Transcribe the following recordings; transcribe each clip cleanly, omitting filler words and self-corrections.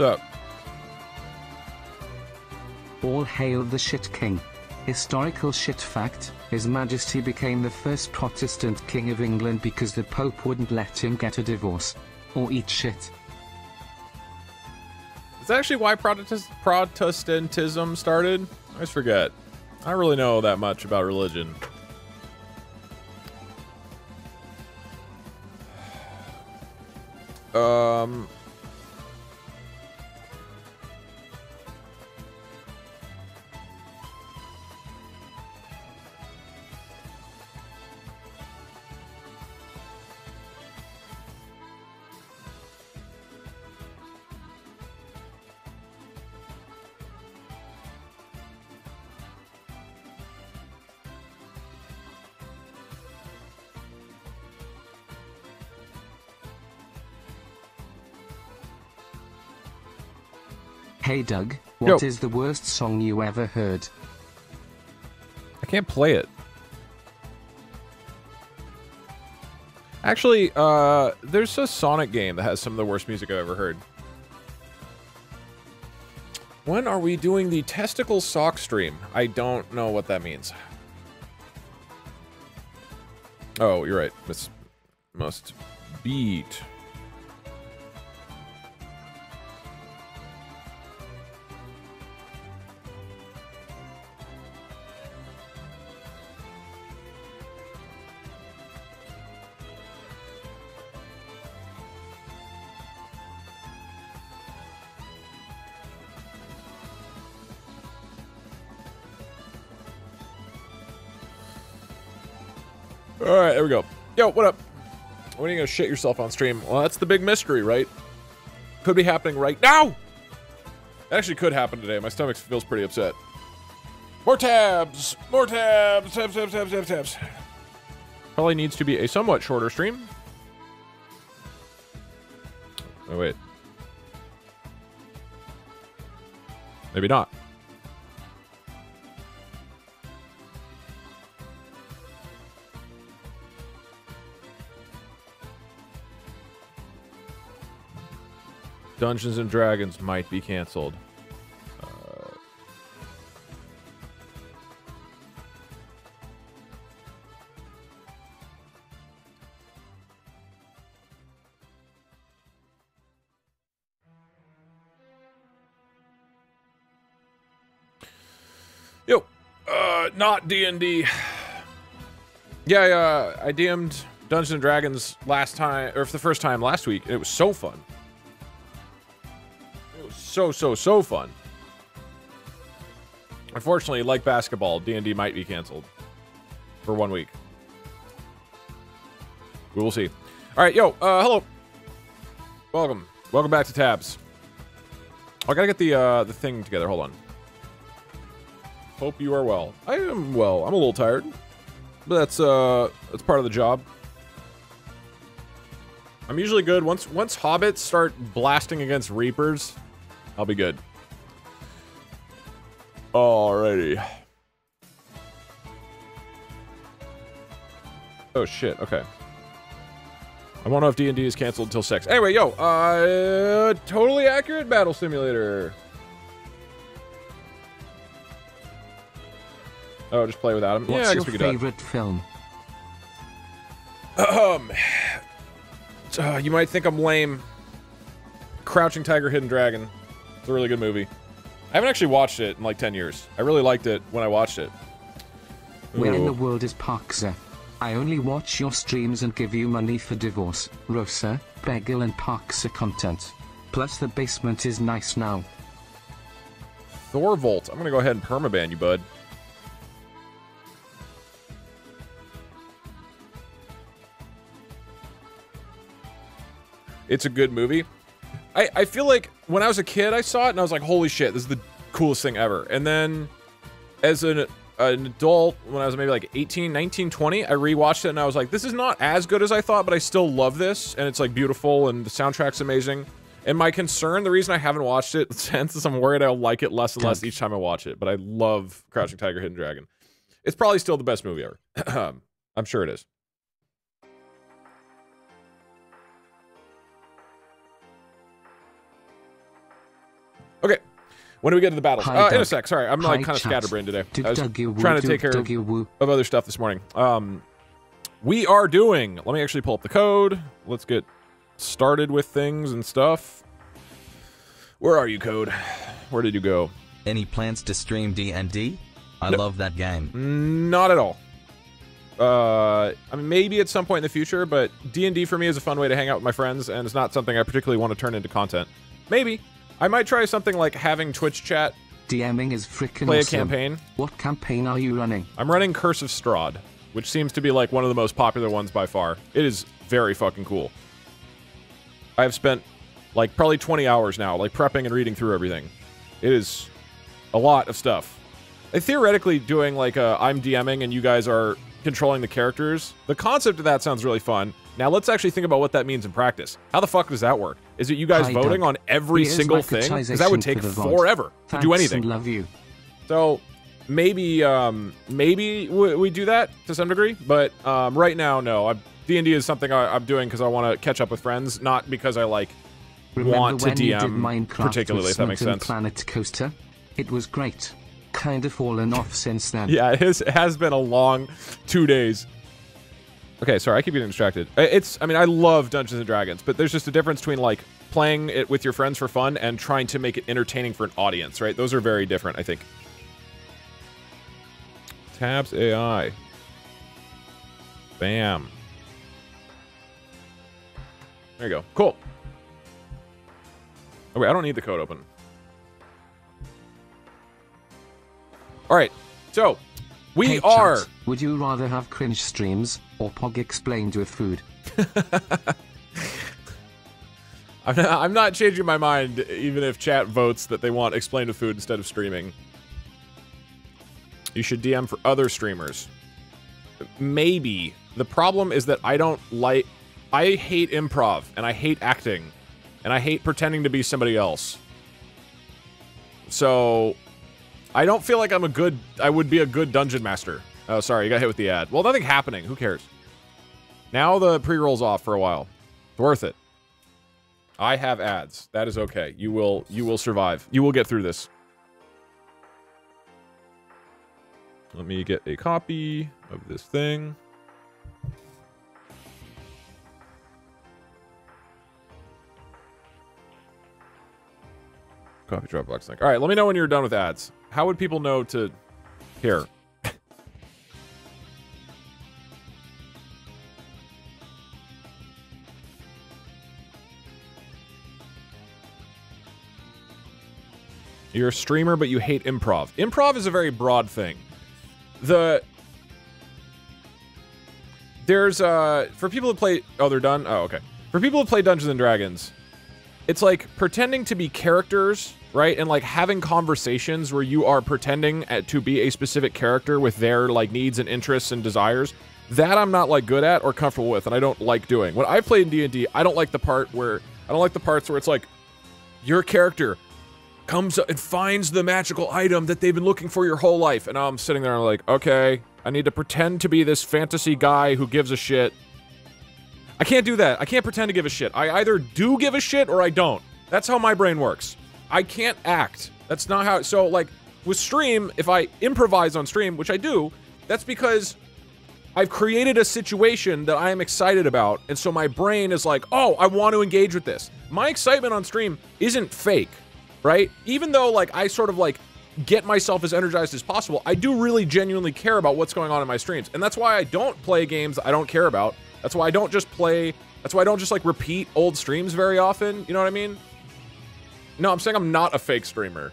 What's up? All hail the shit king. Historical shit fact, His Majesty became the first Protestant king of England because the Pope wouldn't let him get a divorce. Or eat shit. It's actually why Protestantism started. I always forget. I don't really know that much about religion. Hey Doug, what is the worst song you ever heard? I can't play it. Actually, there's a Sonic game that has some of the worst music I've ever heard. When are we doing the testicle sock stream? I don't know what that means. Oh, you're right. This must beat. Alright, there we go. Yo, what up? When are you gonna shit yourself on stream? Well, that's the big mystery, right? Could be happening right now! It actually could happen today. My stomach feels pretty upset. More tabs! More tabs! Tabs, tabs, tabs, tabs, tabs. Probably needs to be a somewhat shorter stream. Oh, wait. Maybe not. Dungeons and Dragons might be canceled. Yo, not D&D. Yeah, I DM'd Dungeons and Dragons last time, or for the first time last week, and it was so fun. So fun. Unfortunately, like basketball, D&D might be canceled for 1 week. We will see. All right, yo, hello. Welcome. Welcome back to Tabs. I gotta get the thing together. Hold on. Hope you are well. I am well. I'm a little tired, but that's part of the job. I'm usually good. Once hobbits start blasting against reapers, I'll be good. Alrighty. Oh shit, okay. I won't know if D&D is canceled until 6. Anyway, yo, Totally Accurate Battle Simulator. Oh, just play without him? What's yeah, I guess we could do that. What's your favorite film? You might think I'm lame. Crouching Tiger, Hidden Dragon. It's a really good movie. I haven't actually watched it in like 10 years. I really liked it when I watched it. Ooh. Where in the world is Parkza? I only watch your streams and give you money for divorce, Rosa, Begel, and Parkza content. Plus the basement is nice now. Thorvolt. I'm going to go ahead and permaban you, bud. It's a good movie. I feel like when I was a kid, I saw it and I was like, holy shit, this is the coolest thing ever. And then as an adult, when I was maybe like 18, 19, 20, I rewatched it and I was like, this is not as good as I thought, but I still love this. And it's like beautiful and the soundtrack's amazing. And my concern, the reason I haven't watched it since is I'm worried I'll like it less and less each time I watch it. But I love Crouching Tiger, Hidden Dragon. It's probably still the best movie ever. I'm sure it is. Okay. When do we get to the battles? In a sec. Sorry, I'm like kind of scatterbrained today. I was trying to take care of other stuff this morning. We are doing... Let me actually pull up the code. Let's get started with things and stuff. Where are you, Code? Where did you go? Any plans to stream D&D? I love that game. Not at all. I mean, maybe at some point in the future, but D&D for me is a fun way to hang out with my friends, and it's not something I particularly want to turn into content. Maybe. I might try something like having Twitch chat. DMing is freaking awesome. Play a campaign. What campaign are you running? I'm running Curse of Strahd, which seems to be like one of the most popular ones by far. It is very fucking cool. I have spent like probably 20 hours now, like prepping and reading through everything. It is a lot of stuff. And theoretically doing like a, I'm DMing and you guys are controlling the characters. The concept of that sounds really fun. Now let's actually think about what that means in practice. How the fuck does that work? Is it you guys voting on every single thing? Because that would take forever to do anything. Love you. So maybe we do that to some degree, but right now, no. D&D is something I'm doing because I want to catch up with friends, not because I like want to DM particularly, if that makes sense. Planet Coaster? It was great. Kind of fallen off since then. Yeah, it has been a long 2 days. Okay, sorry, I keep getting distracted. I mean, I love Dungeons and Dragons, but there's just a difference between, like, playing it with your friends for fun and trying to make it entertaining for an audience, right? Those are very different, I think. Tabs AI. Bam. There you go. Cool. Oh, wait, I don't need the code open. All right, so we are... Chat, would you rather have cringe streams or Pog explained with food? I'm not changing my mind, even if chat votes that they want explained with food instead of streaming. You should DM for other streamers. Maybe. The problem is that I don't like... I hate improv, and I hate acting, and I hate pretending to be somebody else. So... I don't feel like I would be a good dungeon master. Oh, sorry, you got hit with the ad. Well, nothing happening. Who cares? Now the pre-roll's off for a while. It's worth it. I have ads. That is okay. You will survive. You will get through this. Let me get a copy of this thing. Copy Dropbox link. All right, let me know when you're done with ads. How would people know to... Here. You're a streamer, but you hate improv. Improv is a very broad thing. There's, for people who play... Oh, they're done? Oh, okay. For people who play Dungeons & Dragons, it's like pretending to be characters... Right? And like having conversations where you are pretending to be a specific character with their like needs and interests and desires, that I'm not like good at or comfortable with, and I don't like doing. When I play in D&D, I don't like the part where it's like your character comes up and finds the magical item that they've been looking for your whole life, and I'm sitting there and I'm like, okay, I need to pretend to be this fantasy guy who gives a shit. I can't do that. I can't pretend to give a shit. I either do give a shit or I don't. That's how my brain works. I can't act. That's not how... So, like, with stream, if I improvise on stream, which I do, that's because I've created a situation that I am excited about, and so my brain is like, oh, I want to engage with this. My excitement on stream isn't fake, right? Even though, like, I sort of, like, get myself as energized as possible, I do really genuinely care about what's going on in my streams, and that's why I don't play games I don't care about. That's why I don't just play... That's why I don't just, like, repeat old streams very often. You know what I mean? No, I'm saying I'm not a fake streamer.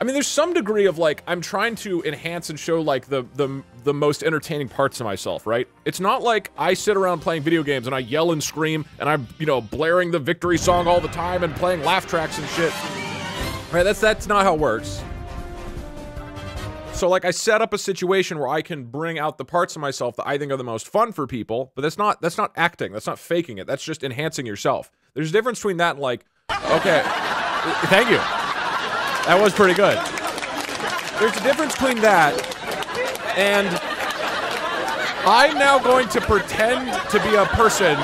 I mean, there's some degree of, like, I'm trying to enhance and show, like, the most entertaining parts of myself, right? It's not like I sit around playing video games and I yell and scream and I'm, you know, blaring the victory song all the time and playing laugh tracks and shit. Right, that's not how it works. So, like, I set up a situation where I can bring out the parts of myself that I think are the most fun for people, but that's not acting, that's not faking it, that's just enhancing yourself. There's a difference between that and, like, okay, thank you. That was pretty good. There's a difference between that and I'm now going to pretend to be a person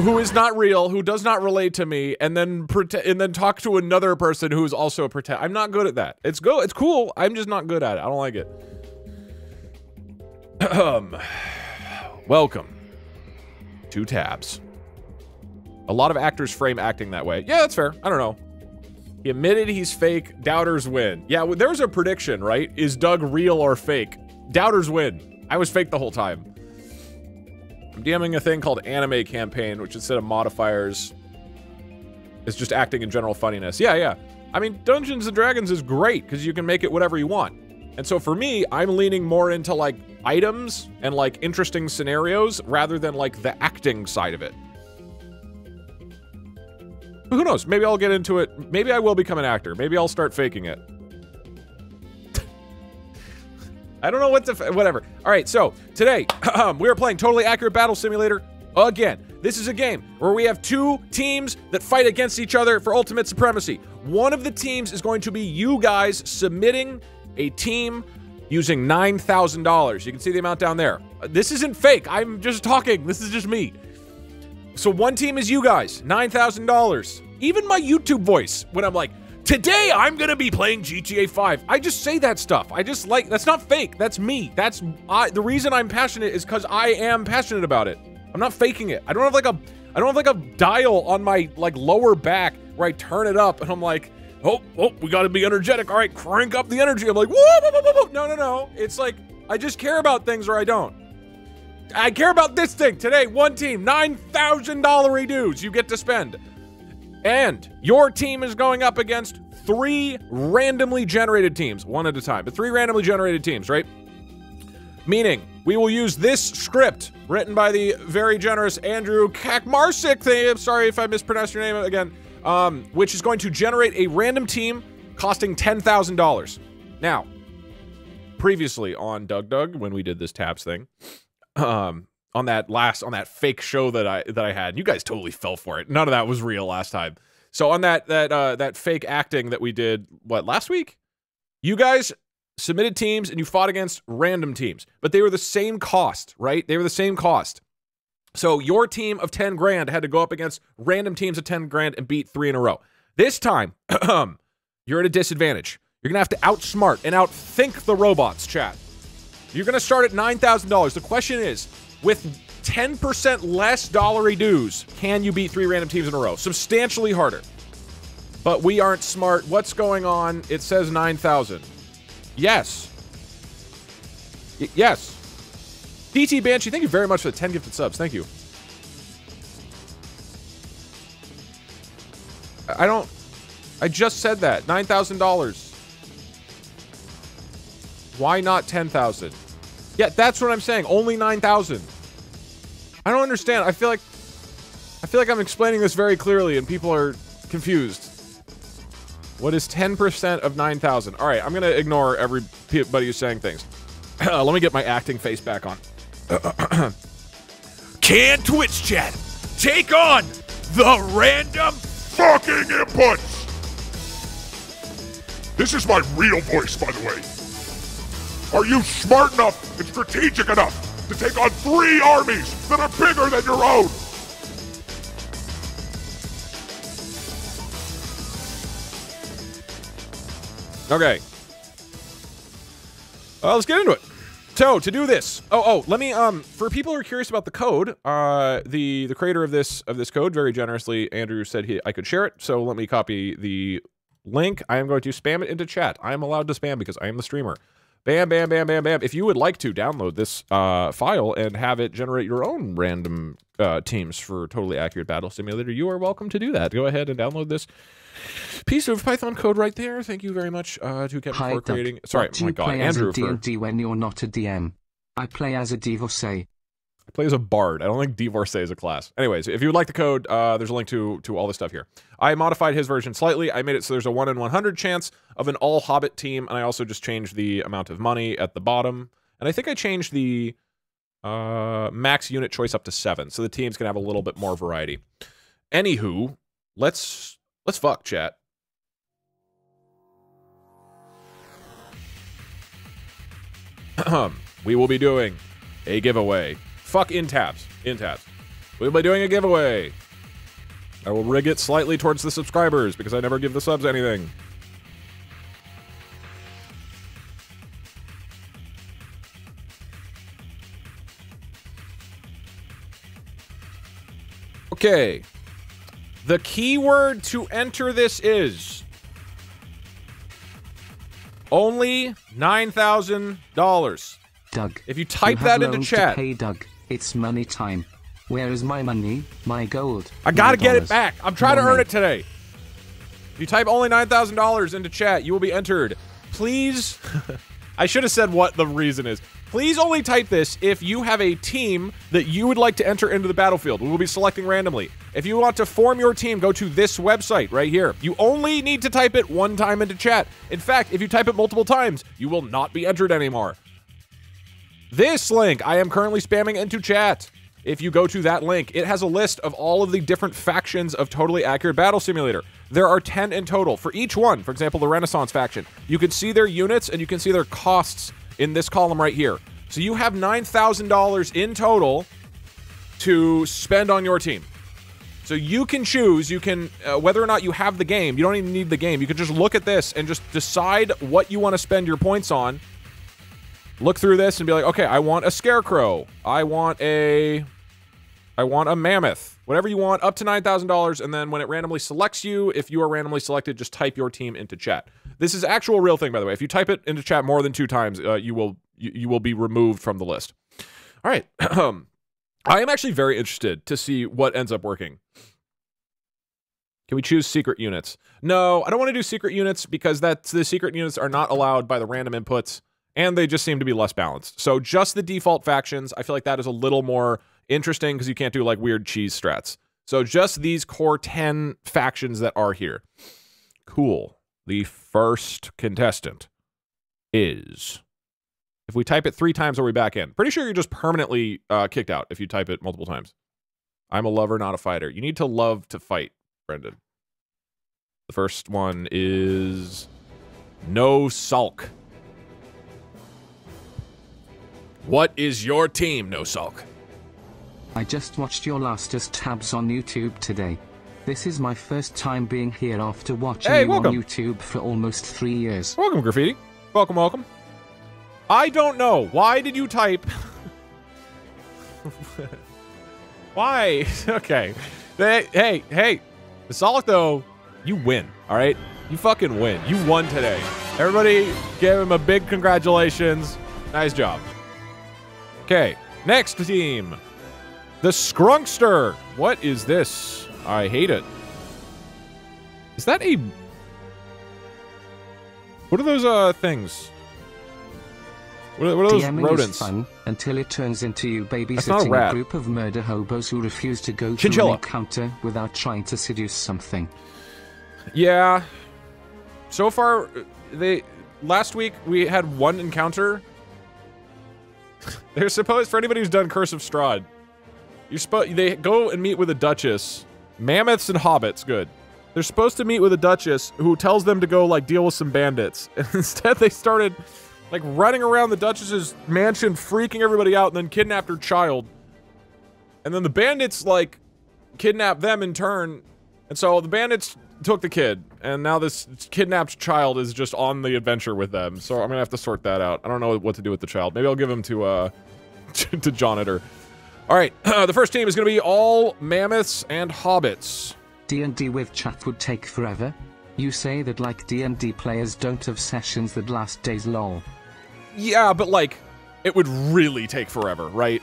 who is not real, who does not relate to me, and then pretend, and then talk to another person who is also a pretend. I'm not good at that. It's go. It's cool. I'm just not good at it. I don't like it. Welcome. Two tabs. A lot of actors frame acting that way. Yeah, that's fair. I don't know. He admitted he's fake. Doubters win. Yeah, there was a prediction, right? Is Doug real or fake? Doubters win. I was fake the whole time. I'm DMing a thing called Anime Campaign, which instead of modifiers is just acting in general funniness. Yeah, yeah. I mean, Dungeons and Dragons is great because you can make it whatever you want. And so for me, I'm leaning more into like items and like interesting scenarios rather than like the acting side of it. But who knows? Maybe I'll get into it. Maybe I will become an actor. Maybe I'll start faking it. I don't know what to, whatever. All right, so today we are playing Totally Accurate Battle Simulator again. This is a game where we have two teams that fight against each other for ultimate supremacy. One of the teams is going to be you guys submitting a team using $9,000. You can see the amount down there. This isn't fake. I'm just talking. This is just me. So one team is you guys, $9,000. Even my YouTube voice when I'm like, today, I'm gonna be playing GTA 5. I just say that stuff. I just like, that's not fake, that's me. That's, the reason I'm passionate is because I am passionate about it. I'm not faking it. I don't have like a, I don't have like a dial on my like lower back where I turn it up and I'm like, oh, we gotta be energetic. All right, crank up the energy. I'm like, whoa. No. It's like, I just care about things or I don't. I care about this thing. Today, one team, $9,000 dues you get to spend. And your team is going up against three randomly generated teams, one at a time, but three randomly generated teams, right? Meaning, we will use this script written by the very generous Andrew Kakmarsik. I'm sorry if I mispronounced your name again, which is going to generate a random team costing $10,000. Now, previously on DugDug, when we did this tabs thing, on that fake show that I had, and you guys totally fell for it. None of that was real last time. So on that fake acting that we did, what, last week? You guys submitted teams and you fought against random teams, but they were the same cost, right? They were the same cost. So your team of 10 grand had to go up against random teams of 10 grand and beat three in a row. This time, you're at a disadvantage. You're gonna have to outsmart and outthink the robots, chat. You're gonna start at $9,000. The question is, with 10% less dollary dues, can you beat three random teams in a row? Substantially harder. But we aren't smart. What's going on? It says 9,000. Yes. Yes. DT Banshee, thank you very much for the 10 gifted subs. Thank you. I don't... I just said that. $9,000. Why not 10,000? Yeah, that's what I'm saying. Only 9,000. I don't understand. I feel like I'm explaining this very clearly and people are confused. What is 10% of 9,000? All right, I'm going to ignore everybody who's saying things. Let me get my acting face back on. Can Twitch chat take on the random fucking inputs? This is my real voice, by the way. Are you smart enough and strategic enough to take on three armies that are bigger than your own? Okay. Well, let's get into it. So, to do this, let me, for people who are curious about the code, the creator of this code, very generously, Andrew said I could share it, so let me copy the link. I am going to spam it into chat. I am allowed to spam because I am the streamer. Bam, bam, bam, bam, bam. If you would like to download this file and have it generate your own random teams for Totally Accurate Battle Simulator, you are welcome to do that. Go ahead and download this piece of Python code right there. Thank you very much to Kevin for creating... Sorry, my God, Andrew. Do you play as a D&D when you're not a DM? I play as a divorcee. I play as a bard. I don't think divorcee is a class. Anyways, if you would like the code, there's a link to all this stuff here. I modified his version slightly. I made it so there's a 1 in 100 chance of an all-Hobbit team, and I also just changed the amount of money at the bottom. And I think I changed the max unit choice up to 7, so the teams can have a little bit more variety. Anywho, let's fuck, chat. We will be doing a giveaway. Fuck in tabs. We will be doing a giveaway. I will rig it slightly towards the subscribers because I never give the subs anything. Okay. The keyword to enter this is only $9,000. Doug, if you type that into chat, hey Doug, it's money time. Where is my money, my gold? I gotta get it back. I'm trying to earn it today. If you type only $9,000 into chat, you will be entered. Please, I should have said what the reason is. Please only type this if you have a team that you would like to enter into the battlefield. We will be selecting randomly. If you want to form your team, go to this website right here. You only need to type it one time into chat. In fact, if you type it multiple times, you will not be entered anymore. This link I am currently spamming into chat. If you go to that link, it has a list of all of the different factions of Totally Accurate Battle Simulator. There are 10 in total. For each one, for example, the Renaissance faction, you can see their units and you can see their costs in this column right here. So you have $9,000 in total to spend on your team. So you can choose, you can, whether or not you have the game, you don't even need the game. You can just look at this and just decide what you want to spend your points on. Look through this and be like, okay, I want a scarecrow. I want a mammoth. Whatever you want, up to $9,000. And then when it randomly selects you, if you are randomly selected, just type your team into chat. This is actual real thing, by the way. If you type it into chat more than 2 times, you will be removed from the list. All right. I am actually very interested to see what ends up working. Can we choose secret units? No, I don't want to do secret units because the secret units are not allowed by the random inputs. And they just seem to be less balanced. So just the default factions, I feel like that is a little more interesting because you can't do like weird cheese strats. So just these core 10 factions that are here. Cool. The first contestant is... If we type it 3 times, are we back in? Pretty sure you're just permanently kicked out if you type it multiple times. I'm a lover, not a fighter. You need to love to fight, Brendan. The first one is... No Sulk. What is your team, No Sulk? I just watched your lastest tabs on YouTube today. This is my first time being here after watching you on YouTube for almost 3 years. Welcome, Graffiti. Welcome, welcome. I don't know. Why did you type? Why? Okay. Hey. The Sulk, though, you win, all right? You fucking win. You won today. Everybody give him a big congratulations. Nice job. Okay, next team. The Skrunkster. What is this? I hate it. Is that a... What are those things? What are those DMing rodents? Is fun until it turns into you babysitting a group of murder hobos who refuse to go through an encounter without trying to seduce something. Yeah. So far, last week we had one encounter. They're supposed, for anybody who's done Curse of Strahd, they go and meet with a duchess. Mammoths and hobbits, good. They're supposed to meet with a duchess who tells them to go, like, deal with some bandits. And instead they started, like, running around the duchess's mansion, freaking everybody out, and then kidnapped her child. And then the bandits, like, kidnapped them in turn. And so the bandits took the kid. And now this kidnapped child is just on the adventure with them. So I'm gonna have to sort that out. I don't know what to do with the child. Maybe I'll give him to Jonitor. All right, the first team is gonna be all mammoths and hobbits. D&D with chat would take forever. You say that like D&D players don't have sessions that last days, lol. Yeah, but like, it would really take forever, right?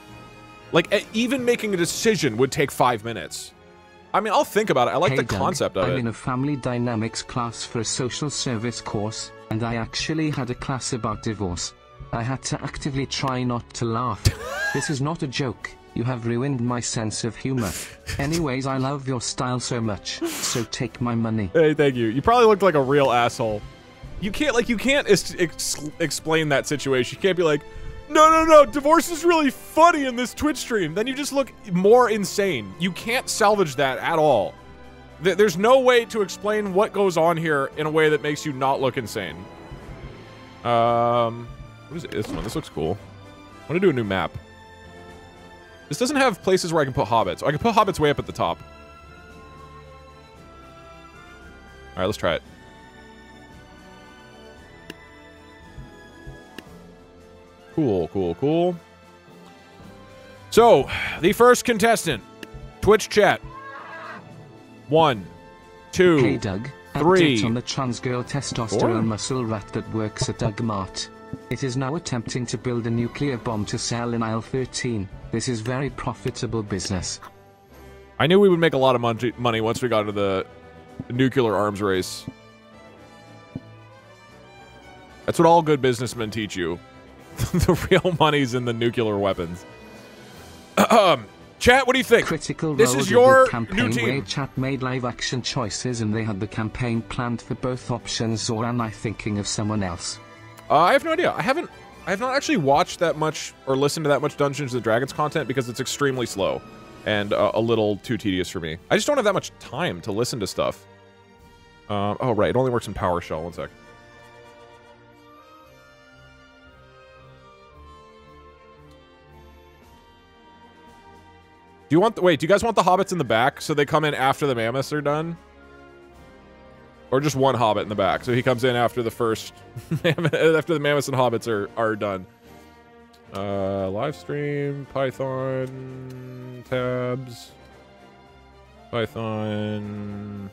Like, even making a decision would take 5 minutes. I mean, I'll think about it. I like the concept of it. I'm in a family dynamics class for a social service course, and I actually had a class about divorce. I had to actively try not to laugh. This is not a joke. You have ruined my sense of humor. Anyways, I love your style so much, so take my money. Hey, thank you. You probably looked like a real asshole. You can't, like, you can't explain that situation. You can't be like, No, divorce is really funny in this Twitch stream. Then you just look more insane. You can't salvage that at all. There's no way to explain what goes on here in a way that makes you not look insane. What is this one? This looks cool. I want to do a new map. This doesn't have places where I can put hobbits. I can put hobbits way up at the top. All right, let's try it. Cool, cool, cool. So, the first contestant, Twitch chat. 1, 2, hey Doug, three, update on the trans girl testosterone muscle rat that works at Doug Mart. It is now attempting to build a nuclear bomb to sell in aisle 13. This is very profitable business. I knew we would make a lot of money once we got into the nuclear arms race. That's what all good businessmen teach you. The real money's in the nuclear weapons. Chat, what do you think? Critical Role, this is your new team. Where chat made live action choices and they had the campaign planned for both options, or am I thinking of someone else? I have no idea. I have not actually watched that much or listened to that much Dungeons and Dragons content because it's extremely slow and a little too tedious for me. I just don't have that much time to listen to stuff. Oh, right. It only works in PowerShell. One sec. Do you want the, wait, do you guys want the hobbits in the back so they come in after the mammoths are done? Or just one hobbit in the back, so he comes in after the first after the mammoths and hobbits are done. Live stream, Python, tabs. Python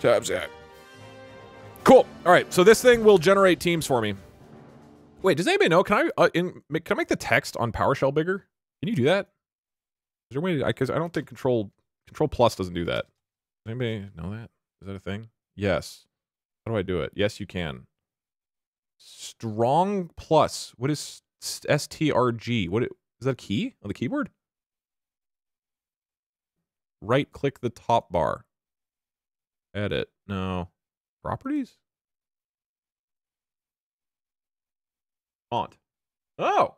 tabs, yeah. Cool. All right, so this thing will generate teams for me. Wait, does anybody know, can I make the text on PowerShell bigger? Can you do that? Is there a way to, because I don't think control plus doesn't do that. Does anybody know that? Is that a thing? Yes. How do I do it? Yes, you can. Strong plus. What is STRG? What is that, a key on the keyboard? Right click the top bar. Edit. No. Properties? Font. Oh.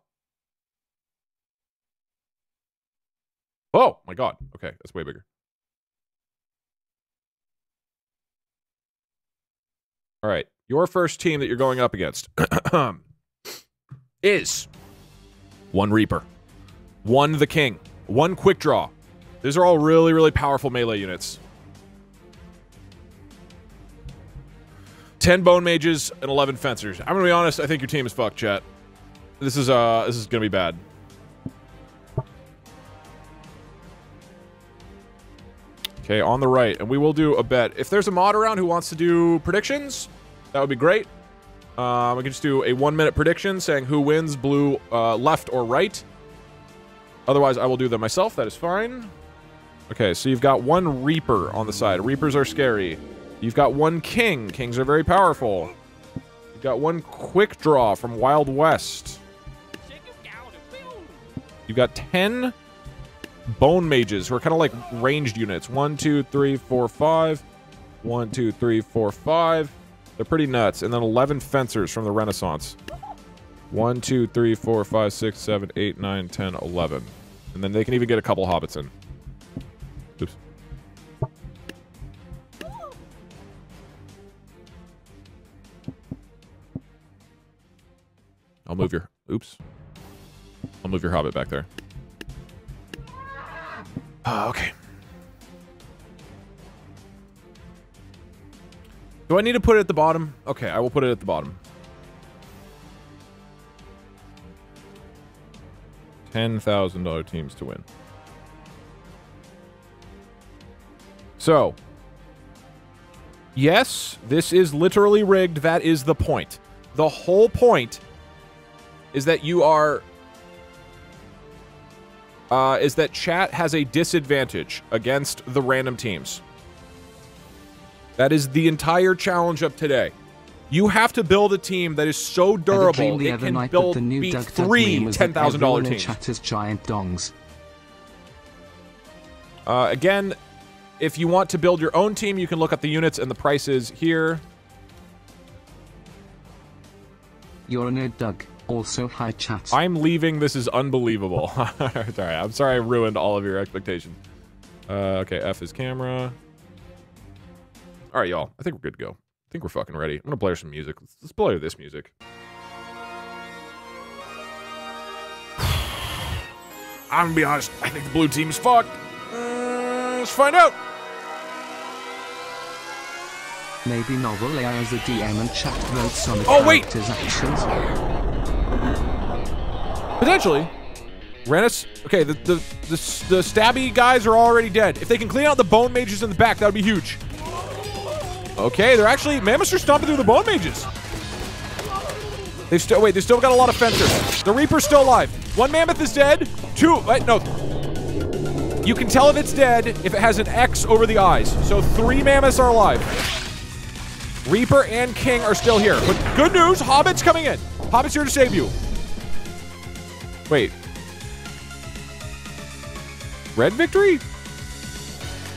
Oh my God. Okay, that's way bigger. All right, your first team that you're going up against is one Reaper, one the King, one Quick Draw. These are all really, really powerful melee units. 10 Bone Mages and 11 Fencers. I'm gonna be honest. I think your team is fucked, chat. This is gonna be bad. Okay, on the right, and we will do a bet. If there's a mod around who wants to do predictions, that would be great. We can just do a 1-minute prediction saying who wins, blue, left or right. Otherwise, I will do them myself. That is fine. Okay, so you've got one Reaper on the side. Reapers are scary. You've got one King. Kings are very powerful. You've got one Quick Draw from Wild West. You've got 10 Bone Mages, who are kind of like ranged units. 1, 2, 3, 4, 5. 1, 2, 3, 4, 5. They're pretty nuts. And then 11 Fencers from the Renaissance. 1, 2, 3, 4, 5, 6, 7, 8, 9, 10, 11. And then they can even get a couple Hobbits in. Oops. I'll move your... Oops. I'll move your Hobbit back there. Okay. Do I need to put it at the bottom? Okay, I will put it at the bottom. 10,000 teams to win. So, yes, this is literally rigged. That is the point. The whole point is that you are... is that chat has a disadvantage against the random teams. That is the entire challenge of today. You have to build a team that is so durable it can build beat 3 $10,000 teams. Chatter's giant dongs. Again, if you want to build your own team, you can look up the units and the prices here. You're a nerd, Doug. Also, hi chat. I'm leaving. This is unbelievable. Alright, I'm sorry I ruined all of your expectations. Okay, F is camera. Alright, y'all. I think we're good to go. I think we're fucking ready. I'm gonna play her some music. Let's play her this music. I'm gonna be honest, I think the blue team is fucked. Let's find out. Maybe novel AI as a DM and chat votes on the character's actions. Potentially. Renus, okay, the stabby guys are already dead. If they can clean out the bone mages in the back, that would be huge. Okay, they're actually, mammoths are stomping through the bone mages. They've still, wait, they've still got a lot of fencers. The Reaper's still alive. One mammoth is dead. Two, no. You can tell if it's dead if it has an X over the eyes. So three mammoths are alive. Reaper and King are still here. But good news, Hobbit's coming in. Hobbit's here to save you. Wait. Red victory?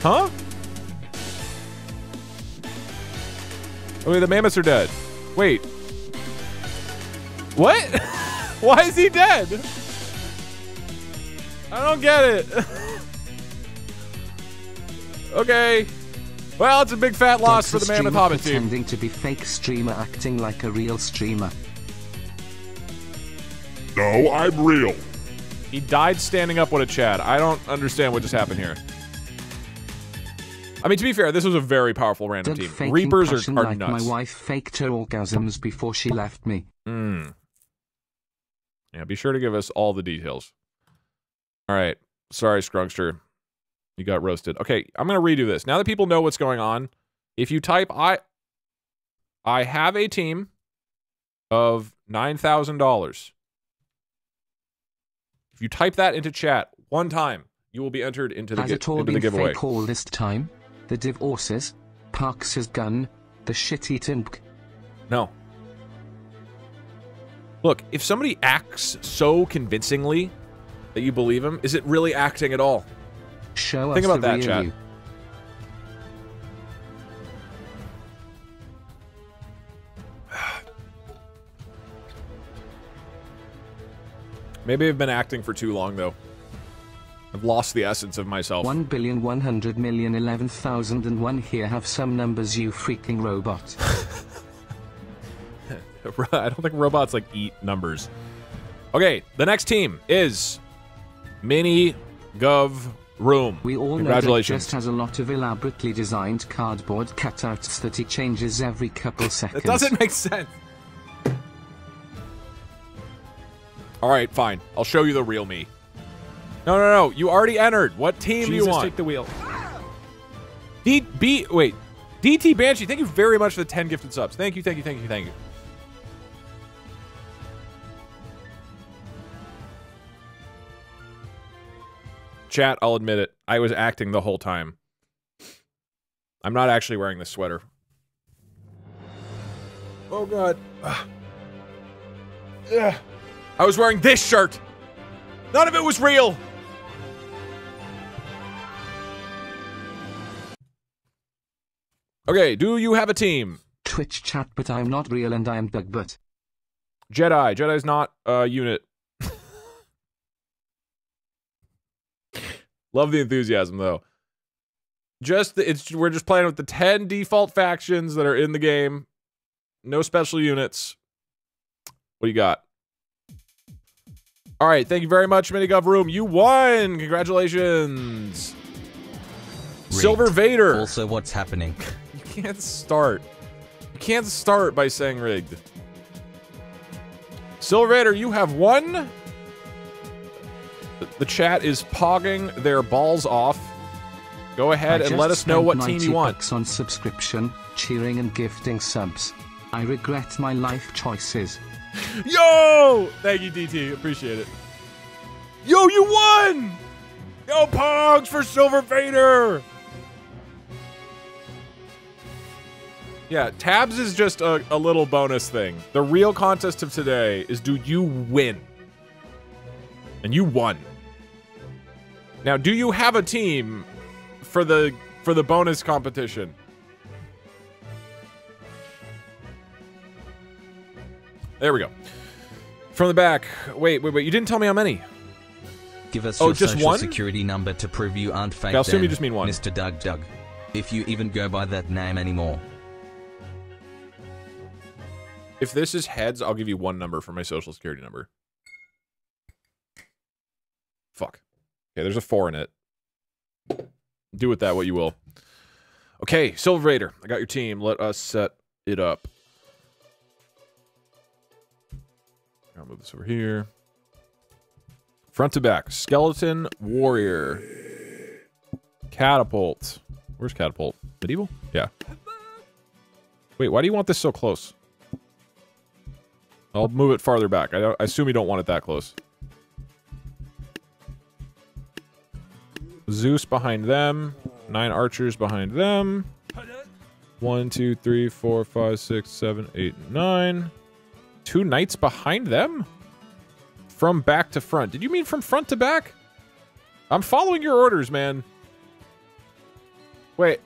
Huh? Oh, wait, the mammoths are dead. Wait. What? Why is he dead? I don't get it. Okay. Well, it's a big fat loss for the Mammoth Hobbit team. Pretending to be fake streamer acting like a real streamer. No, I'm real. He died standing up. What a Chad. I don't understand what just happened here. I mean, to be fair, this was a very powerful random team. Reapers are like nuts. My wife faked her orgasms before she left me. Mm. Yeah, be sure to give us all the details. All right. Sorry, Scrugster. You got roasted. Okay, I'm going to redo this. Now that people know what's going on, if you type I have a team of $9,000. If you type that into chat one time, you will be entered into the, giveaway. Call this time? The divorces, Parks his gun, the shit-eating... No. Look, if somebody acts so convincingly that you believe him, is it really acting at all? Show Think us about that, chat. Maybe I've been acting for too long, though. I've lost the essence of myself. 1,100,011,001 here have some numbers, you freaking robot. I don't think robots, like, eat numbers. Okay, the next team is... Mini Gov Room. We all know that just has a lot of elaborately designed cardboard cutouts that he changes every couple seconds. It doesn't make sense. Alright, fine. I'll show you the real me. No, no, no. You already entered. What team do you want? Take the wheel. Wait. DT Banshee, thank you very much for the 10 gifted subs. Thank you, thank you, thank you, thank you. Chat, I'll admit it. I was acting the whole time. I'm not actually wearing this sweater. Oh, God. Yeah. I was wearing this shirt. None of it was real. Okay, do you have a team? Twitch chat, but I'm not real and I am Bugbutt. Jedi. Jedi's not a unit. Love the enthusiasm, though. We're just playing with the 10 default factions that are in the game. No special units. What do you got? All right, thank you very much, Minigov Room. You won! Congratulations! Rigged. Silver Vader! Also, what's happening? You can't start. You can't start by saying rigged. Silver Vader, you have won! The chat is pogging their balls off. Go ahead and let us know what team you want. I just spent $90 on subscription, cheering and gifting subs. I regret my life choices. Yo! Thank you, DT. Appreciate it. Yo, you won! Yo, Pogs for Silver Vader! Yeah, Tabs is just a little bonus thing. The real contest of today is, do you win? And you won. Now, do you have a team for the bonus competition? There we go. From the back. Wait. You didn't tell me how many. Give us your just social security number to prove you aren't fake. I'll assume you just mean one. Mr. Doug Doug. If you even go by that name anymore. If this is heads, I'll give you one number for my social security number. Fuck. Okay, there's a 4 in it. Do with that what you will. Okay, Silver Raider, I got your team. Let us set it up. I'll move this over here. Front to back. Skeleton Warrior. Catapult. Where's Catapult? Medieval? Yeah. Wait, why do you want this so close? I'll move it farther back. I assume you don't want it that close. Zeus behind them. 9 archers behind them. 1, 2, 3, 4, 5, 6, 7, 8, 9. 2 knights behind them? From back to front. Did you mean from front to back? I'm following your orders, man. Wait.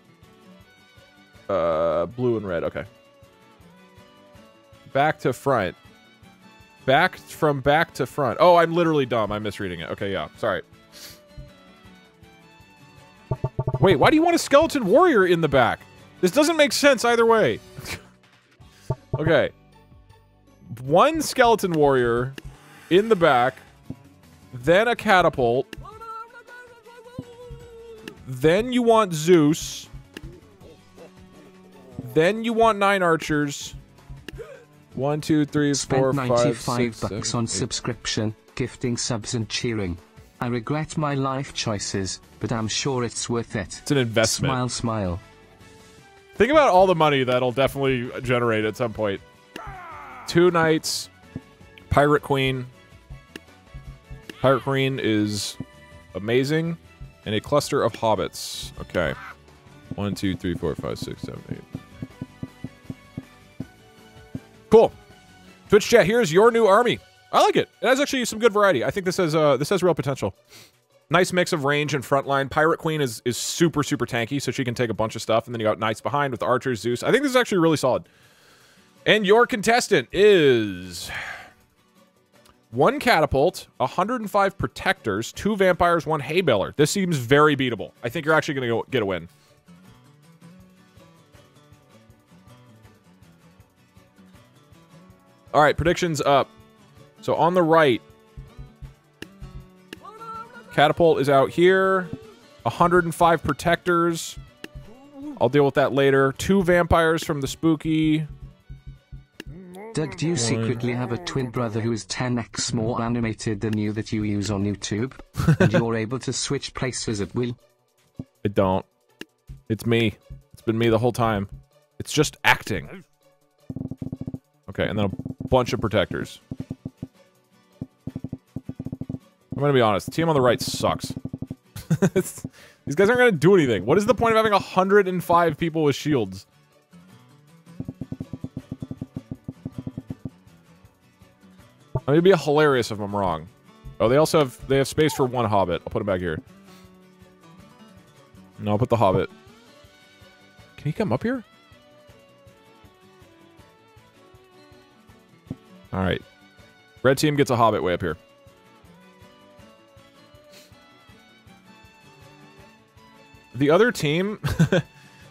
Blue and red, okay. Back to front. Back from back to front. Oh, I'm literally dumb. I'm misreading it. Okay, yeah. Sorry. Wait, why do you want a skeleton warrior in the back? This doesn't make sense either way. Okay. 1 skeleton warrior in the back, then a catapult, then you want Zeus, then you want 9 archers. 1, 2, 3, 4, 5, 6, 7, 8. On subscription, gifting subs and cheering. I regret my life choices, but I'm sure it's worth it. It's an investment. Smile, smile. Think about all the money that'll definitely generate at some point. 2 knights, Pirate Queen. Pirate Queen is amazing. And a cluster of hobbits. Okay. 1, 2, 3, 4, 5, 6, 7, 8. Cool. Twitch chat, here's your new army. I like it. It has actually some good variety. I think this has real potential. Nice mix of range and frontline. Pirate Queen is super, super tanky, so she can take a bunch of stuff. And then you got knights behind with archers, Zeus. I think this is actually really solid. And your contestant is... 1 catapult, 105 protectors, 2 vampires, 1 hay baler. This seems very beatable. I think you're actually going to get a win. All right, predictions up. So on the right, catapult is out here. 105 protectors. I'll deal with that later. 2 vampires from the spooky. Doug, do you secretly have a twin brother who is 10x more animated than you that you use on YouTube? And you're able to switch places at will? I don't. It's me. It's been me the whole time. It's just acting. Okay, and then a bunch of protectors. I'm gonna be honest. The team on the right sucks. These guys aren't gonna do anything. What is the point of having 105 people with shields? I mean, it'd be hilarious if I'm wrong. Oh, they also have... They have space for 1 hobbit. I'll put him back here. No, I'll put the hobbit. Can he come up here? Alright. Red team gets a hobbit way up here. The other team...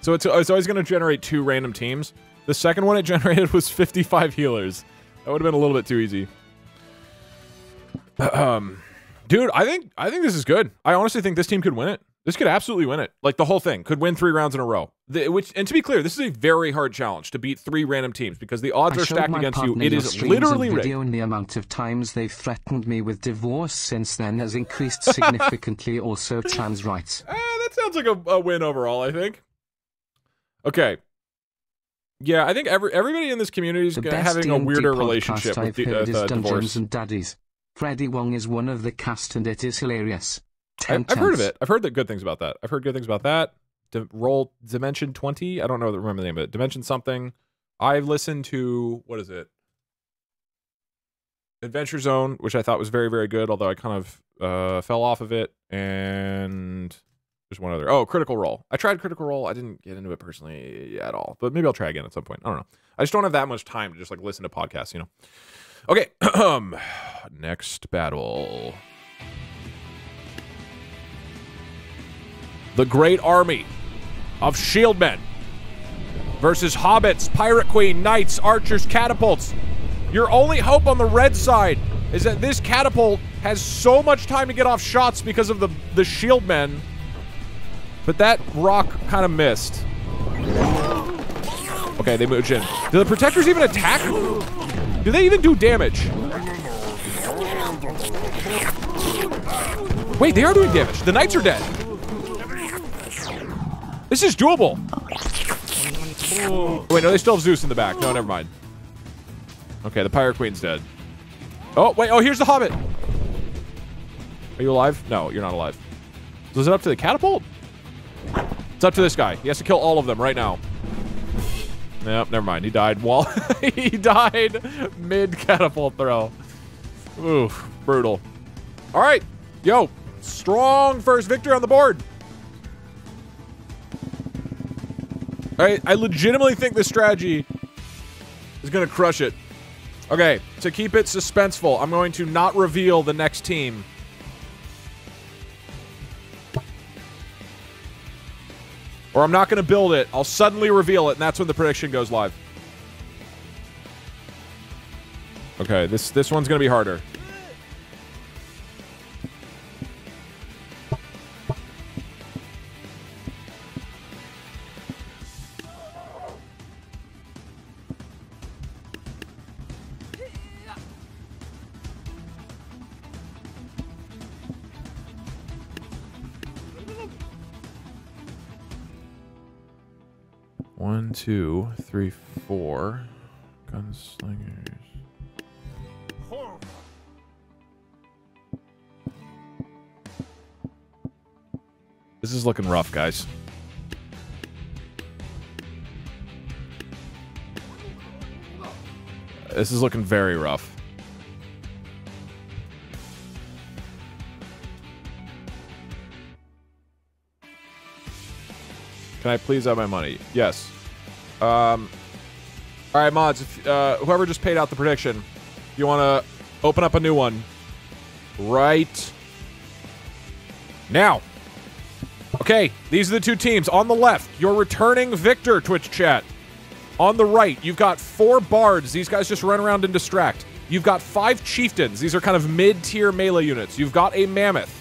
So it's always going to generate 2 random teams. The second one it generated was 55 healers. That would have been a little bit too easy. Dude, I think this is good. I honestly think this team could win it. This could absolutely win it. Like the whole thing could win 3 rounds in a row. And to be clear, this is a very hard challenge to beat 3 random teams because the odds are stacked against you. It is literally rigged. The amount of times they've threatened me with divorce since then has increased significantly. Also, trans rights. That sounds like a win overall. I think. Okay. Yeah, I think everybody in this community is having a weirder relationship with the Dungeons and Daddies. Freddie Wong is one of the cast, and it is hilarious. I've heard of it. I've heard good things about that. I've heard good things about that. Dimension 20. I don't know. Remember the name of it. Dimension something. I've listened to what is it? Adventure Zone, which I thought was very, very good, although I kind of fell off of it. And there's one other. Oh, Critical Role. I tried Critical Role. I didn't get into it personally at all, but maybe I'll try again at some point. I don't know. I just don't have that much time to just like listen to podcasts, you know. Okay. Next battle. The great army of shieldmen versus hobbits, pirate queen, knights, archers, catapults. Your only hope on the red side is that this catapult has so much time to get off shots because of the shield men. But that rock kind of missed. Okay, they moved in. Do the protectors even attack? Do they even do damage? Wait, they are doing damage. The knights are dead. This is doable. Oh. Wait, no, they still have Zeus in the back. No, never mind. Okay, the Pirate Queen's dead. Oh, wait. Oh, here's the Hobbit. Are you alive? No, you're not alive. So is it up to the catapult? It's up to this guy. He has to kill all of them right now. Nope, never mind. He died while he died mid-catapult throw. Oof, brutal. All right. Yo, strong first victory on the board. All right, I legitimately think this strategy is going to crush it. Okay, to keep it suspenseful, I'm going to not reveal the next team. Or I'm not going to build it. I'll suddenly reveal it, and that's when the prediction goes live. Okay, this one's going to be harder. One, two, three, four. Gunslingers. This is looking rough, guys. This is looking very rough. Can I please have my money? Yes. All right, mods, if, whoever just paid out the prediction, you want to open up a new one right now. Okay, these are the two teams. On the left, you're returning victor, Twitch chat. On the right, you've got four bards. These guys just run around and distract. You've got five chieftains. These are kind of mid-tier melee units. You've got a mammoth.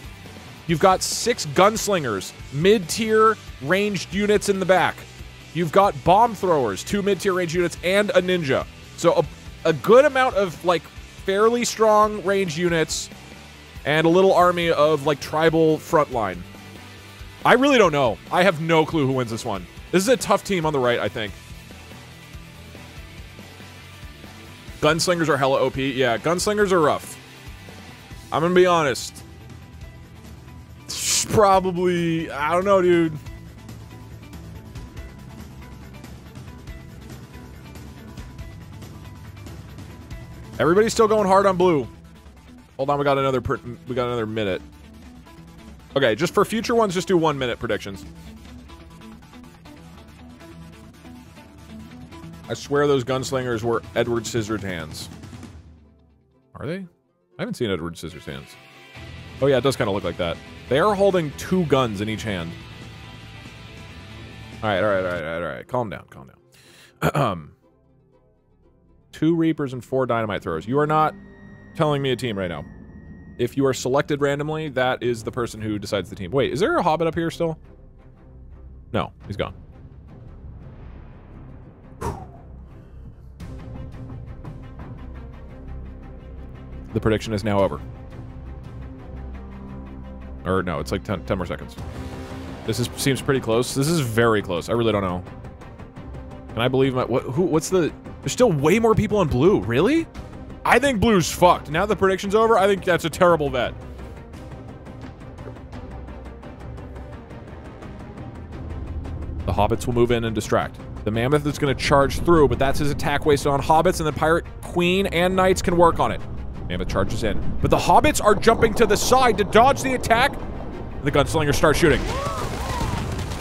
You've got six gunslingers, mid-tier ranged units in the back. You've got bomb throwers, two mid-tier range units, and a ninja. So a good amount of, like, fairly strong range units and a little army of, like, tribal frontline. I really don't know. I have no clue who wins this one. This is a tough team on the right, I think. Gunslingers are hella OP. Yeah, gunslingers are rough. I'm gonna be honest. Probably, I don't know, dude. Everybody's still going hard on blue. Hold on, we got another minute. Okay, just for future ones, just do 1 minute predictions. I swear those gunslingers were Edward Scissorhands. Are they? I haven't seen Edward Scissorhands. Oh yeah, it does kind of look like that. They are holding two guns in each hand. All right. Calm down. Two Reapers and four Dynamite Throwers. You are not telling me a team right now. If you are selected randomly, that is the person who decides the team. Wait, is there a Hobbit up here still? No, he's gone. Whew. The prediction is now over. Or no, it's like 10 more seconds. This seems pretty close. This is very close. I really don't know. Can I believe my... What's the... There's still way more people in blue. Really? I think blue's fucked. Now the prediction's over, I think that's a terrible bet. The hobbits will move in and distract. The mammoth is going to charge through, but that's his attack wasted on hobbits, and the pirate queen and knights can work on it. Mammoth charges in, but the hobbits are jumping to the side to dodge the attack. The gunslingers start shooting.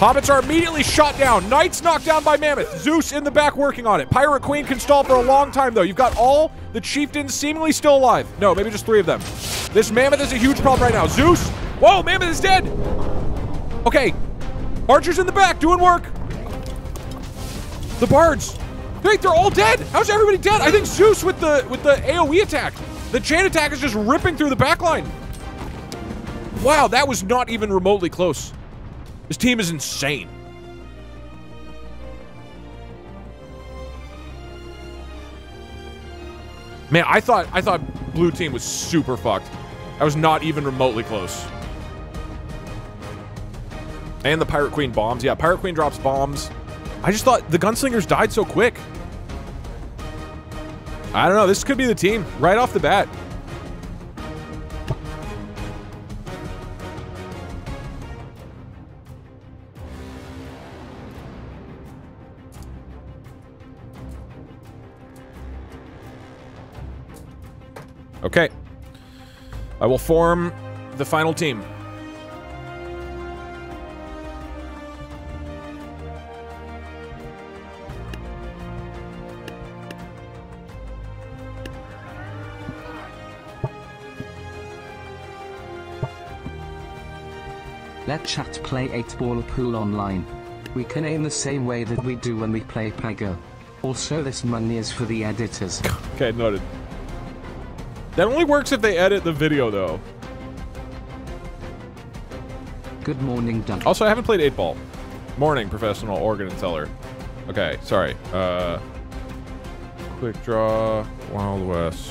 Hobbits are immediately shot down. Knights knocked down by Mammoth. Zeus in the back working on it. Pirate Queen can stall for a long time, though. You've got all the chieftains seemingly still alive. No, maybe just three of them. This Mammoth is a huge problem right now. Zeus! Whoa, Mammoth is dead! Okay. Archers in the back doing work. The bards. Wait, they're all dead. How's everybody dead? I think Zeus with the AoE attack. The chain attack is just ripping through the backline. Wow, that was not even remotely close. This team is insane. Man, I thought blue team was super fucked. I was not even remotely close. And the Pirate Queen bombs. Yeah, Pirate Queen drops bombs. I just thought the Gunslingers died so quick. I don't know. This could be the team right off the bat. Okay. I will form the final team. Let chat play 8-ball pool online. We can aim the same way that we do when we play Pago. Also, this money is for the editors. Okay, noted. That only works if they edit the video, though. Good morning, Doug. Also, I haven't played 8-ball. Morning, professional organ and teller. Okay, sorry. Quick draw, Wild West.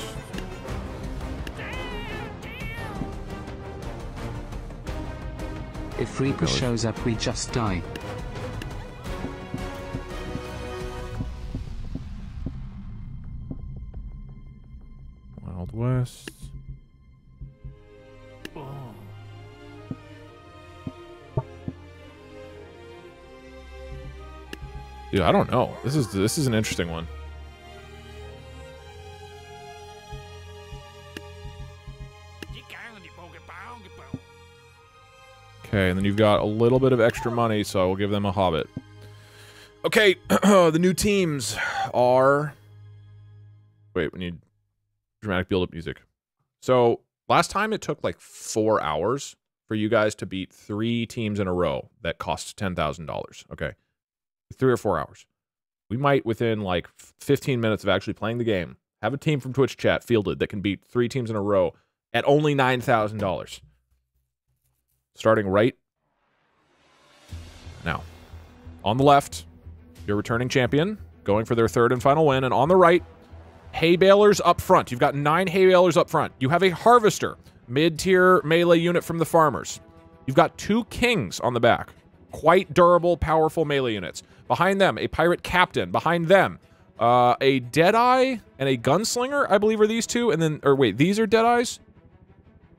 If Reaper shows up, we just die. Wild West. Oh. Dude, I don't know. This is an interesting one. Okay, and then you've got a little bit of extra money, so I will give them a Hobbit. Okay, the new teams are... Wait, we need dramatic build-up music. So, last time it took like 4 hours for you guys to beat 3 teams in a row that cost $10,000. Okay, 3 or 4 hours. We might, within like 15 minutes of actually playing the game, have a team from Twitch chat fielded that can beat 3 teams in a row at only $9,000. Starting right now. On the left, your returning champion, going for their 3rd and final win. And on the right, hay balers up front. You've got 9 hay balers up front. You have a harvester, mid-tier melee unit from the farmers. You've got 2 kings on the back. Quite durable, powerful melee units. Behind them, a pirate captain. Behind them, a Deadeye and a Gunslinger, I believe are these two. And then, or wait, these are Deadeyes?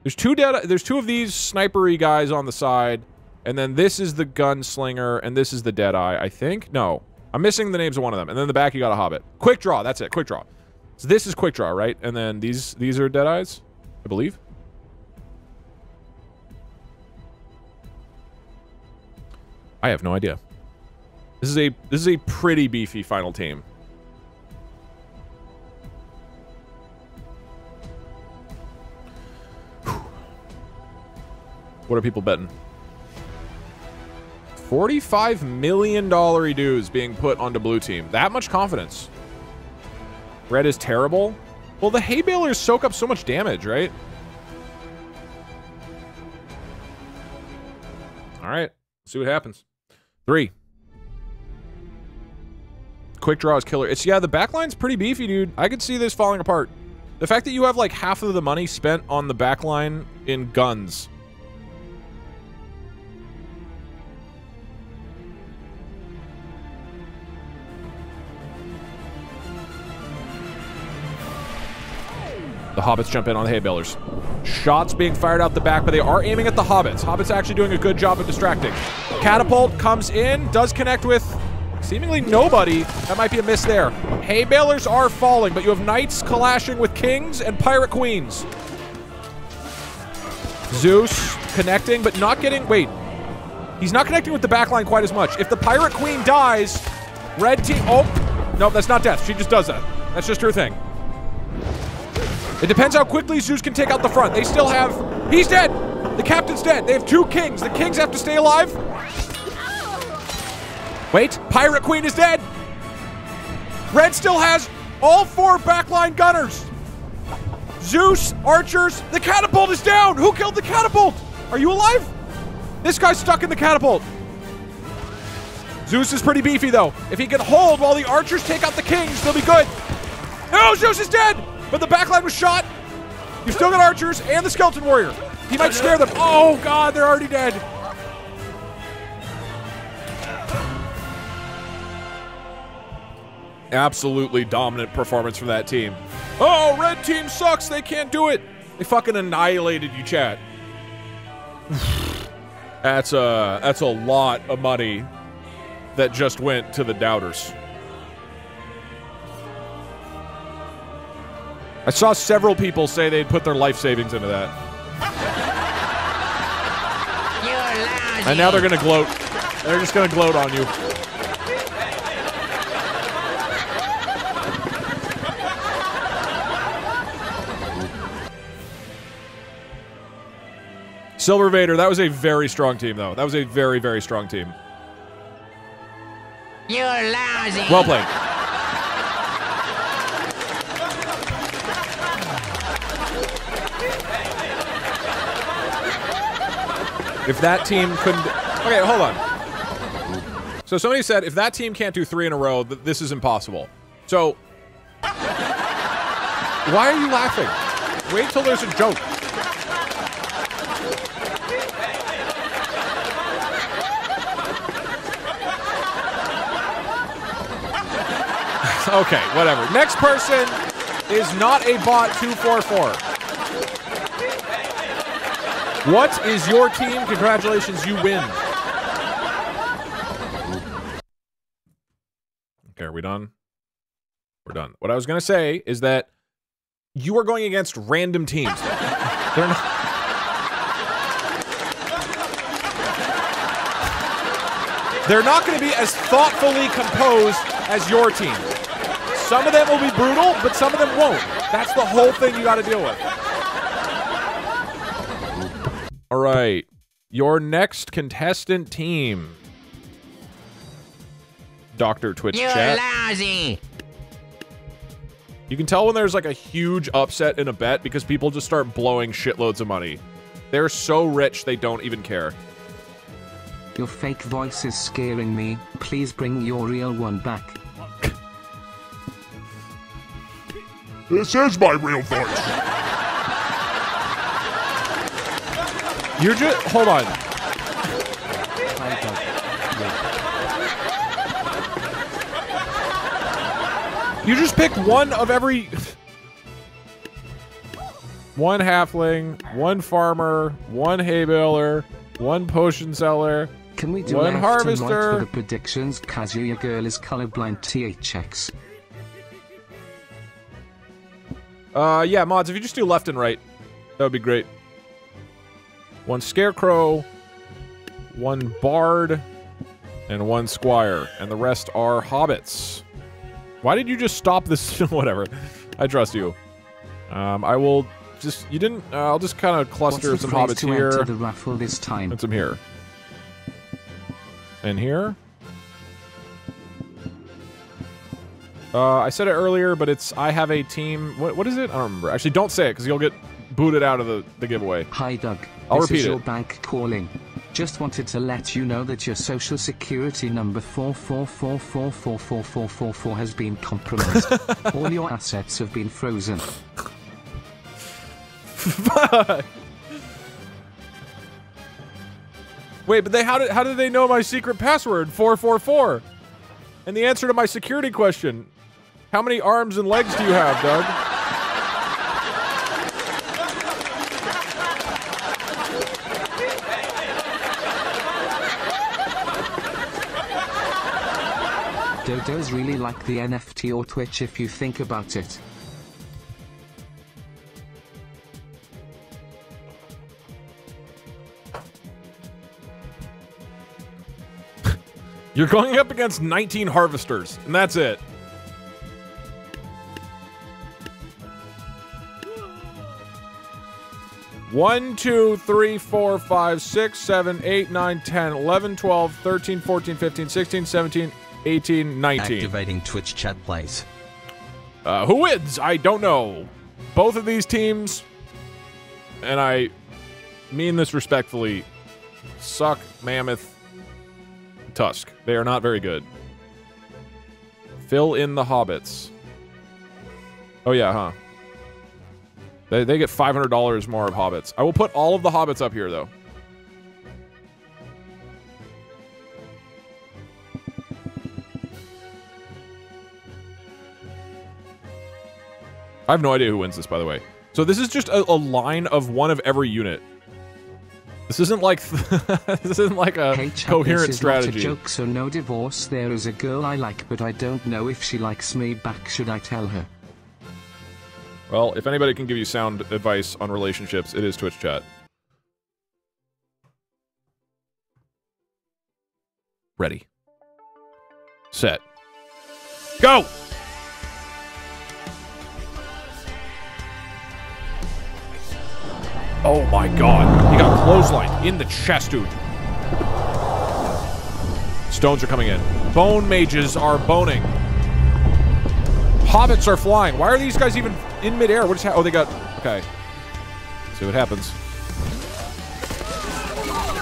There's two of these snipery guys on the side, and then this is the Gunslinger, and this is the Deadeye, I think? No. I'm missing the names of one of them. And then in the back, you got a Hobbit. Quick draw, that's it, quick draw. So this is quick draw, right? And then these are Deadeyes, I believe. I have no idea. This is a pretty beefy final team. What are people betting? $45 million dues being put onto blue team. That much confidence. Red is terrible. Well, the hay balers soak up so much damage, right? All right. See what happens. 3. Quick draw is killer. It's, yeah, the backline's pretty beefy, dude. I could see this falling apart. The fact that you have like half of the money spent on the backline in guns. The Hobbits jump in on the hay balers. Shots being fired out the back, but they are aiming at the Hobbits. Hobbits actually doing a good job of distracting. Catapult comes in, does connect with seemingly nobody. That might be a miss there. Hay balers are falling, but you have knights clashing with kings and pirate queens. Zeus connecting, but not getting... Wait. He's not connecting with the backline quite as much. If the pirate queen dies, red team... Oh, no, that's not death. She just does that. That's just her thing. It depends how quickly Zeus can take out the front. They still have... He's dead! The captain's dead. They have 2 kings. The kings have to stay alive. Wait. Pirate Queen is dead. Red still has all 4 backline gunners. Zeus, archers, the catapult is down! Who killed the catapult? Are you alive? This guy's stuck in the catapult. Zeus is pretty beefy, though. If he can hold while the archers take out the kings, they'll be good. No, Zeus is dead! But the backline was shot. You've still got archers and the skeleton warrior. He might scare them. Oh, God, they're already dead. Absolutely dominant performance from that team. Oh, red team sucks. They can't do it. They fucking annihilated you, chat. That's a lot of money that just went to the doubters. I saw several people say they'd put their life savings into that. You're lousy. And now they're gonna gloat. They're just gonna gloat on you. Silver Vader, that was a very strong team, though. That was a very, very strong team. You're lousy. Well played. If that team couldn't... Okay, hold on. So somebody said, if that team can't do 3 in a row, this is impossible. So... Why are you laughing? Wait till there's a joke. Okay, whatever. Next person is not a bot 244. What is your team? Congratulations, you win. Okay, are we done? We're done. What I was going to say is that you are going against random teams. They're not... They're not going to be as thoughtfully composed as your team. Some of them will be brutal, but some of them won't. That's the whole thing you got to deal with. All right. Your next contestant team. Dr. Twitch chat. You're lousy. You can tell when there's like a huge upset in a bet because people just start blowing shitloads of money. They're so rich they don't even care. Your fake voice is scaring me. Please bring your real one back. This is my real voice. You're just... Hold on. You just pick one of every... One halfling, one farmer, one hay baler, one potion seller, can we do one harvester? Right for the predictions, Kazuya your girl is colorblind THX. Yeah, mods, if you just do left and right, that would be great. One scarecrow, one bard, and one squire, and the rest are hobbits. Why did you just stop this? Whatever. I trust you. I will just, you didn't, I'll just kind of cluster some hobbits to here. Enter the raffle this time? And some here. And here. I said it earlier, but it's, I have a team, what is it? I don't remember. Actually, don't say it, because you'll get booted out of the giveaway. Hi, Doug. I'll repeat it. This is your bank calling. Just wanted to let you know that your social security number 444444444 has been compromised. All your assets have been frozen. Fuck! Wait, but they, how did they know my secret password, 444? And the answer to my security question. How many arms and legs do you have, Doug? Dodo's really like the NFT or Twitch if you think about it. You're going up against 19 harvesters, and that's it. One, two, three, four, five, six, seven, eight, nine, 10, 11, 12, 13, 14, 15, 16, 17, 18, 19. Activating Twitch chat plays. Who wins? I don't know. both of these teams, and I mean this respectfully, suck Mammoth Tusk. They are not very good. Fill in the hobbits. Oh yeah, huh? They get $500 more of hobbits. I will put all of the hobbits up here, though. I have no idea who wins this, by the way. So this is just a line of one of every unit. This isn't like this isn't like a coherent strategy. This is not a joke, so no divorce. There is a girl I like, but I don't know if she likes me back. Should I tell her? Well, if anybody can give you sound advice on relationships, it is Twitch chat. Ready. Set. Go! Oh my god. He got clotheslined in the chest, dude. Stones are coming in. Bone mages are boning. Hobbits are flying. Why are these guys even in midair? What is happening? Oh, they got... Okay. Let's see what happens.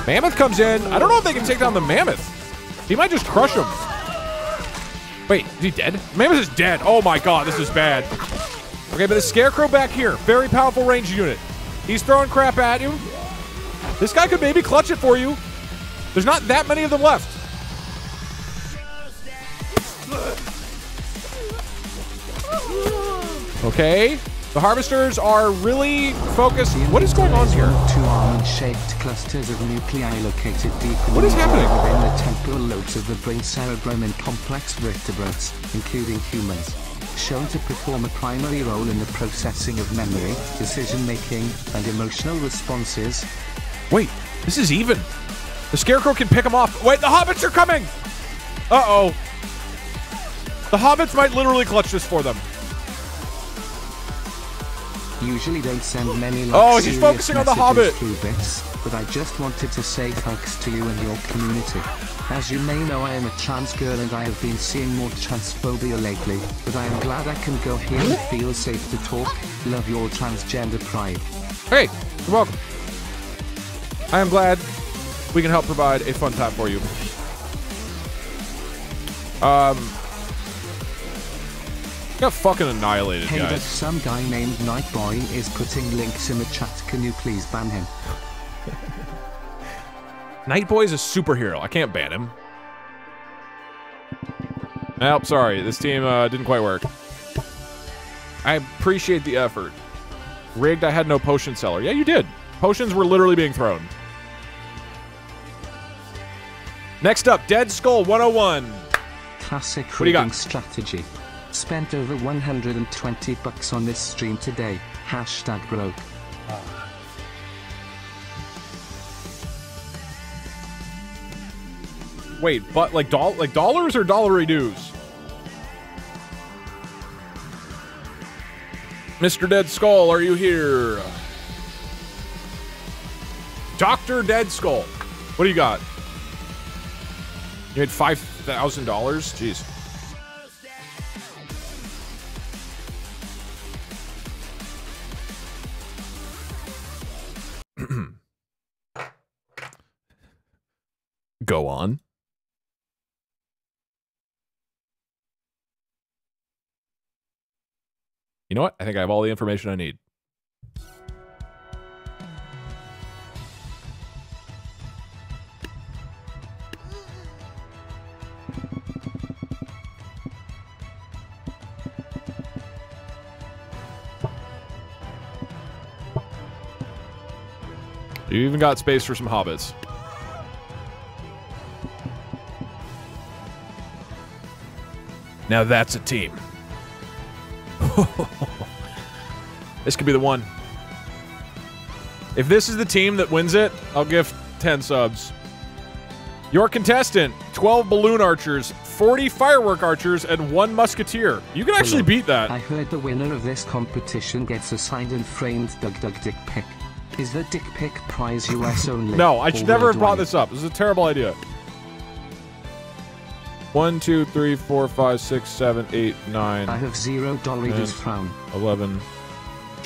Mammoth comes in. I don't know if they can take down the Mammoth. He might just crush him. Wait, is he dead? Mammoth is dead. Oh my god, this is bad. Okay, but the Scarecrow back here. Very powerful ranged unit. He's throwing crap at you. This guy could maybe clutch it for you. There's not that many of them left. Okay. The harvesters are really focused. What is going on here? Two almond-shaped clusters of nuclei located deep what is happening? Within the temporal lobes of the brain, cerebrum, and complex vertebrates, including humans, shown to perform a primary role in the processing of memory, decision-making, and emotional responses. Wait, this is even. The Scarecrow can pick them off. Wait, the Hobbits are coming! Uh-oh. The Hobbits might literally clutch this for them. Usually don't send many like oh, he's focusing on the Hobbit! Bits, but I just wanted to say thanks to you and your community. As you may know, I am a trans girl and I have been seeing more transphobia lately, but I am glad I can go here and feel safe to talk. Love your transgender pride. Hey, you're welcome. I am glad we can help provide a fun time for you. Got fucking annihilated, hey, guys. But some guy named Nightboy is putting links in the chat. Can you please ban him? Nightboy is a superhero. I can't ban him. Nope, sorry. This team didn't quite work. I appreciate the effort. Rigged, I had no potion seller. Yeah, you did. Potions were literally being thrown. Next up, Dead Skull 101. Classic what do you got? Strategy. Spent over 120 bucks on this stream today. Hashtag broke. Wait, but like dollars or dollary dues? Mr. Dead Skull, are you here? Dr. Dead Skull, what do you got? You had $5,000? Jeez. Go on. You know what? I think I have all the information I need. You even got space for some hobbits. Now that's a team. This could be the one. If this is the team that wins it, I'll give 10 subs. Your contestant, 12 balloon archers, 40 firework archers, and 1 musketeer. You can actually beat that. I heard the winner of this competition gets a signed and framed Doug Doug Dick Pick. Is the Dick Pick prize US only? No, I should never have brought this up. This is a terrible idea. 1, 2, 3, 4, 5, 6, 7, 8, 9. I have $0 from 11,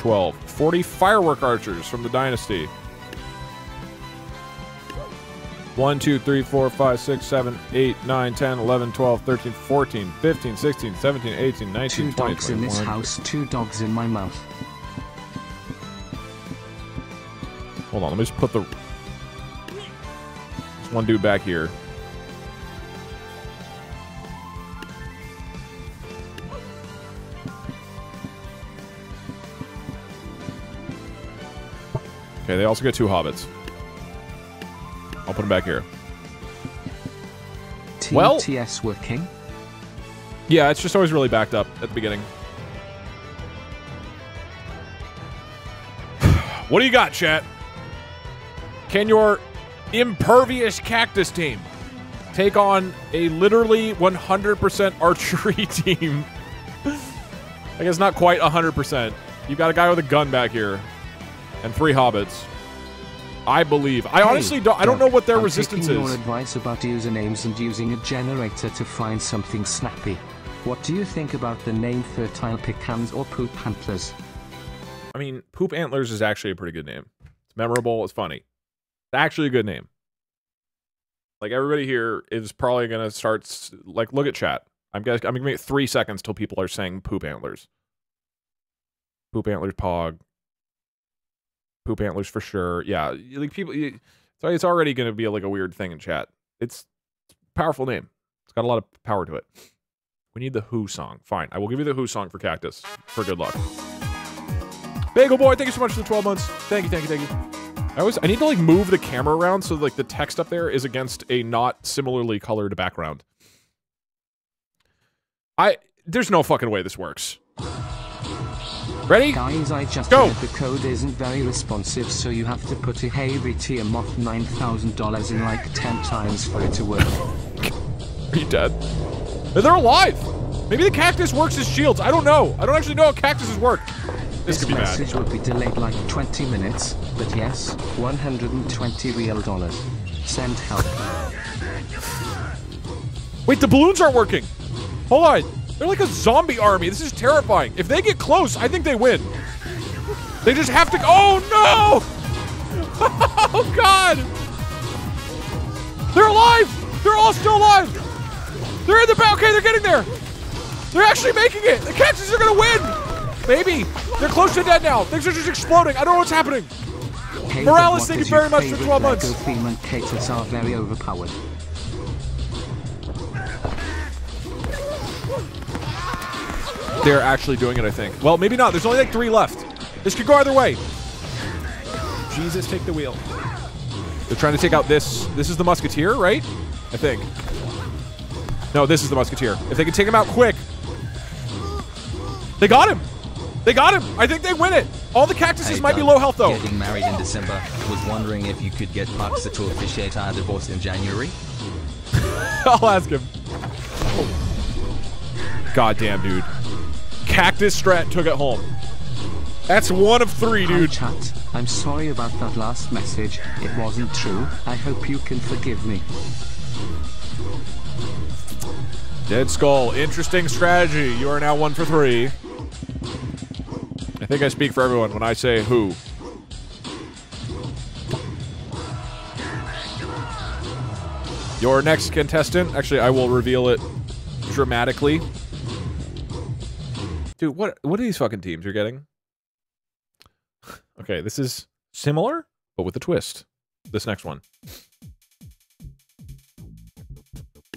12. 40 firework archers from the dynasty. 1, 2, 3, 4, 5, 6, 7, 8, 9, 10, 11, 12, 13, 14, 15, 16, 17, 18, 19, 20, 21. 2 dogs in this house, 2 dogs in my mouth. Hold on, let me just put the... There's one dude back here. Okay, they also get 2 hobbits. I'll put them back here. Well, TTS working? Yeah, it's just always really backed up at the beginning. What do you got, chat? Can your impervious cactus team take on a literally 100% archery team? I guess not quite 100%. You got a guy with a gun back here. And 3 hobbits. I believe. I honestly don't. I don't know what their resistance is. I'm taking your advice about usernames and using a generator to find something snappy. What do you think about the name Fertile Pecans or Poop Antlers? I mean, Poop Antlers is actually a pretty good name. It's memorable. It's funny. It's actually a good name. Like everybody here is probably gonna start. Like, look at chat. I'm gonna make it 3 seconds till people are saying Poop Antlers. Poop Antlers Pog. Poop Antlers for sure. Yeah, like people. So it's already going to be like a weird thing in chat. It's a powerful name. It's got a lot of power to it. We need the Who song. Fine, I will give you the Who song for Cactus. For good luck. Bagel Boy, thank you so much for the 12 months. Thank you, thank you, thank you. I need to like move the camera around so like the text up there is against a not similarly colored background. There's no fucking way this works. Ready? Guys, I just heard the code isn't very responsive, so you have to put a heavy Tiamat $9,000 in like 10 times for it to work. Are you dead? They're alive! Maybe the cactus works as shields. I don't know. I don't actually know how cactuses work. This could be bad. This message would be delayed like 20 minutes, but yes, 120 real dollars. Send help. Wait, the balloons aren't working. Hold on. They're like a zombie army. This is terrifying. If they get close, I think they win. They just have to... Oh, no! Oh, God! They're alive! They're all still alive! They're in the back. Okay, they're getting there. They're actually making it. The Cactus are going to win. Maybe. They're close to dead now. Things are just exploding. I don't know what's happening. Hey, Morales, thank you very much for 12 months. Theme and cactus are very overpowered. They're actually doing it, I think. Well, maybe not. There's only like 3 left. This could go either way. Jesus, take the wheel. They're trying to take out this. This is the Musketeer, right? I think. No, this is the Musketeer. If they can take him out quick. They got him. They got him. I think they win it. All the cactuses might be low health, though. Getting married in December. Was wondering if you could get Parks to officiate our divorce in January. I'll ask him. Goddamn, dude. Cactus Strat took it home. That's 1 of 3, dude. Hi, chat. I'm sorry about that last message. It wasn't true. I hope you can forgive me. Dead Skull. Interesting strategy. You are now 1 for 3. I think I speak for everyone when I say who. Your next contestant. Actually, I will reveal it dramatically. Dude, what are these fucking teams you're getting? Okay, this is similar, but with a twist. This next one.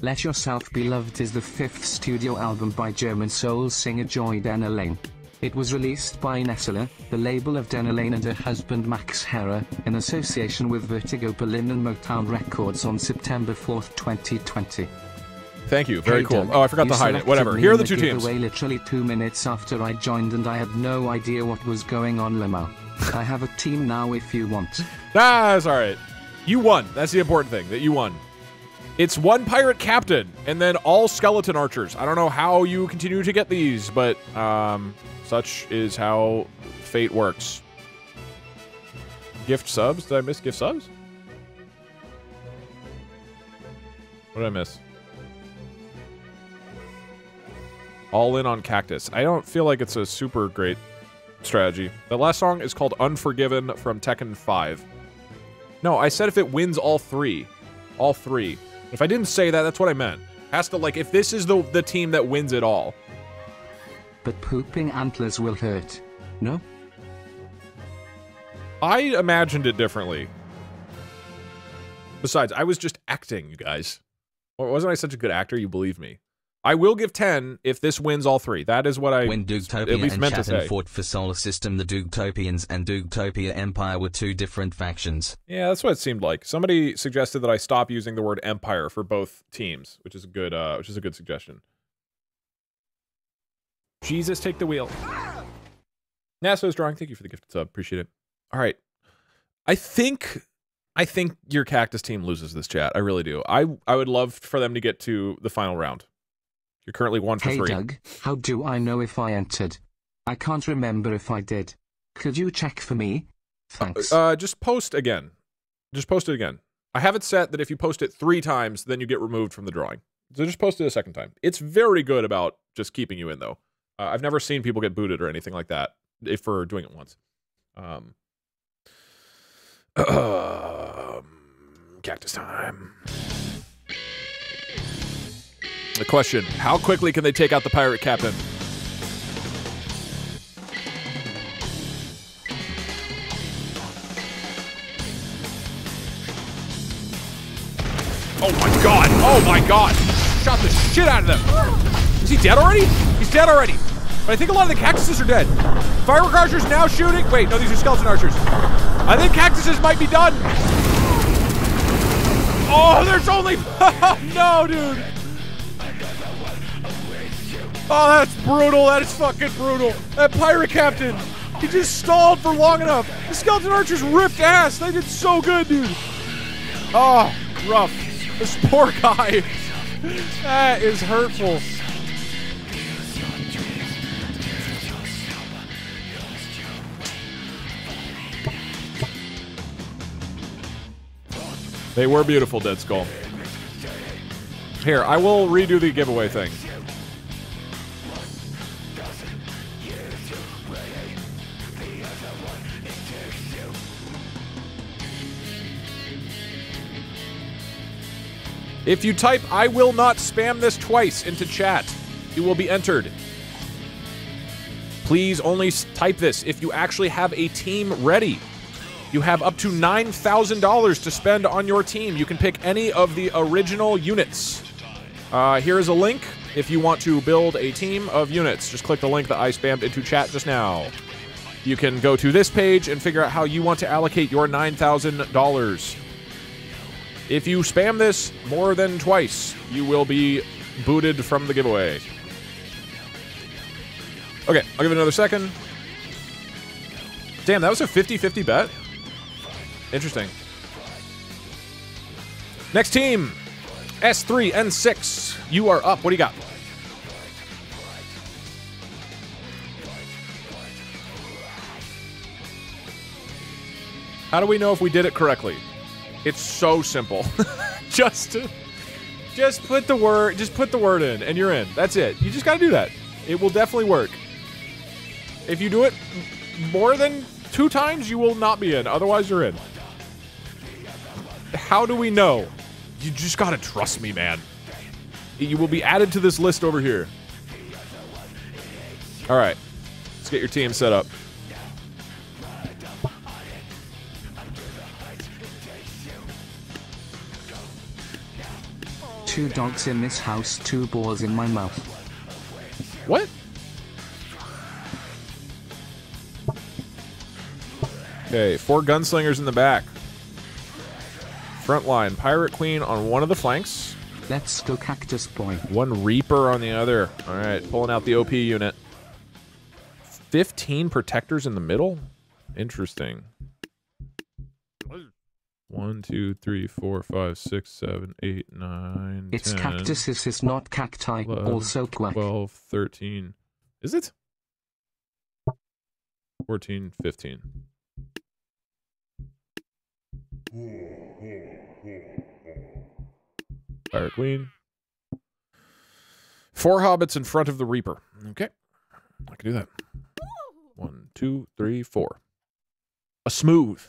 Let Yourself Be Loved is the 5th studio album by German soul singer Joy Dennerlein. It was released by Nessler, the label of Dennerlein and her husband Max Herrer, in association with Vertigo Berlin and Motown Records on September 4th, 2020. Thank you. Very cool. Oh, I forgot to hide it. Whatever. Here are the 2 teams. Literally 2 minutes after I joined, and I had no idea what was going on, Limo. I have a team now if you want. That's all right. You won. That's the important thing, that you won. It's 1 pirate captain and then all skeleton archers. I don't know how you continue to get these, but such is how fate works. Gift subs? Did I miss gift subs? What did I miss? All in on Cactus. I don't feel like it's a super great strategy. The last song is called Unforgiven from Tekken 5. No, I said if it wins all three. All three. If I didn't say that, that's what I meant. Has to, like, if this is the team that wins it all. But pooping antlers will hurt. No? I imagined it differently. Besides, I was just acting, you guys. Wasn't I such a good actor? You believe me. I will give 10 if this wins all three. That is what I at least meant to say. When Dugtopia and Chatham fought for Solar System, the Dugtopians and Dugtopia Empire were two different factions. Yeah, that's what it seemed like. Somebody suggested that I stop using the word empire for both teams, which is a good, suggestion. Jesus, take the wheel. NASA's drawing. Thank you for the gift sub. Appreciate it. All right, I think your Cactus team loses this, chat. I really do. I would love for them to get to the final round. You're currently 1 for 3. Hey Doug, how do I know if I entered? I can't remember if I did. Could you check for me? Thanks. Just post again. Just post it again. I have it set that if you post it 3 times, then you get removed from the drawing. So just post it a 2nd time. It's very good about just keeping you in, though. I've never seen people get booted or anything like that if for doing it once. Cactus time. The question, how quickly can they take out the pirate captain? Oh my god! Oh my god! Shot the shit out of them! Is he dead already? He's dead already! But I think a lot of the cactuses are dead. Firework archers now shooting. Wait, no, these are skeleton archers. I think cactuses might be done. Oh, there's only... Oh, no, dude. Oh, that's brutal. That is fucking brutal. That pirate captain, he just stalled for long enough. The skeleton archers ripped ass. They did so good, dude. Oh, rough. This poor guy. That is hurtful. They were beautiful, Dead Skull. Here, I will redo the giveaway thing. If you type, I will not spam this twice into chat, you will be entered. Please only type this if you actually have a team ready. You have up to $9,000 to spend on your team. You can pick any of the original units. Here is a link if you want to build a team of units. Just click the link that I spammed into chat just now. You can go to this page and figure out how you want to allocate your $9,000. If you spam this more than twice, you will be booted from the giveaway. Okay, I'll give it another second. Damn, that was a 50-50 bet. Interesting. Next team, S3 and 6. You are up. What do you got? How do we know if we did it correctly? It's so simple. just put the word. Just put the word in, and you're in. That's it. You just gotta do that. It will definitely work. If you do it more than 2 times, you will not be in. Otherwise, you're in. How do we know? You just gotta trust me, man. You will be added to this list over here. All right. Let's get your team set up. Two dogs in this house, 2 balls in my mouth. What? Okay, 4 gunslingers in the back. Frontline, Pirate Queen on one of the flanks. Let's go Cactus Boy. 1 Reaper on the other. All right, pulling out the OP unit. 15 protectors in the middle? Interesting. 1, 2, 3, 4, 5, 6, 7, 8, 9, 10. It's cactuses, it's not cacti. 11, also quack. 12, 13. Is it? 14, 15. Pirate Queen. 4 hobbits in front of the Reaper. Okay. I can do that. One, 2, 3, 4. A smooth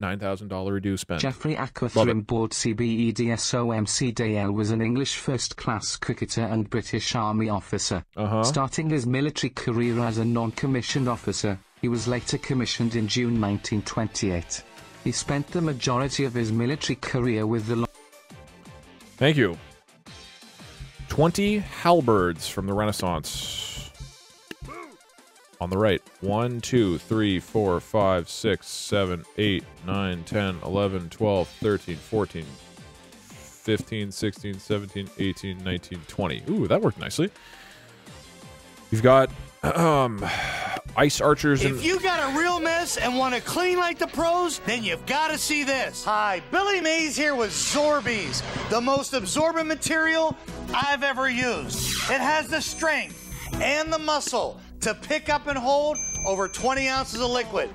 $9,000 due spend. Jeffrey Aquathorne Board CBEDSOMCDL was an English first-class cricketer and British Army officer. Starting his military career as a non-commissioned officer, he was later commissioned in June 1928. He spent the majority of his military career with the... Thank you. 20 halberds from the Renaissance. On the right. 1, 2, 3, 4, 5, 6, 7, 8, 9, 10, 11, 12, 13, 14, 15, 16, 17, 18, 19, 20. Ooh, that worked nicely. You've got... ice archers. If you got a real mess and want to clean like the pros, then you've got to see this. Hi, Billy Mays here with Zorbies, the most absorbent material I've ever used. It has the strength and the muscle to pick up and hold over 20 ounces of liquid.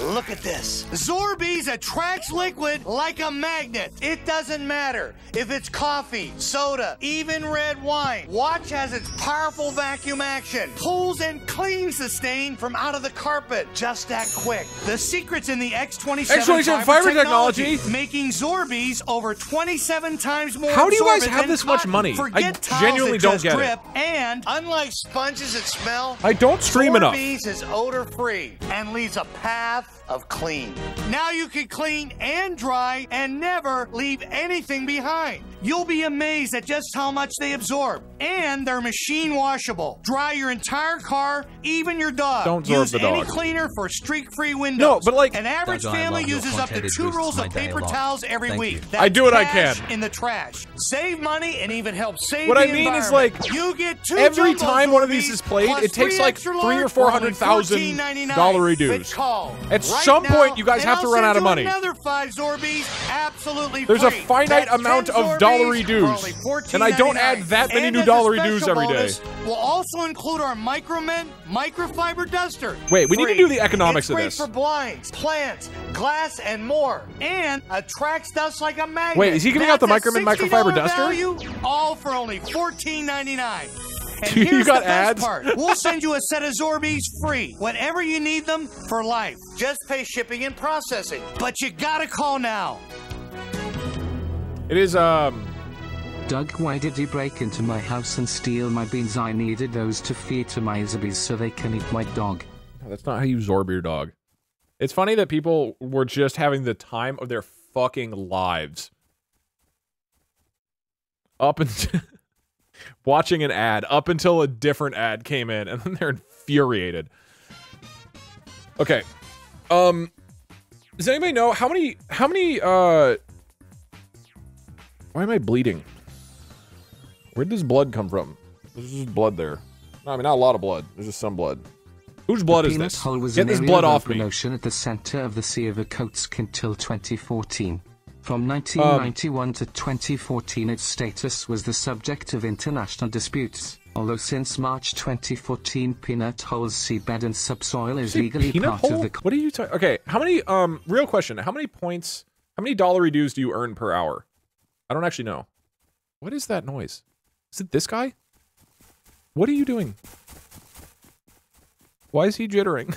Look at this. Zorbies attracts liquid like a magnet. It doesn't matter if it's coffee, soda, even red wine. Watch as its powerful vacuum action pulls and cleans the stain from out of the carpet just that quick. The secret's in the X27 fiber technology, making Zorbies over 27 times more. How do you guys have this much money? Forget I genuinely don't get grip, it. And unlike sponges that smell, I don't stream enough. Zorbies is odor-free and leaves a path of clean. Now you can clean and dry and never leave anything behind. You'll be amazed at just how much they absorb. And they're machine washable. Dry your entire car, even your dog. Don't absorb the dog. Use any cleaner for streak-free windows. No, but like... An average family uses up to 2 rolls of paper towels every week. I do what I can. In the trash. Save money and even help save the environment. What I mean is like... You get 2 every time one of these is played, it takes like $300,000 or $400,000 reduced. At some point, you guys have to run out of money. Another 5 Zorbies, absolutely free. There's a finite amount of dollary dues, and I don't add that many new dollary dues every day. We'll also include our Micromin microfiber duster. Wait, we need to do the economics of this. It's great for blinds, plants, glass, and more, and attracts dust like a magnet. Wait, is he giving out the Micromin microfiber duster? Value, all for only $14.99. And dude, here's the best part. We'll send you a set of Zorbies free whenever you need them for life. Just pay shipping and processing. But you gotta call now. It is, Doug, why did he break into my house and steal my beans? I needed those to feed to my Zorbies so they can eat my dog. No, that's not how you Zorb your dog. It's funny that people were just having the time of their fucking lives. Up and... watching an ad up until a different ad came in, and then they're infuriated. Okay. Does anybody know how many why am I bleeding? Where'd this blood come from? There's just blood there. No, I mean, not a lot of blood. There's just some blood. Whose blood is this? Get this blood off me. At the center of the Sea of Irkutsk until 2014. From 1991 to 2014, its status was the subject of international disputes, although since March 2014, Peanut Hole's seabed and subsoil is legally part of the... What are you talking... Okay, how many... real question. How many points... How many dollary dues do you earn per hour? I don't actually know. What is that noise? Is it this guy? What are you doing? Why is he jittering?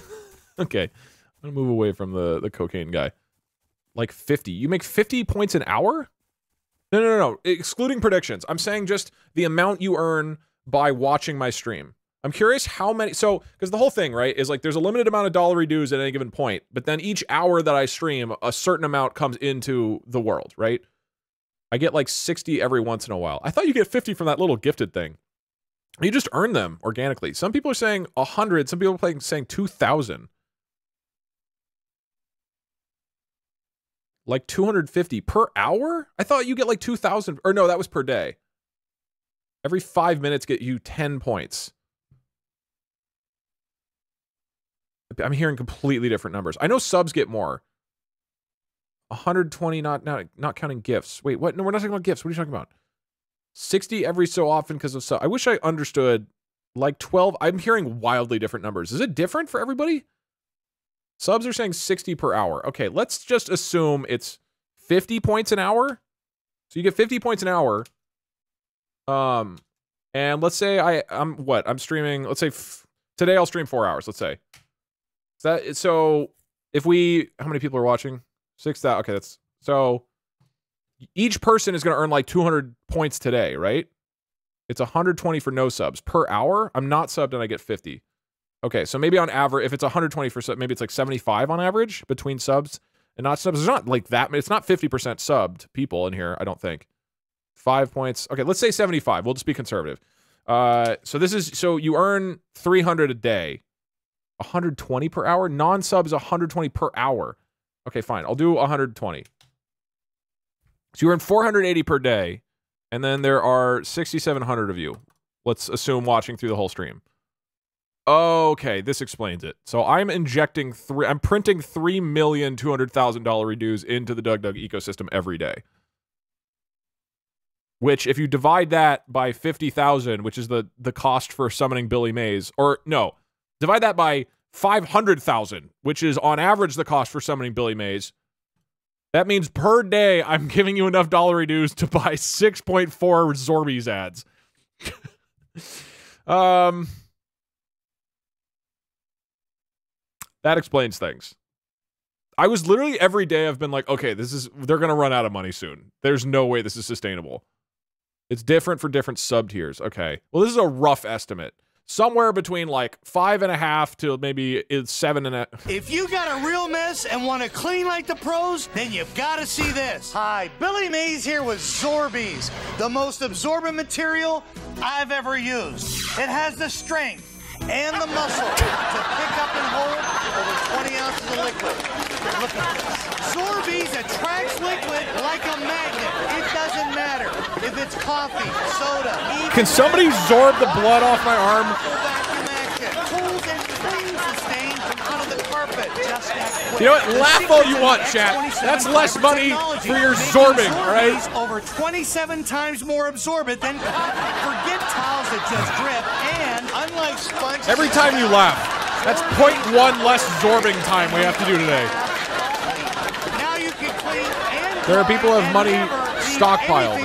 Okay, I'm gonna move away from the cocaine guy. Like 50. You make 50 points an hour? No. Excluding predictions. I'm saying just the amount you earn by watching my stream. I'm curious how many... So, because the whole thing, right, is like there's a limited amount of dollary dues at any given point, but then each hour that I stream, a certain amount comes into the world, right? I get like 60 every once in a while. I thought you get 50 from that little gifted thing. You just earn them organically. Some people are saying 100. Some people are saying 2,000. Like 250 per hour? I thought you get like 2,000, or no, that was per day. Every 5 minutes get you 10 points. I'm hearing completely different numbers. I know subs get more. 120, not counting gifts. Wait, what? No, we're not talking about gifts. What are you talking about? 60 every so often because of sub. I wish I understood. Like 12. I'm hearing wildly different numbers. Is it different for everybody? Subs are saying 60 per hour. Okay, let's just assume it's 50 points an hour. So you get 50 points an hour. And let's say I'm streaming, let's say today I'll stream 4 hours, let's say. So if we, how many people are watching? 6,000. Okay, that's, so each person is going to earn like 200 points today, right? It's 120 for no subs per hour. I'm not subbed and I get 50. Okay, so maybe on average, if it's 120 for sub, maybe it's like 75 on average between subs and not subs. It's not like that. It's not 50% subbed people in here, I don't think. 5 points. Okay, let's say 75. We'll just be conservative. So this is, so you earn 300 a day. 120 per hour? Non-subs 120 per hour. Okay, fine. I'll do 120. So you earn 480 per day, and then there are 6,700 of you. Let's assume watching through the whole stream. Okay, this explains it. So I'm injecting I'm printing $3,200,000 dues into the DugDug ecosystem every day. Which, if you divide that by 50,000, which is the cost for summoning Billy Mays, or no, divide that by 500,000, which is on average the cost for summoning Billy Mays. That means per day, I'm giving you enough dollary dues to buy 6.4 Zorbies ads. That explains things. I was literally every day I've been like, okay, this is, they're going to run out of money soon. There's no way this is sustainable. It's different for different sub tiers. Okay. Well, this is a rough estimate. Somewhere between like 5.5 to maybe 7.5. If you got a real mess and want to clean like the pros, then you've got to see this. Hi, Billy Mays here with Zorbies, the most absorbent material I've ever used. It has the strength and the muscle to pick up and hold over 20 ounces of liquid. Look at this. Zorbies attracts liquid like a magnet. It doesn't matter if it's coffee, soda, meat. Can somebody zorb the blood off my arm? You know what? Laugh all you want, chat. That's less money for your zorbing, right? Over 27 times more absorbent than coffee. Forget towels that just drip, and unlike sponges. Every time you laugh, that's 0.1 less zorbing time we have to do today. Now you can clean and there are people who have money stockpiled.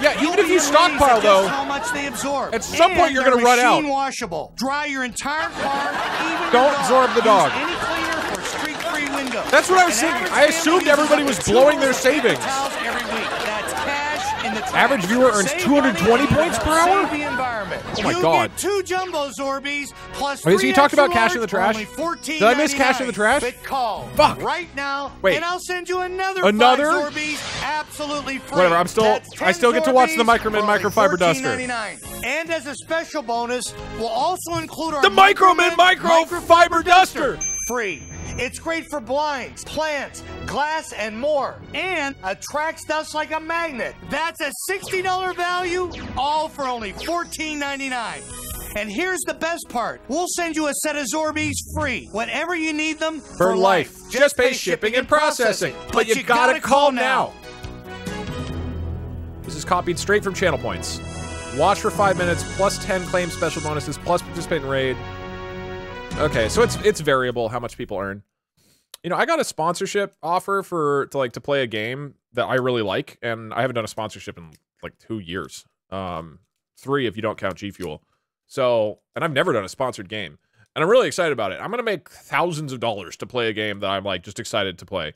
Yeah, even if you stockpile, though, how much they absorb. At some point you're going to run out. Washable. Dry your entire car, even don't absorb the dog. Any cleaner for streak-free window. That's what I was thinking. I assumed everybody was blowing their savings. Every week. That's cash in the average viewer earns 220 points per hour? Oh my god. You get 2 jumbo Zorbies plus 3. Wait, so you talked about cash in the trash? Did I miss cash in the trash? Fuck. Right now, wait. And I'll send you another 5 Zorbies absolutely free. Whatever, I still get to watch the Microman microfiber duster. And as a special bonus, we'll also include our Microman microfiber duster. Free. It's great for blinds, plants, glass, and more, and attracts dust like a magnet. That's a $60 value, all for only $14.99. And here's the best part. We'll send you a set of Zorbies free whenever you need them for life. Just pay shipping and processing, but you gotta call now. This is copied straight from channel points. Watch for 5 minutes, plus 10 claim special bonuses, plus participate in raid. Okay, so it's variable how much people earn. You know, I got a sponsorship offer to play a game that I really like, and I haven't done a sponsorship in like 2 years. 3 if you don't count G Fuel. So, and I've never done a sponsored game. And I'm really excited about it. I'm going to make thousands of dollars to play a game that I'm like just excited to play.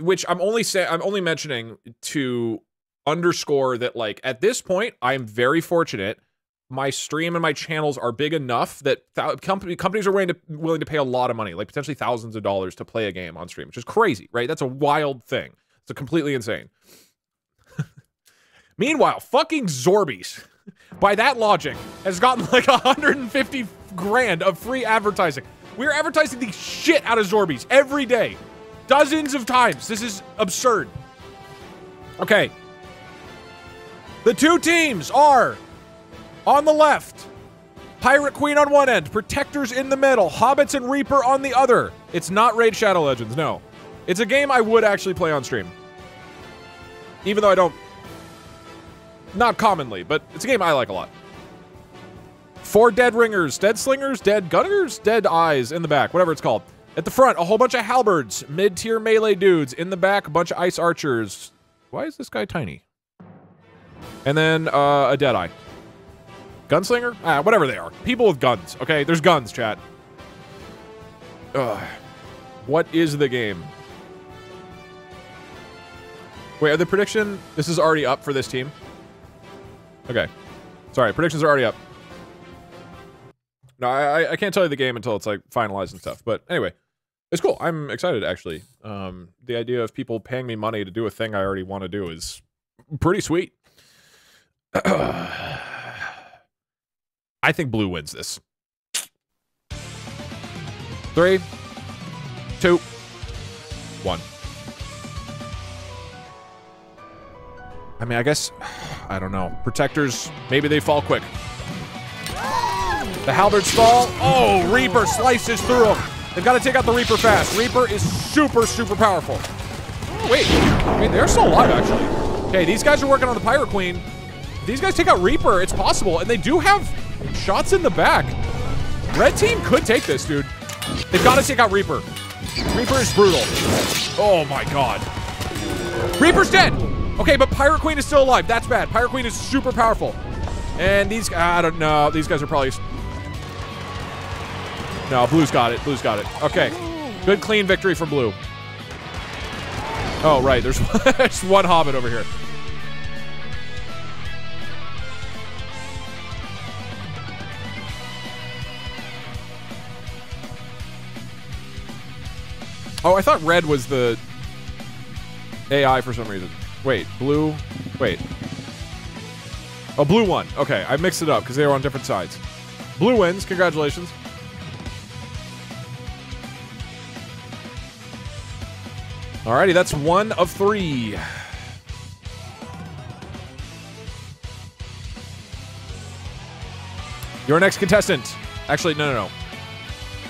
Which I'm only mentioning to underscore that like at this point I'm very fortunate. My stream and my channels are big enough that companies are willing to pay a lot of money, like potentially thousands of dollars to play a game on stream, which is crazy, right? That's a wild thing. It's a completely insane. Meanwhile, fucking Zorbies, by that logic, has gotten like 150 grand of free advertising. We're advertising the shit out of Zorbies every day. Dozens of times. This is absurd. Okay. The two teams are... on the left, Pirate Queen on one end, Protectors in the middle, Hobbits and Reaper on the other. It's not Raid Shadow Legends, no. It's a game I would actually play on stream. Even though I don't... not commonly, but it's a game I like a lot. 4 dead ringers, dead slingers, dead gunners, dead eyes in the back, whatever it's called. At the front, a whole bunch of halberds, mid-tier melee dudes. In the back, a bunch of ice archers. Why is this guy tiny? And then a dead eye. Gunslinger? Ah, whatever they are. People with guns, okay? There's guns, chat. What is the game? Wait, are the prediction... This is already up for this team? Okay. Sorry, predictions are already up. No, I can't tell you the game until it's, like, finalized and stuff. But anyway, it's cool. I'm excited, actually. The idea of people paying me money to do a thing I already want to do is pretty sweet. I think blue wins this. 3, 2, 1. I mean, I guess, I don't know. Protectors, maybe they fall quick. The halberds fall. Oh, Reaper slices through them. They've got to take out the Reaper fast. Reaper is super, super powerful. Wait, I mean, they're still alive, actually. Okay, these guys are working on the Pirate Queen. These guys take out Reaper, it's possible, and they do have shots in the back. Red team could take this, dude. They've got to take out Reaper. Reaper is brutal. Oh my god. Reaper's dead. Okay, but Pirate Queen is still alive. That's bad. Pirate Queen is super powerful. And these... I don't know. These guys are probably... No, Blue's got it. Blue's got it. Okay. Good, clean victory for Blue. Oh, right. There's one Hobbit over here. Oh, I thought red was the AI for some reason. Wait, blue? Wait. Oh, blue won. Okay, I mixed it up because they were on different sides. Blue wins. Congratulations. Alrighty, that's 1 of 3. Your next contestant. Actually, no.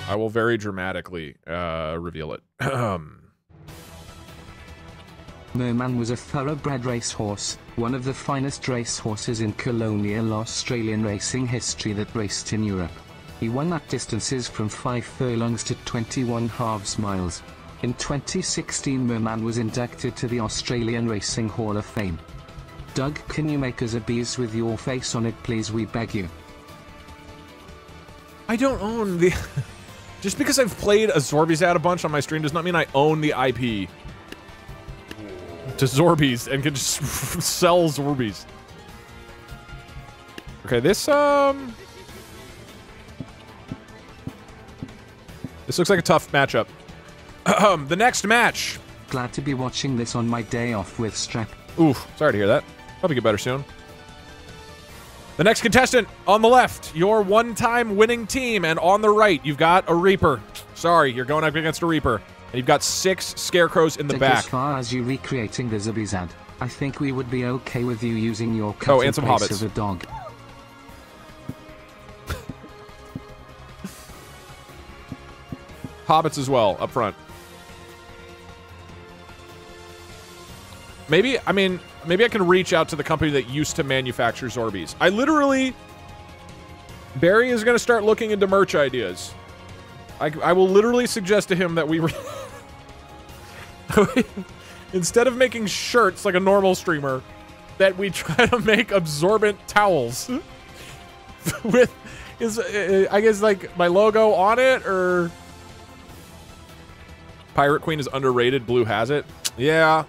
I will very dramatically reveal it. Merman was a thoroughbred racehorse, one of the finest racehorses in colonial Australian racing history that raced in Europe. He won at distances from 5 furlongs to 21.5 miles. In 2016, Merman was inducted to the Australian Racing Hall of Fame. Doug, can you make us a bees with your face on it, please? We beg you. I don't own the... Just because I've played a Zorbies ad a bunch on my stream does not mean I own the IP to Zorbies and can just sell Zorbies. Okay, this looks like a tough matchup. The next match. Glad to be watching this on my day off with Strap. Oof, sorry to hear that. Hope you get better soon. The next contestant on the left, your one-time winning team, and on the right, you've got a Reaper. Sorry, you're going up against a Reaper, and you've got 6 scarecrows in the back. As far as you recreating the Zorbies ad, I think we would be okay with you using your cut and some hobbits of a dog. Hobbits as well up front. Maybe, I mean, maybe I can reach out to the company that used to manufacture Zorbies. I literally... Barry is going to start looking into merch ideas. I will literally suggest to him that we... Instead of making shirts like a normal streamer, that we try to make absorbent towels. With, I guess, like, my logo on it, or... Pirate Queen is underrated. Blue has it. Yeah.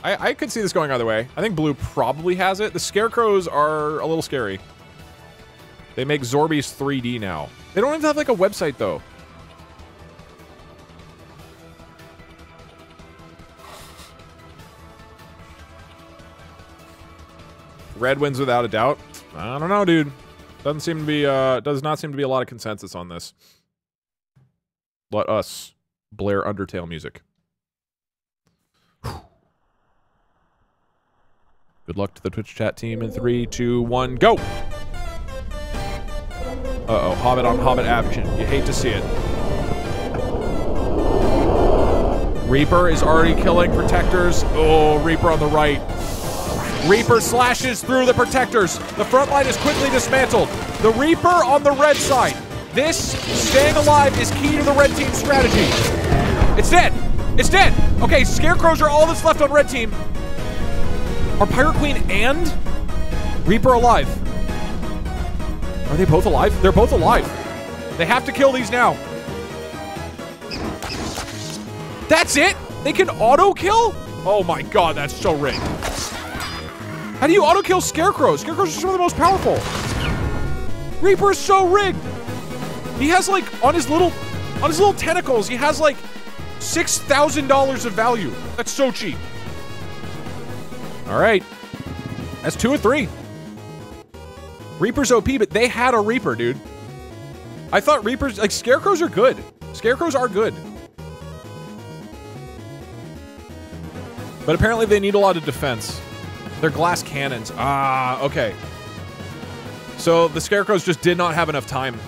I could see this going either way. I think blue probably has it. The scarecrows are a little scary. They make Zorbies 3D now. They don't even have like a website though. Red wins without a doubt. I don't know, dude. Doesn't seem to be does not seem to be a lot of consensus on this. Let us blare Undertale music. Good luck to the Twitch chat team in 3, 2, 1, go! Uh-oh, Hobbit on Hobbit action. You hate to see it. Reaper is already killing protectors. Oh, Reaper on the right. Reaper slashes through the protectors. The front line is quickly dismantled. The Reaper on the red side. This, staying alive, is key to the red team's strategy. It's dead. It's dead. Okay, scarecrows are all that's left on red team. Are Pirate Queen and Reaper alive? Are they both alive? They're both alive. They have to kill these now. That's it? They can auto-kill? Oh my god, that's so rigged. How do you auto-kill scarecrows? Scarecrows are some of the most powerful. Reaper is so rigged. He has like, on his little tentacles, he has like $6,000 of value. That's so cheap. All right, that's 2 or 3. Reaper's OP, but they had a Reaper, dude. I thought Reapers, like, scarecrows are good. Scarecrows are good. But apparently they need a lot of defense. They're glass cannons. Ah, okay. So the scarecrows just did not have enough time.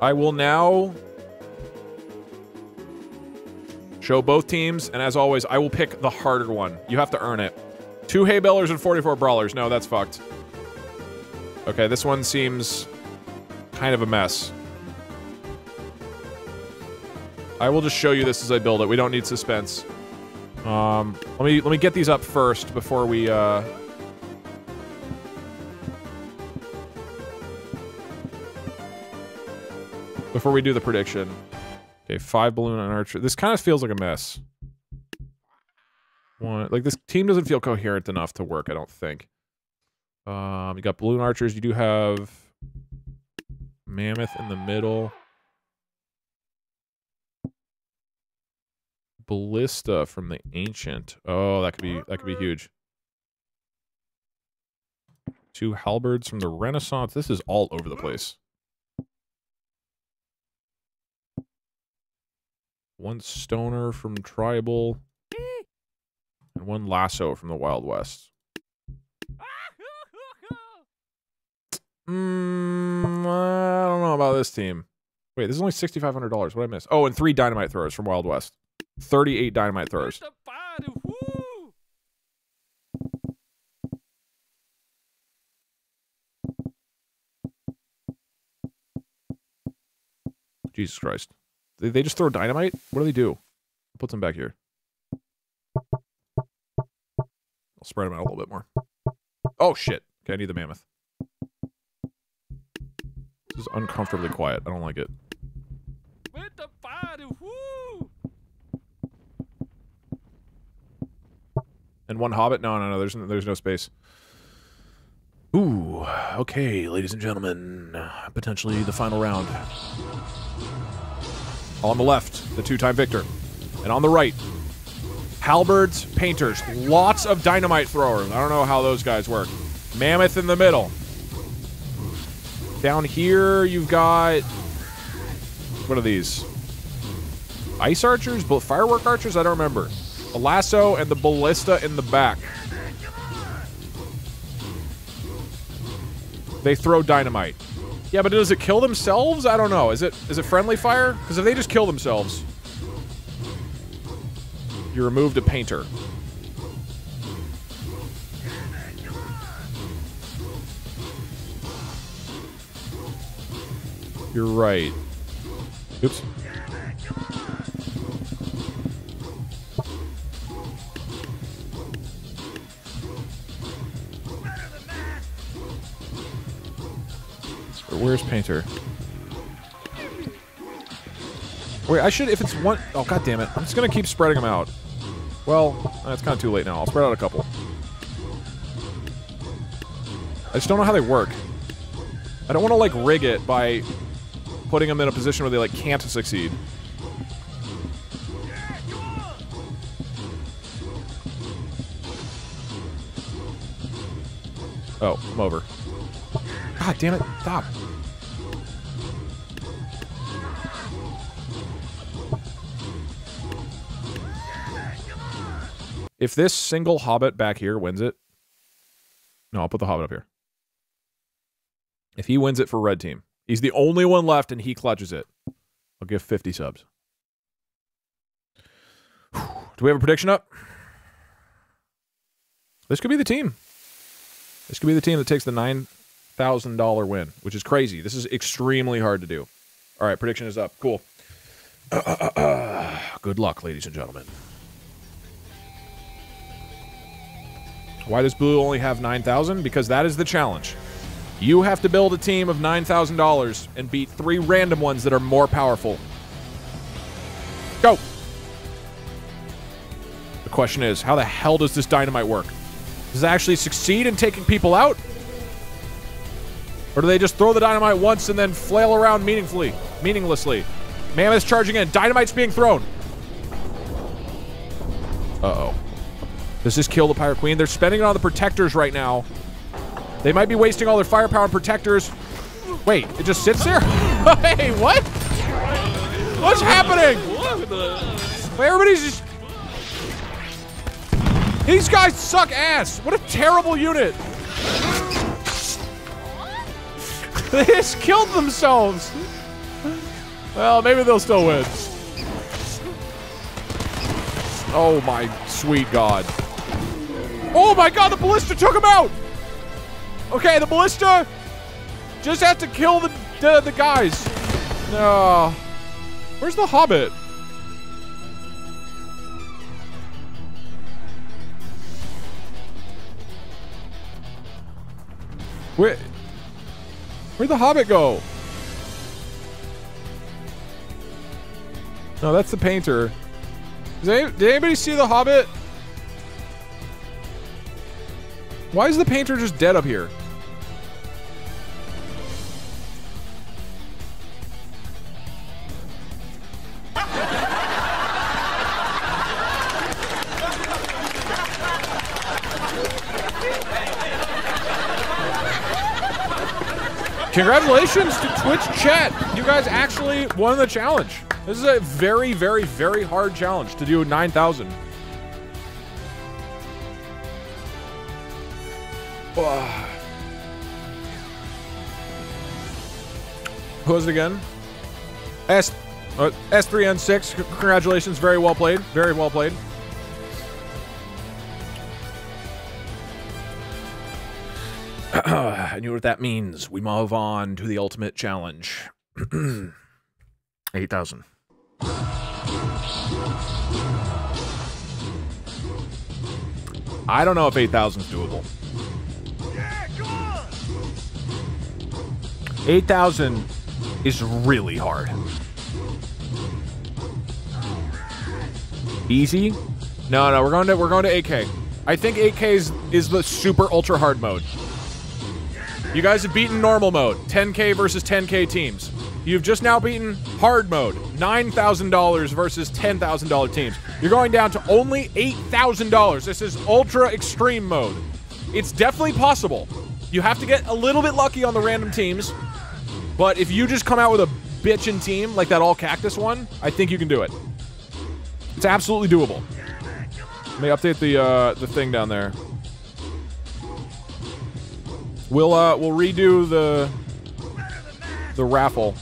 I will now show both teams, and as always, I will pick the harder one. You have to earn it. 2 hay bellers and 44 brawlers. No, that's fucked. Okay, this one seems kind of a mess. I will just show you this as I build it. We don't need suspense. Let me get these up first before we. Before we do the prediction. Okay, 5 balloon on archer. This kind of feels like a mess. One, like this team doesn't feel coherent enough to work, I don't think. You got balloon archers. You do have mammoth in the middle. Ballista from the ancient. Oh, that could be huge. 2 halberds from the Renaissance. This is all over the place. 1 stoner from tribal, and 1 lasso from the Wild West. I don't know about this team. Wait, this is only $6,500. What did I miss? Oh, and 3 dynamite throwers from Wild West. 38 dynamite throwers. Jesus Christ. They just throw dynamite? What do they do? I'll put some back here. I'll spread them out a little bit more. Oh, shit. Okay, I need the mammoth. This is uncomfortably quiet. I don't like it. With the body, woo! And 1 hobbit? No, there's no space. Ooh, okay, ladies and gentlemen. Potentially the final round. On the left, the 2-time victor. And on the right, halberds, painters, lots of dynamite throwers. I don't know how those guys work. Mammoth in the middle. Down here, you've got... What are these? Ice archers? Firework archers? I don't remember. The lasso and the ballista in the back. They throw dynamite. Yeah, but does it kill themselves? I don't know. Is it friendly fire? Because if they just kill themselves, you removed a painter. You're right. Oops. Where's painter? Wait, I should, if it's one, oh god damn it. I'm just gonna keep spreading them out. Well, it's kind of too late now. I'll spread out a couple. I just don't know how they work. I don't want to like rig it by putting them in a position where they like can't succeed. Oh, I'm over. God damn it, stop. If this single hobbit back here wins it... No, I'll put the hobbit up here. If he wins it for red team, he's the only one left and he clutches it. I'll give 50 subs. Whew. Do we have a prediction up? This could be the team. This could be the team that takes the $9,000 win, which is crazy. This is extremely hard to do. All right, prediction is up. Cool. Good luck, ladies and gentlemen. Why does blue only have 9,000? Because that is the challenge. You have to build a team of $9,000 and beat 3 random ones that are more powerful. Go! The question is, how the hell does this dynamite work? Does it actually succeed in taking people out? Or do they just throw the dynamite once and then flail around meaninglessly? Mammoth's charging in. Dynamite's being thrown. Uh-oh. Does this kill the Pirate Queen? They're spending it on the protectors right now. They might be wasting all their firepower on protectors. Wait, it just sits there? Hey, what? What's happening? Everybody's just... These guys suck ass. What a terrible unit. They just killed themselves. Well, maybe they'll still win. Oh my sweet God. Oh my God, the ballista took him out. Okay, the ballista just has to kill the guys. No. Where's the Hobbit? Where'd the Hobbit go? No, that's the painter. Did anybody see the Hobbit? Why is the painter just dead up here? Congratulations to Twitch chat. You guys actually won the challenge. This is a very, very, very hard challenge to do 9,000. Who was it again? S3N6. Congratulations. Very well played. Very well played. I knew what that means. We move on to the ultimate challenge. 8,000. I don't know if 8,000 is doable. Yeah, come on! 8,000 is really hard. Easy? No, we're going to 8K. I think 8K is the super ultra hard mode. You guys have beaten normal mode, 10K versus 10K teams. You've just now beaten hard mode, $9,000 versus $10,000 teams. You're going down to only $8,000. This is ultra extreme mode. It's definitely possible. You have to get a little bit lucky on the random teams, but if you just come out with a bitchin' team like that all cactus one, I think you can do it. It's absolutely doable. Let me update the thing down there. We'll redo the raffle.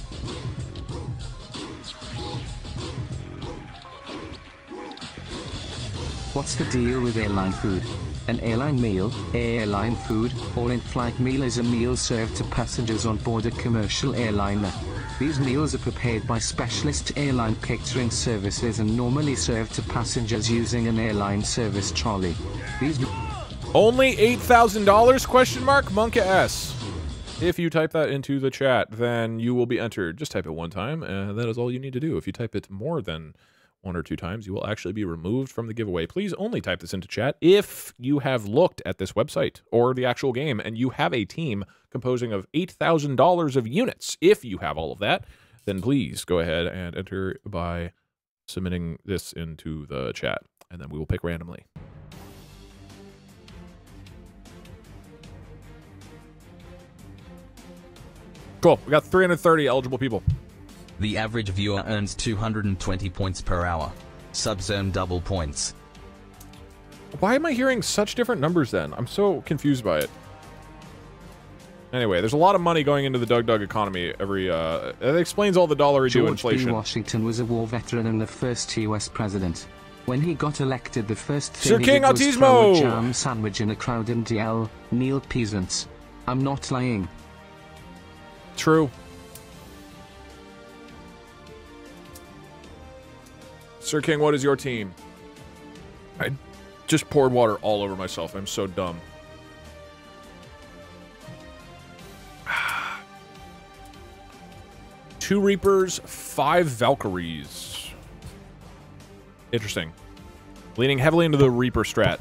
What's the deal with airline food? An airline meal, airline food, or in-flight meal is a meal served to passengers on board a commercial airliner. These meals are prepared by specialist airline catering services and normally served to passengers using an airline service trolley. These only $8,000 question mark Monka S. If you type that into the chat, then you will be entered. Just type it one time, and that is all you need to do. If you type it more than one or two times, you will actually be removed from the giveaway. Please only type this into chat if you have looked at this website or the actual game, and you have a team composing of $8,000 of units. If you have all of that, then please go ahead and enter by submitting this into the chat, and then we will pick randomly. Cool. We got 330 eligible people. The average viewer earns 220 points per hour. Subs earn double points. Why am I hearing such different numbers then? I'm so confused by it. Anyway, there's a lot of money going into the Dug Dug economy every, that explains all the dollar-due inflation. George B. Washington was a war veteran and the first U.S. president. When he got elected, the first thing he did was throw a jam sandwich in a crowd and yell, "Kneel, peasants." I'm not lying. True. Sir King, what is your team? I just poured water all over myself. I'm so dumb. 2 Reapers, 5 Valkyries. Interesting. Leaning heavily into the Reaper strat.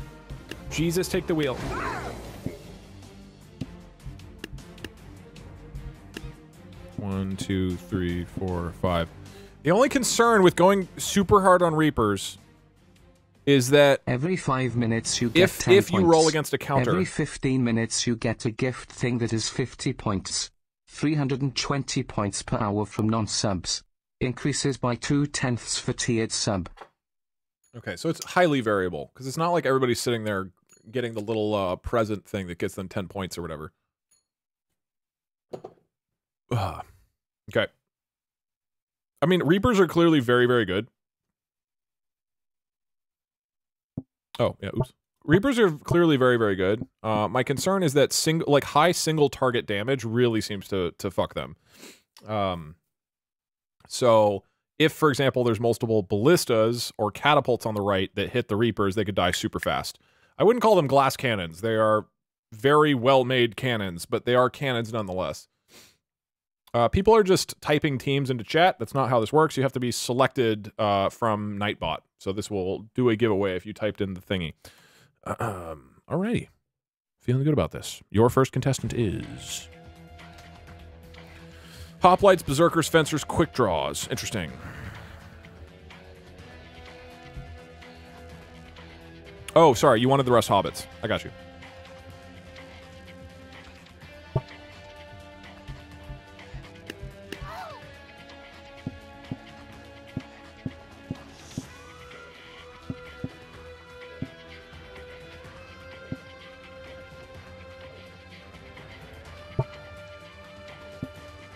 Jesus, take the wheel. One, two, three, four, five. The only concern with going super hard on Reapers is that every 5 minutes you get if you roll against a counter. Every 15 minutes you get a gift thing that is 50 points. 320 points per hour from non-subs. Increases by 2/10 for tiered sub. Okay, so it's highly variable, because it's not like everybody's sitting there getting the little present thing that gets them 10 points or whatever. Okay. I mean, Reapers are clearly very, very good. Oh, yeah, oops. Reapers are clearly very, very good. My concern is that high single target damage really seems to fuck them. So if, for example, there's multiple ballistas or catapults on the right that hit the Reapers, they could die super fast. I wouldn't call them glass cannons. They are very well-made cannons, but they are cannons nonetheless. People are just typing teams into chat. That's not how this works. You have to be selected from Nightbot. So this will do a giveaway if you typed in the thingy. Alrighty. Feeling good about this. Your first contestant is... Hoplites, Berserkers, Fencers, Quick Draws. Interesting. Oh, sorry. You wanted the rest Hobbits. I got you.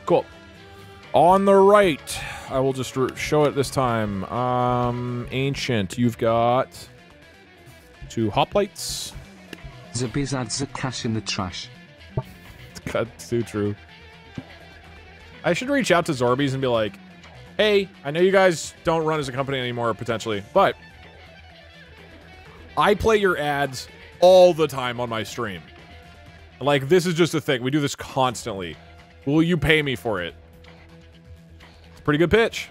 Cool. On the right, I will just show it this time. Ancient, you've got 2 hoplites. The biz adds a cash in the trash. That's too true. I should reach out to Zorbies and be like, hey, I know you guys don't run as a company anymore, potentially, but I play your ads all the time on my stream. Like, this is just a thing. We do this constantly. Will you pay me for it? It's a pretty good pitch.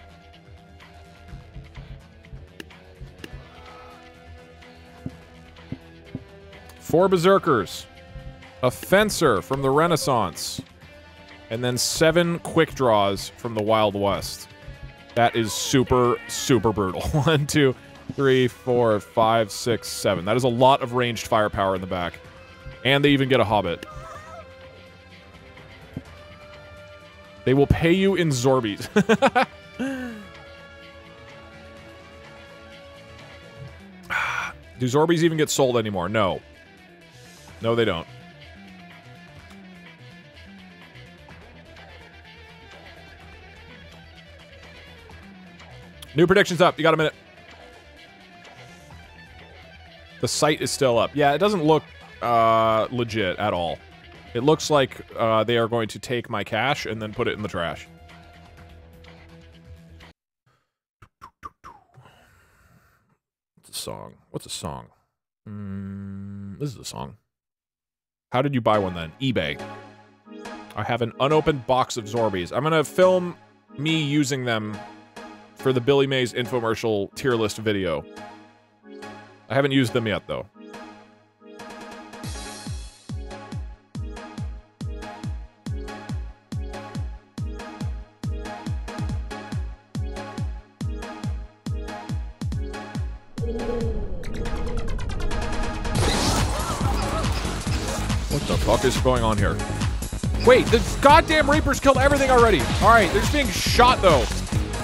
Four Berserkers, a Fencer from the Renaissance, and then 7 Quick Draws from the Wild West. That is super, super brutal. 1, 2, 3, 4, 5, 6, 7. That is a lot of ranged firepower in the back. And they even get a Hobbit. They will pay you in Zorbies. Do Zorbies even get sold anymore? No. No, they don't. New predictions up. You got a minute. The site is still up. Yeah, it doesn't look legit at all. It looks like they are going to take my cash and then put it in the trash. It's a song. What's a song? This is a song. How did you buy one then? eBay. I have an unopened box of Zorbies. I'm going to film me using them for the Billy Mays infomercial tier list video. I haven't used them yet, though. What is going on here? Wait, the goddamn Reapers killed everything already. All right, they're just being shot, though.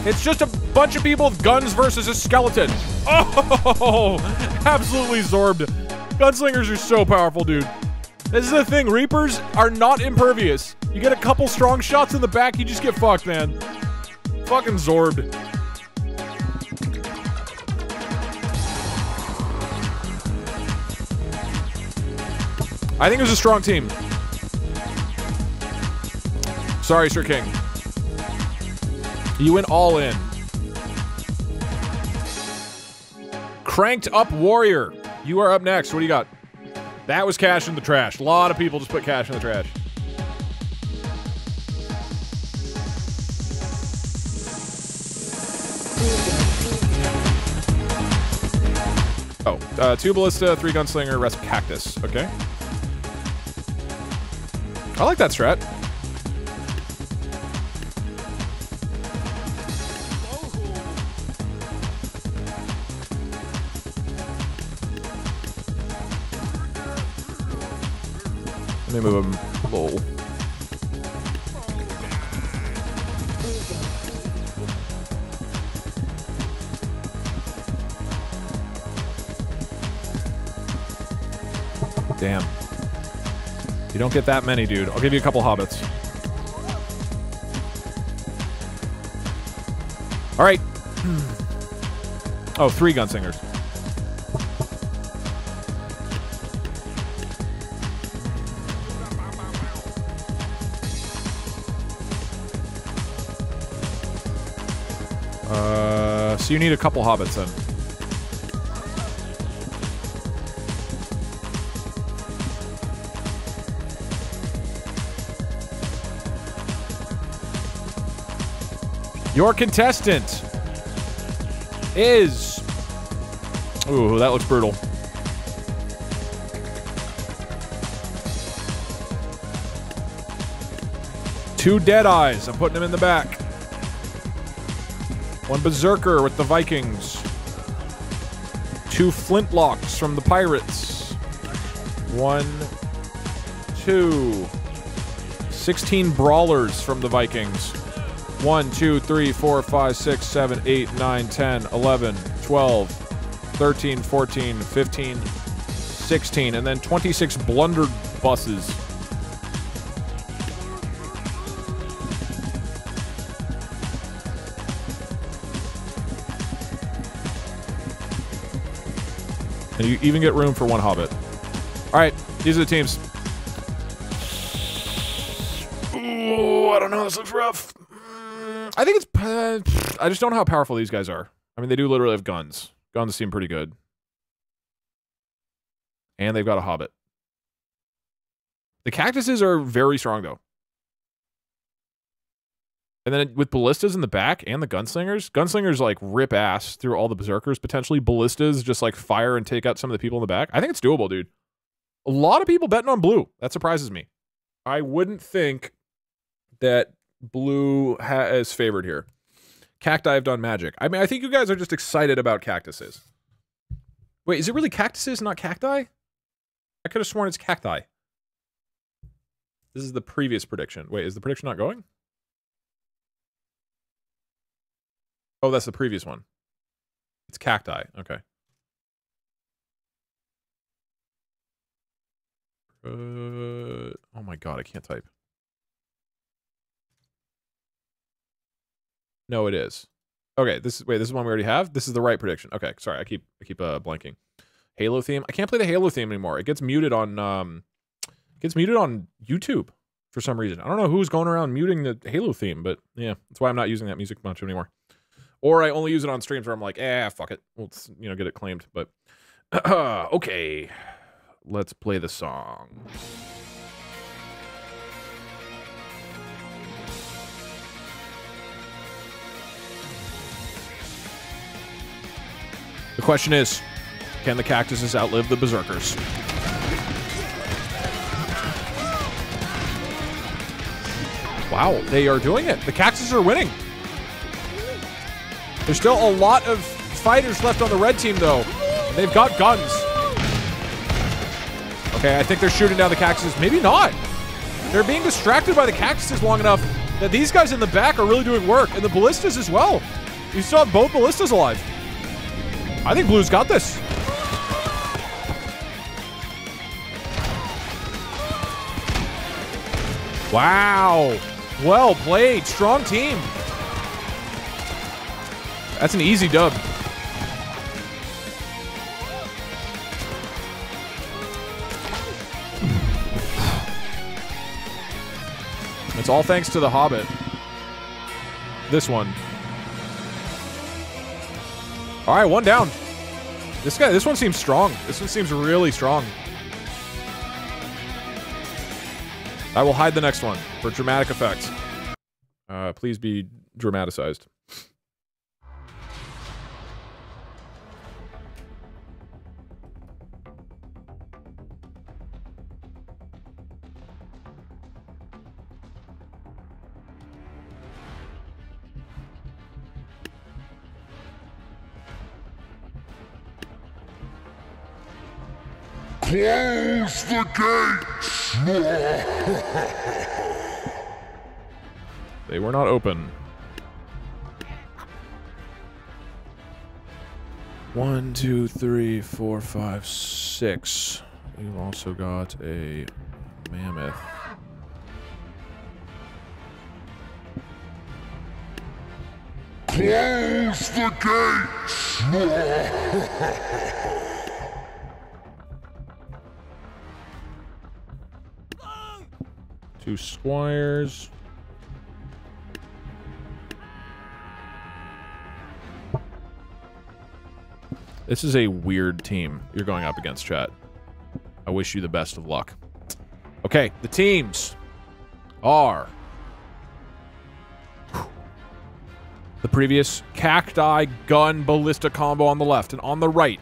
It's just a bunch of people with guns versus a skeleton. Oh, absolutely zorbed. Gunslingers are so powerful, dude. This is the thing. Reapers are not impervious. You get a couple strong shots in the back, you just get fucked, man. Fucking zorbed. I think it was a strong team. Sorry, Sir King. You went all in. Cranked Up Warrior. You are up next. What do you got? That was cash in the trash. A lot of people just put cash in the trash. Oh, 2 ballista, 3 gunslinger, rest cactus. Okay. I like that strat. Let me move him. Lol. Damn. You don't get that many, dude. I'll give you a couple hobbits. All right. Oh, 3 gunslingers. So you need a couple hobbits then. Your contestant is... Ooh, that looks brutal. Two Deadeyes. I'm putting them in the back. One Berserker with the Vikings. 2 Flintlocks from the Pirates. 1, 2. 16 Brawlers from the Vikings. 1, 2, 3, 4, 5, 6, 7, 8, 9, 10, 11, 12, 13, 14, 15, 16, and then 26 blunderbusses. And you even get room for 1 hobbit. All right, these are the teams. Ooh, I don't know, this looks rough. I think it's... I just don't know how powerful these guys are. I mean, they do literally have guns. Guns seem pretty good. And they've got a hobbit. The cactuses are very strong, though. And then with ballistas in the back and the gunslingers... Gunslingers, like, rip ass through all the berserkers, potentially. Ballistas just, like, fire and take out some of the people in the back. I think it's doable, dude. A lot of people betting on blue. That surprises me. I wouldn't think that... Blue is favored here. Cacti have done magic. I mean, I think you guys are just excited about cactuses. Wait, is it really cactuses, not cacti? I could have sworn it's cacti. This is the previous prediction. Wait, is the prediction not going? Oh, that's the previous one. It's cacti. Okay. Oh my god, I can't type. No, it is. Okay, this is... wait, this is one we already have? This is the right prediction. Okay, sorry, I keep blanking. Halo theme. I can't play the Halo theme anymore. It gets muted on YouTube for some reason. I don't know who's going around muting the Halo theme, but yeah, that's why I'm not using that music much anymore. Or I only use it on streams where I'm like, eh, fuck it. We'll, you know, get it claimed, but okay. Let's play the song. The question is, can the cactuses outlive the berserkers? Wow, they are doing it. The cactuses are winning. There's still a lot of fighters left on the red team, though. They've got guns. Okay, I think they're shooting down the cactuses. Maybe not. They're being distracted by the cactuses long enough that these guys in the back are really doing work, and the ballistas as well. You still have both ballistas alive. I think Blue's got this. Wow. Well played. Strong team. That's an easy dub. It's all thanks to the Hobbit. This one. All right, one down. This one seems strong. This one seems really strong. I will hide the next one for dramatic effect. Please be dramatized. Close the gates! They were not open. 1, 2, 3, 4, 5, 6. We've also got a mammoth. Close the gates! Two squires. This is a weird team you're going up against, chat. I wish you the best of luck. Okay, the teams are... the previous cacti, gun, ballista combo on the left. And on the right,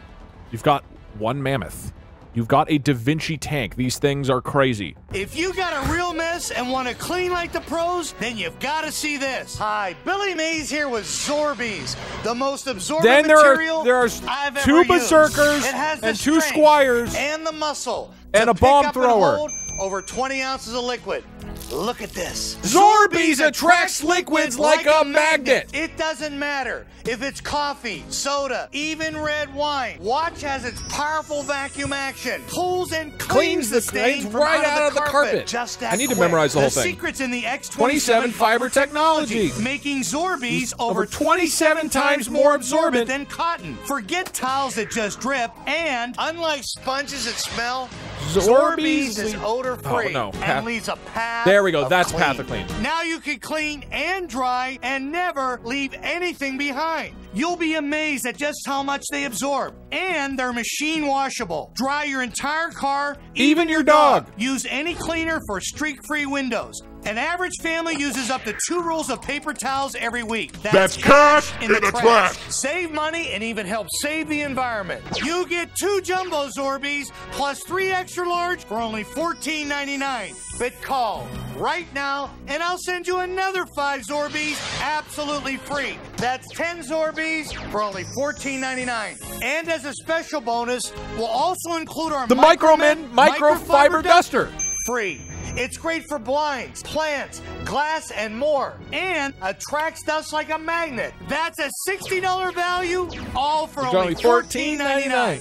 you've got one mammoth. You've got a Da Vinci tank. These things are crazy. If you got a real mess and want to clean like the pros, then you've got to see this. Hi, Billy Mays here with Zorbies, the most absorbent material I've ever used. Then there are two berserkers and two squires and the muscle and a bomb thrower. Over 20 ounces of liquid. Look at this. Zorbies attracts liquids like a magnet. It doesn't matter if it's coffee, soda, even red wine. Watch as its powerful vacuum action pulls and cleans the stains right out of the carpet. Just that I need to memorize the whole thing. Secrets in the X27 fiber technology. Making Zorbies over 27 times more absorbent than cotton. Forget towels that just drip, and unlike sponges that smell, Zorbies is odor-free and leaves a path. There we go. That's Path of Clean. Now you can clean and dry and never leave anything behind. You'll be amazed at just how much they absorb. And they're machine washable. Dry your entire car, even your dog. Use any cleaner for streak-free windows. An average family uses up to 2 rolls of paper towels every week. That's cash in the trash. Save money and even help save the environment. You get 2 jumbo Zorbies plus 3 extra large for only $14.99. But call right now and I'll send you another 5 Zorbies absolutely free. That's 10 Zorbies for only $14.99. And as a special bonus, we'll also include our Micromin microfiber duster. Free. It's great for blinds, plants, glass, and more, and attracts dust like a magnet. That's a $60 value, all for only $14.99.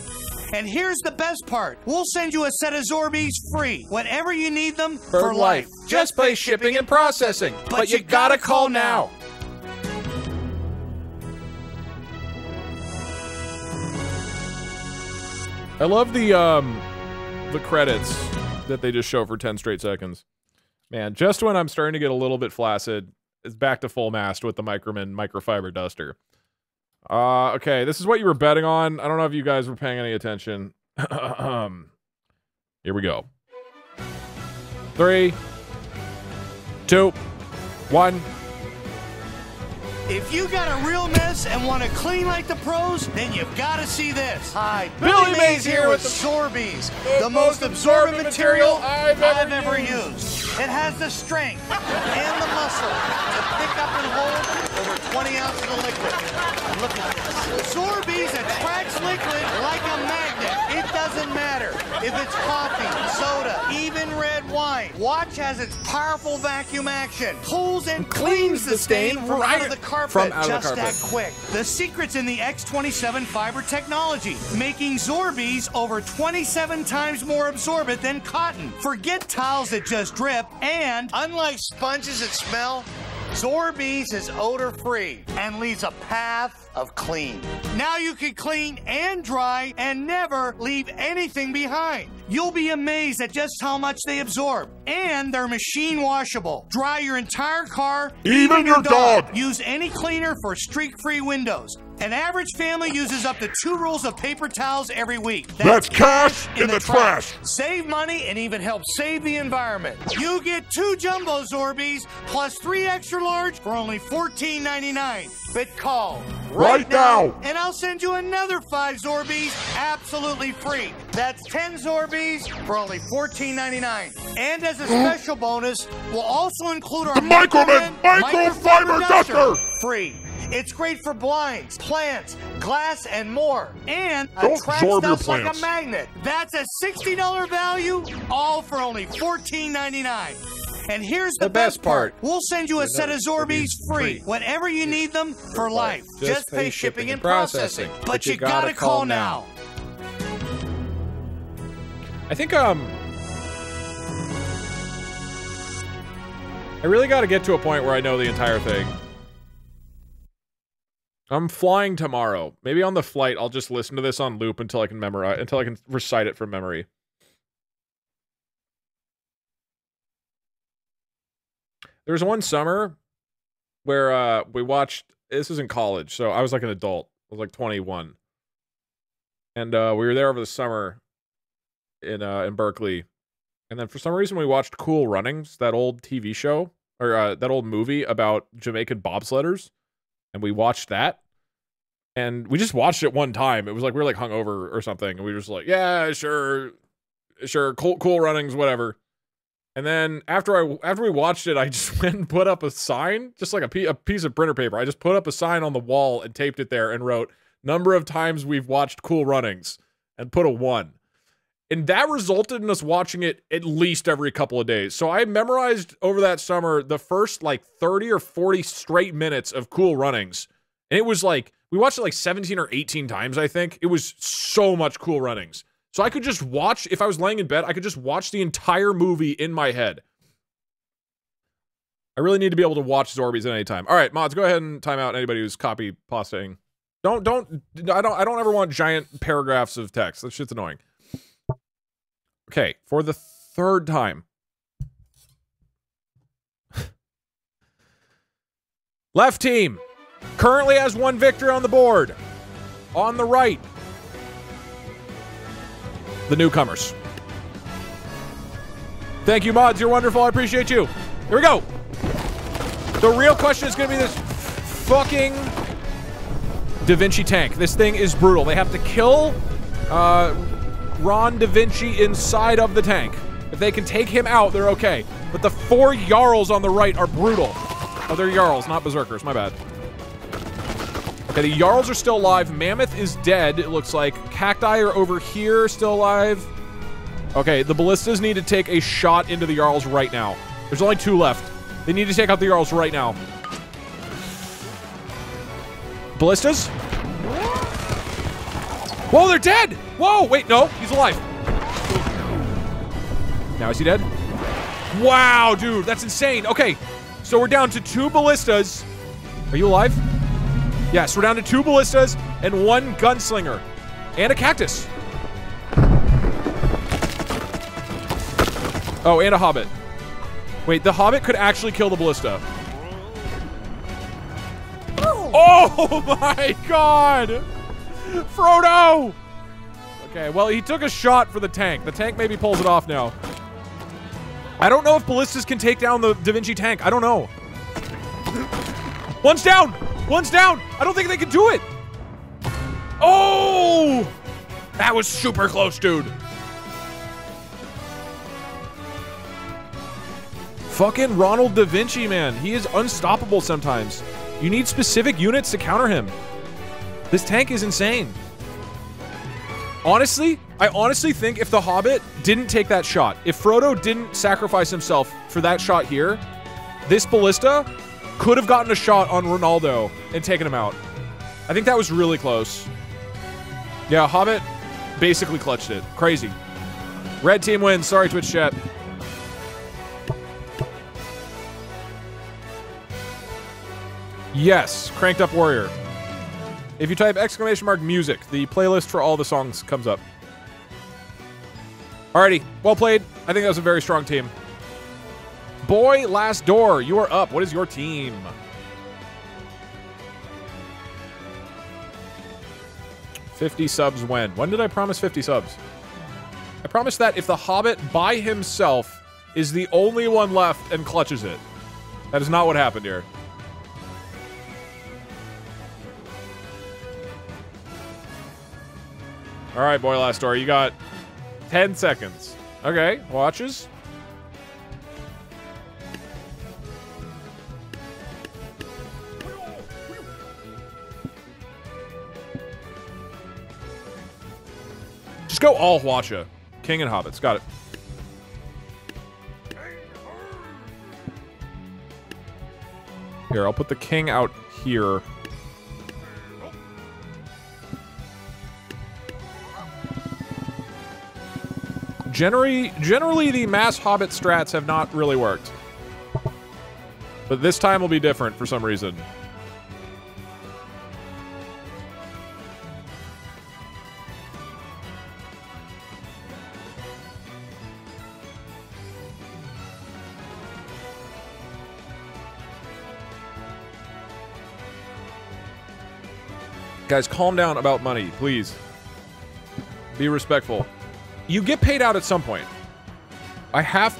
And here's the best part. We'll send you a set of Zorbies free whenever you need them for life. Just pay shipping and processing, but you gotta call now. I love the credits that they just show for 10 straight seconds. Man, just when I'm starting to get a little bit flaccid, it's back to full mast with the Micromin microfiber duster. Okay, this is what you were betting on. I don't know if you guys were paying any attention. Here we go. 3, 2, 1. If you got a real mess and want to clean like the pros, then you've got to see this. Hi, Billy Mays here with the Zorbies, the most absorbent material I've ever used. It has the strength and the muscle to pick up and hold over 20 ounces of liquid. Look at this. Zorbies attracts liquid like a magnet. It doesn't matter if it's coffee, soda, even red wine. Watch as its powerful vacuum action pulls and cleans the stain right out of the carpet. That quick. The secrets in the X27 fiber technology, making Zorbies over 27 times more absorbent than cotton. Forget towels that just drip, and unlike sponges that smell, Zorbies is odor-free and leaves a path of clean. Now you can clean and dry and never leave anything behind. You'll be amazed at just how much they absorb. And they're machine washable. Dry your entire car, even your dog. Use any cleaner for streak-free windows. An average family uses up to 2 rolls of paper towels every week. That's cash in the trash. Save money and even help save the environment. You get 2 jumbo Zorbies plus 3 extra large for only $14.99. But call right now and I'll send you another 5 Zorbies absolutely free. That's 10 Zorbies for only $14.99. And as a special bonus, we'll also include our Micromin microfiber duster free. It's great for blinds, plants, glass, and more. And attracts stuff like a magnet. That's a $60 value, all for only $14.99. And here's the best part. We'll send you a set of Zorbies free whenever you need them for life. Just pay shipping and processing. But you gotta call now. I think, I really gotta get to a point where I know the entire thing. I'm flying tomorrow. Maybe on the flight, I'll just listen to this on loop until I can memorize, until I can recite it from memory. There was one summer where we watched, this was in college, so I was like an adult. I was like 21. And we were there over the summer in Berkeley. And then for some reason we watched Cool Runnings, that old TV show, or that old movie about Jamaican bobsledders. And we watched that. And we just watched it one time. It was like we were like hungover or something. And we were just like, yeah, sure, cool Runnings, whatever. And then after we watched it, I just went and put up a sign, just like a piece of printer paper. I just put up a sign on the wall and taped it there and wrote, number of times we've watched Cool Runnings, and put a 1. And that resulted in us watching it at least every couple of days. So I memorized over that summer the first like 30 or 40 straight minutes of Cool Runnings. And it was like, we watched it like 17 or 18 times, I think. It was so much Cool Runnings. So I could just watch, if I was laying in bed, I could just watch the entire movie in my head. I really need to be able to watch Zorbies at any time. All right, mods, go ahead and time out anybody who's copy-pasting. I don't ever want giant paragraphs of text. That shit's annoying. Okay, for the third time. Left team currently has one victory on the board. On the right, the newcomers. Thank you, mods. You're wonderful. I appreciate you. Here we go. The real question is going to be this fucking Da Vinci tank. This thing is brutal. They have to kill Ron Da Vinci inside of the tank. If they can take him out, they're okay. But the four Jarls on the right are brutal. Oh, they're Jarls, not Berserkers. My bad. Okay, the Jarls are still alive. Mammoth is dead, it looks like. Cacti are over here, still alive. Okay, the Ballistas need to take a shot into the Jarls right now. There's only 2 left. They need to take out the Jarls right now. Ballistas? Whoa, they're dead! Whoa, wait, no, he's alive. Now is he dead? Wow, dude, that's insane. Okay, so we're down to 2 Ballistas. Are you alive? Yes, we're down to 2 Ballistas and 1 Gunslinger. And a Cactus. Oh, and a Hobbit. Wait, the Hobbit could actually kill the Ballista. Oh my god! Frodo! Okay, well, he took a shot for the tank. The tank maybe pulls it off now. I don't know if Ballistas can take down the Da Vinci tank. I don't know. One's down! One's down! I don't think they can do it! Oh! That was super close, dude. Fucking Ronald Da Vinci, man. He is unstoppable sometimes. You need specific units to counter him. This tank is insane. Honestly, I honestly think if the Hobbit didn't take that shot, if Frodo didn't sacrifice himself for that shot here, this Ballista could have gotten a shot on Ronaldo and taken him out. I think that was really close. Yeah, Hobbit basically clutched it. Crazy. Red team wins. Sorry, Twitch chat. Yes, Cranked Up Warrior. If you type !music, the playlist for all the songs comes up. Alrighty, well played. I think that was a very strong team. Boy, Last Door, you are up. What is your team? $50 subs when? When did I promise 50 subs? I promised that if the Hobbit by himself is the only one left and clutches it. That is not what happened here. All right, Boy, Last Door, you got 10 seconds. Okay, watches. Just go all Huacha. King and Hobbits. Got it. Here, I'll put the king out here. Generally, the mass Hobbit strats have not really worked. But this time will be different for some reason. Guys, calm down about money, please. Be respectful. You get paid out at some point.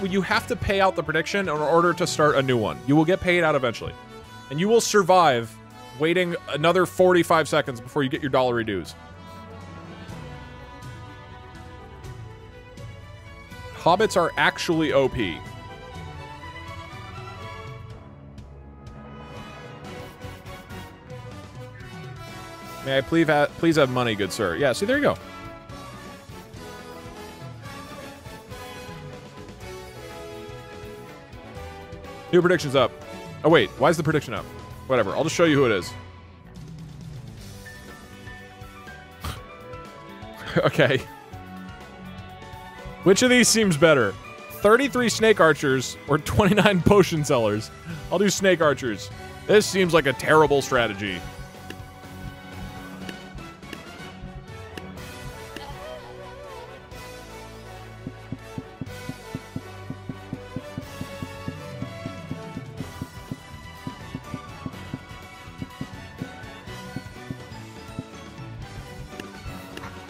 You have to pay out the prediction in order to start a new one. You will get paid out eventually. And you will survive waiting another 45 seconds before you get your dollary dues. Hobbits are actually OP. May I please have money, good sir? Yeah, see, there you go. New prediction's up. Oh, wait. Why is the prediction up? Whatever. I'll just show you who it is. Okay. Which of these seems better? 33 snake archers or 29 potion sellers? I'll do snake archers. This seems like a terrible strategy.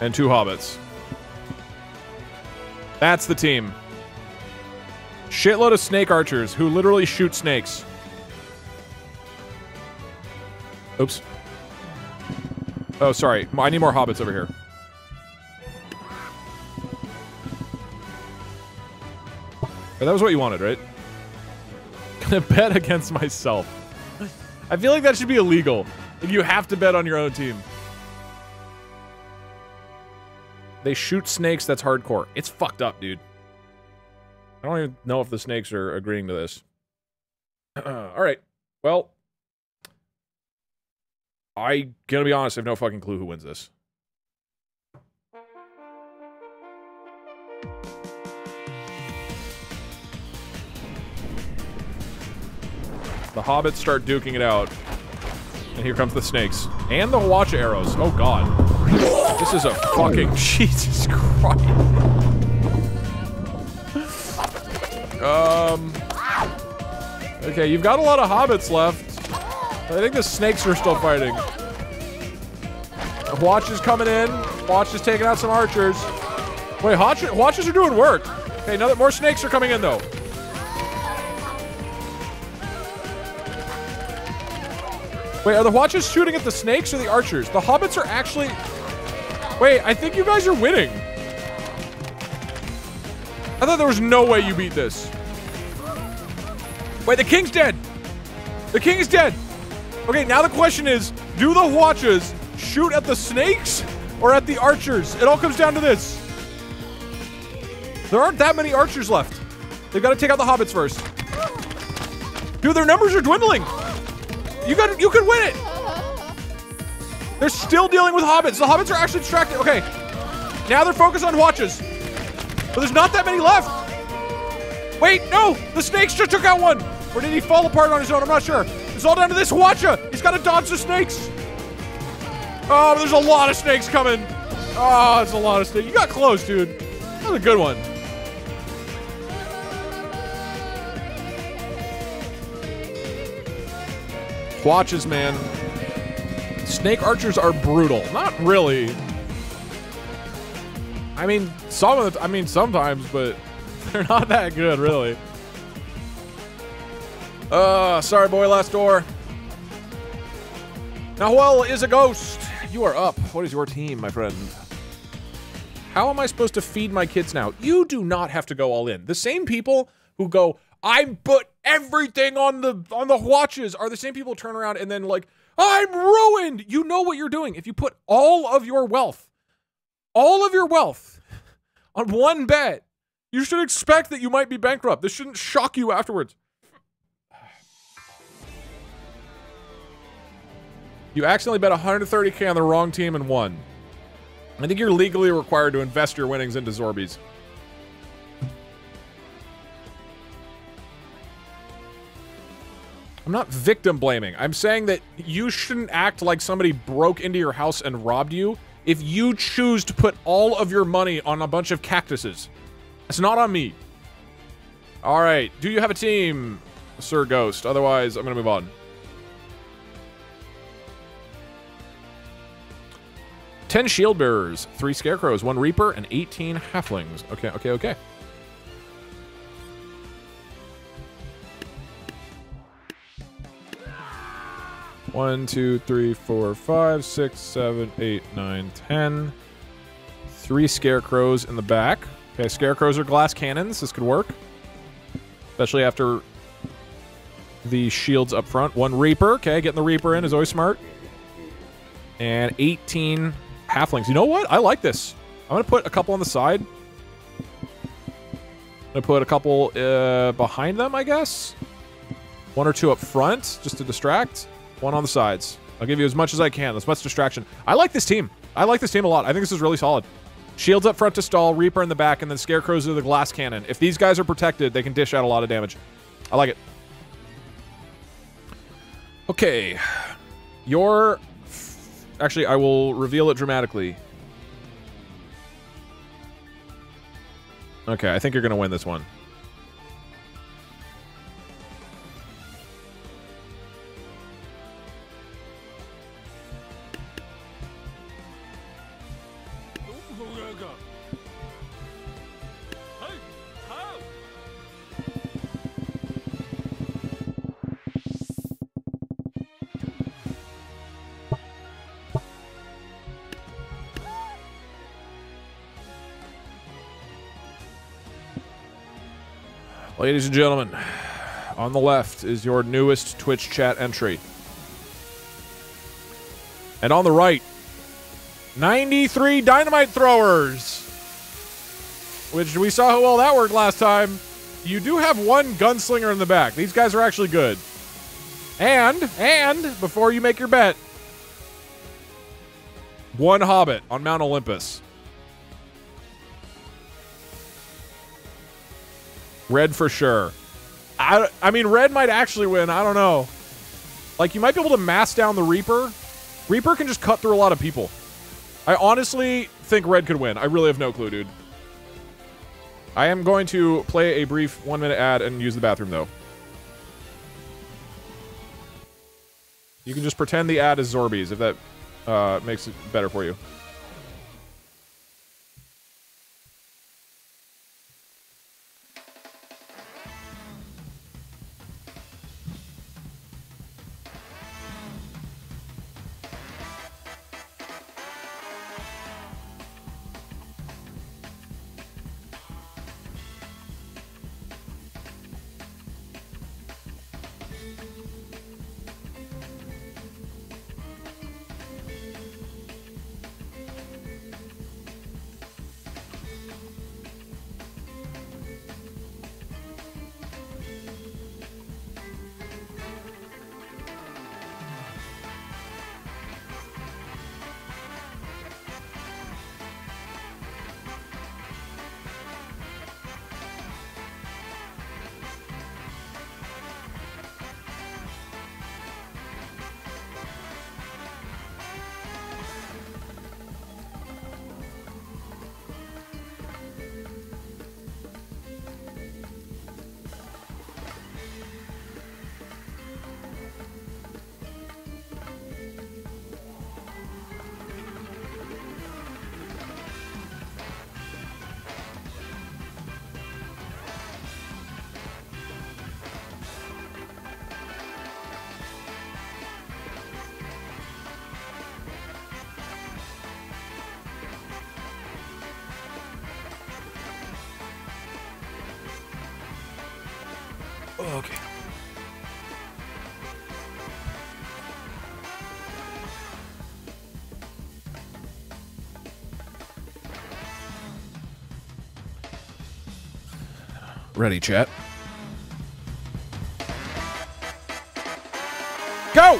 And two hobbits. That's the team. Shitload of snake archers who literally shoot snakes. Oops. Oh, sorry. I need more hobbits over here. But that was what you wanted, right? Gonna bet against myself. I feel like that should be illegal. If you have to bet on your own team. They shoot snakes, that's hardcore. It's fucked up, dude. I don't even know if the snakes are agreeing to this. Alright, well... I'm gonna be honest, I have no fucking clue who wins this. The hobbits start duking it out. And here comes the snakes. And the Huacha arrows. Oh god. This is a fucking Jesus Christ. Okay, you've got a lot of hobbits left. I think the snakes are still fighting. Watch is coming in. Watch is taking out some archers. Wait, watches are doing work. Okay, now that more snakes are coming in though. Wait, are the watches shooting at the snakes or the archers? The hobbits are actually... Wait, I think you guys are winning. I thought there was no way you beat this. Wait, the king's dead. The king is dead. Okay, now the question is, do the watches shoot at the snakes or at the archers? It all comes down to this. There aren't that many archers left. They've got to take out the hobbits first. Dude, their numbers are dwindling. You could win it. They're still dealing with hobbits. The hobbits are actually distracted. Okay. Now they're focused on watches. But there's not that many left. Wait, no. The snakes just took out one. Or did he fall apart on his own? I'm not sure. It's all down to this Huacha. He's got to dodge the snakes. Oh, there's a lot of snakes coming. Oh, it's a lot of snakes. You got close, dude. That was a good one. Watches, man. Snake archers are brutal. Not really. I mean, sometimes, but they're not that good, really. Sorry, boy, last door. Nahuel is a ghost. You are up. What is your team, my friend? How am I supposed to feed my kids now? You do not have to go all in. The same people who go, I put everything on the watches are the same people who turn around and then like, I'm ruined. You know what you're doing. If you put all of your wealth on one bet. You should expect that you might be bankrupt. This shouldn't shock you afterwards. You accidentally bet 130K on the wrong team and won. I think you're legally required to invest your winnings into Zorbies. I'm not victim blaming. I'm saying that you shouldn't act like somebody broke into your house and robbed you if you choose to put all of your money on a bunch of cactuses. It's not on me. All right. Do you have a team, Sir Ghost? Otherwise, I'm going to move on. Ten shield bearers, 3 scarecrows, 1 reaper, and 18 halflings. Okay, okay, okay. One, two, three, four, five, six, seven, eight, nine, 10. 3 scarecrows in the back. Okay, scarecrows are glass cannons. This could work. Especially after the shields up front. 1 reaper. Okay, getting the reaper in is always smart. And 18... halflings. You know what? I like this. I'm going to put a couple on the side. I'm going to put a couple behind them, I guess. 1 or 2 up front, just to distract. 1 on the sides. I'll give you as much as I can. As much distraction. I like this team. I like this team a lot. I think this is really solid. Shields up front to stall, Reaper in the back, and then Scarecrows are the glass cannon. If these guys are protected, they can dish out a lot of damage. I like it. Okay. Your... actually, I will reveal it dramatically. Okay, I think you're going to win this one. Ladies and gentlemen, on the left is your newest Twitch chat entry. And on the right, 93 dynamite throwers. Which we saw how well that worked last time. You do have 1 gunslinger in the back. These guys are actually good. And before you make your bet, 1 hobbit on Mount Olympus. Red for sure. I mean, red might actually win. I don't know. Like, you might be able to mass down the Reaper. Reaper can just cut through a lot of people. I honestly think red could win. I really have no clue, dude. I am going to play a brief 1-minute ad and use the bathroom, though. You can just pretend the ad is Zorbies, if that makes it better for you. Ready, chat. Go!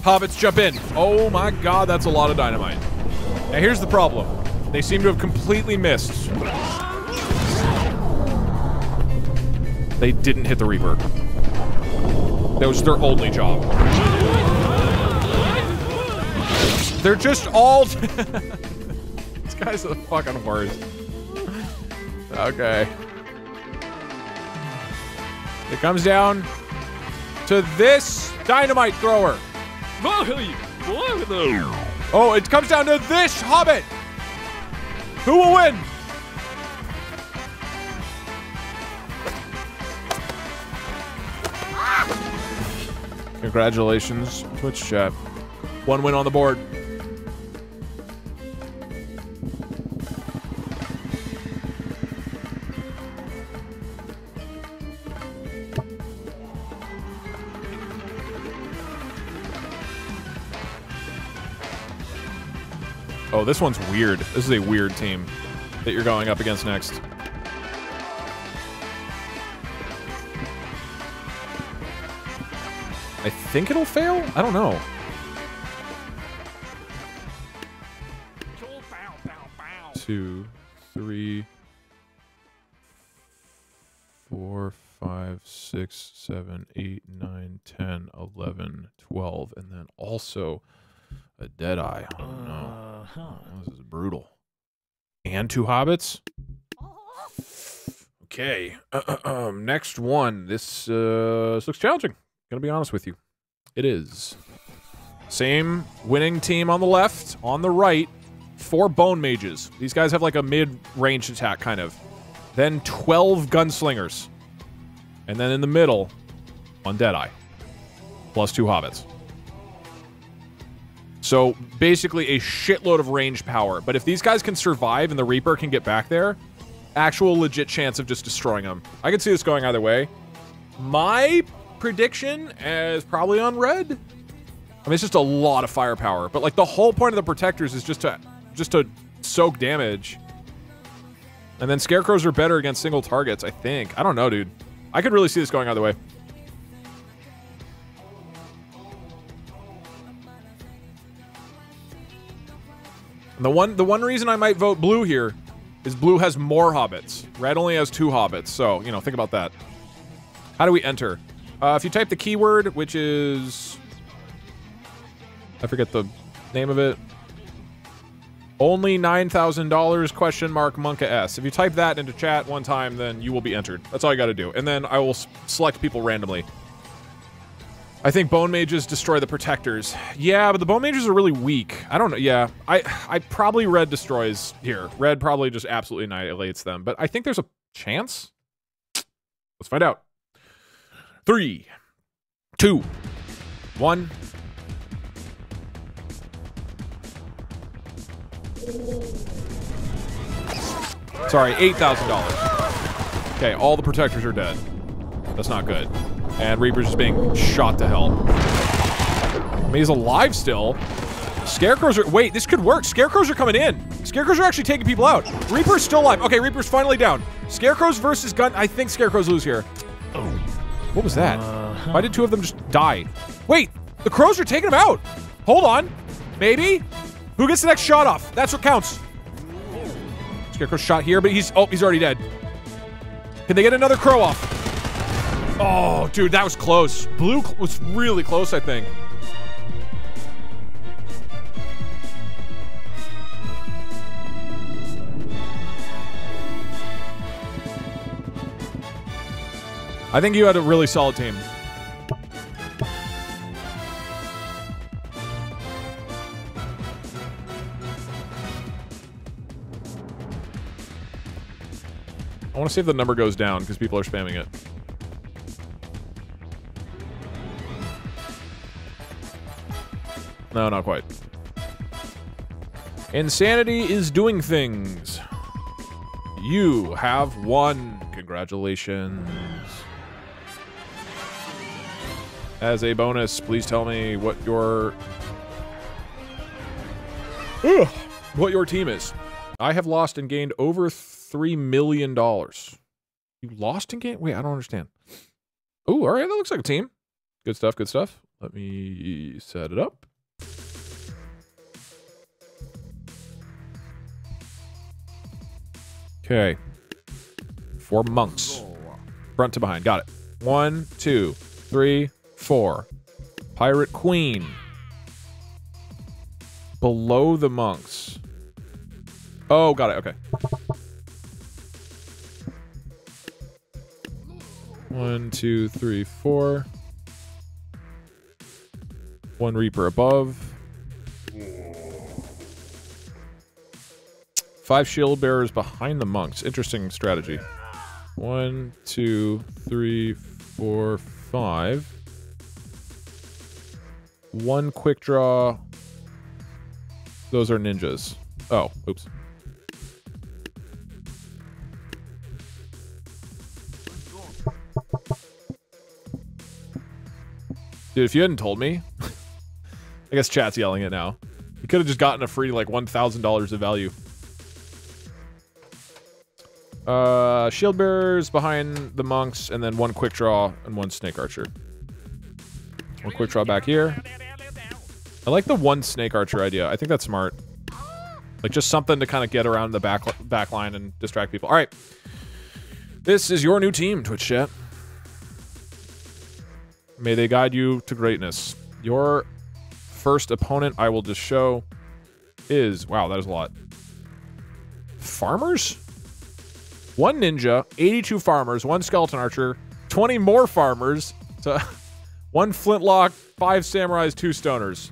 Hobbits, jump in. Oh my god, that's a lot of dynamite. Now here's the problem. They seem to have completely missed. They didn't hit the Reaper. That was their only job. They're just all... These guys are the fucking worst. Okay. It comes down to this dynamite thrower. Oh, it comes down to this hobbit. Who will win? Congratulations, Twitch chat. One win on the board. Oh, this one's weird. This is a weird team that you're going up against next. I think it'll fail? I don't know. Two, three, four, five, six, seven, eight, nine, 10, 11, 12, and then also a Deadeye. Oh no. This is brutal. And two hobbits? Okay. Next one. This looks challenging. Gonna be honest with you. It is. Same winning team on the left, on the right. 4 bone mages. These guys have like a mid-range attack, kind of. Then 12 gunslingers. And then in the middle, on Deadeye. Plus 2 hobbits. So basically a shitload of range power. But if these guys can survive and the Reaper can get back there, actual legit chance of just destroying them. I could see this going either way. My prediction is probably on red. I mean, it's just a lot of firepower. But like the whole point of the protectors is just to soak damage. And then scarecrows are better against single targets, I think. I don't know, dude. I could really see this going either way. And the one reason I might vote blue here is blue has more hobbits. Red only has 2 hobbits, so, you know, think about that. How do we enter? If you type the keyword, which is... I forget the name of it. Only $9,000 $? Monka S. If you type that into chat one time, then you will be entered. That's all you got to do. And then I will select people randomly. I think bone mages destroy the protectors. Yeah, but the bone mages are really weak. I don't know. Yeah, I probably red destroys here. Red probably just absolutely annihilates them. But I think there's a chance. Let's find out. 3, 2, 1. Sorry, $8,000. Okay, all the protectors are dead. That's not good. And Reaper's just being shot to hell. I mean, he's alive still. Scarecrows are... Wait, this could work. Scarecrows are coming in. Scarecrows are actually taking people out. Reaper's still alive. Okay, Reaper's finally down. Scarecrows versus gun... I think Scarecrows lose here. Oh. What was that? Why did 2 of them just die? Wait, the crows are taking them out. Hold on. Maybe? Who gets the next shot off? That's what counts. Scarecrow's shot here, but he's... Oh, he's already dead. Can they get another crow off? Oh, dude, that was close. Blue was really close, I think. I think you had a really solid team. I want to see if the number goes down because people are spamming it. No, not quite. Insanity is doing things. You have won. Congratulations. As a bonus, please tell me what your... Ugh, what your team is. I have lost and gained over $3 million. You You lost again? Wait, I don't understand. Oh, all right. That looks like a team. Good stuff. Good stuff. Let me set it up. Okay. 4 monks. Front to behind. Got it. 1, 2, 3, 4. Pirate Queen. Below the monks. Oh, got it. Okay. 1, 2, 3, 4. 1 Reaper above. 5 shield bearers behind the monks. Interesting strategy. 1, 2, 3, 4, 5. 1 quick draw. Those are ninjas. Oh, oops. Dude, if you hadn't told me, I guess chat's yelling it now. You could have just gotten a free, like, $1,000 of value. Shield bearers behind the monks, and then 1 quick draw and 1 snake archer. 1 quick draw back here. I like the 1 snake archer idea. I think that's smart. Like, just something to kind of get around the back line and distract people. All right. This is your new team, Twitch chat. May they guide you to greatness. Your first opponent, I will just show, is... Wow, that is a lot. Farmers? 1 ninja, 82 farmers, 1 skeleton archer, 20 more farmers, so 1 flintlock, 5 samurais, 2 stoners.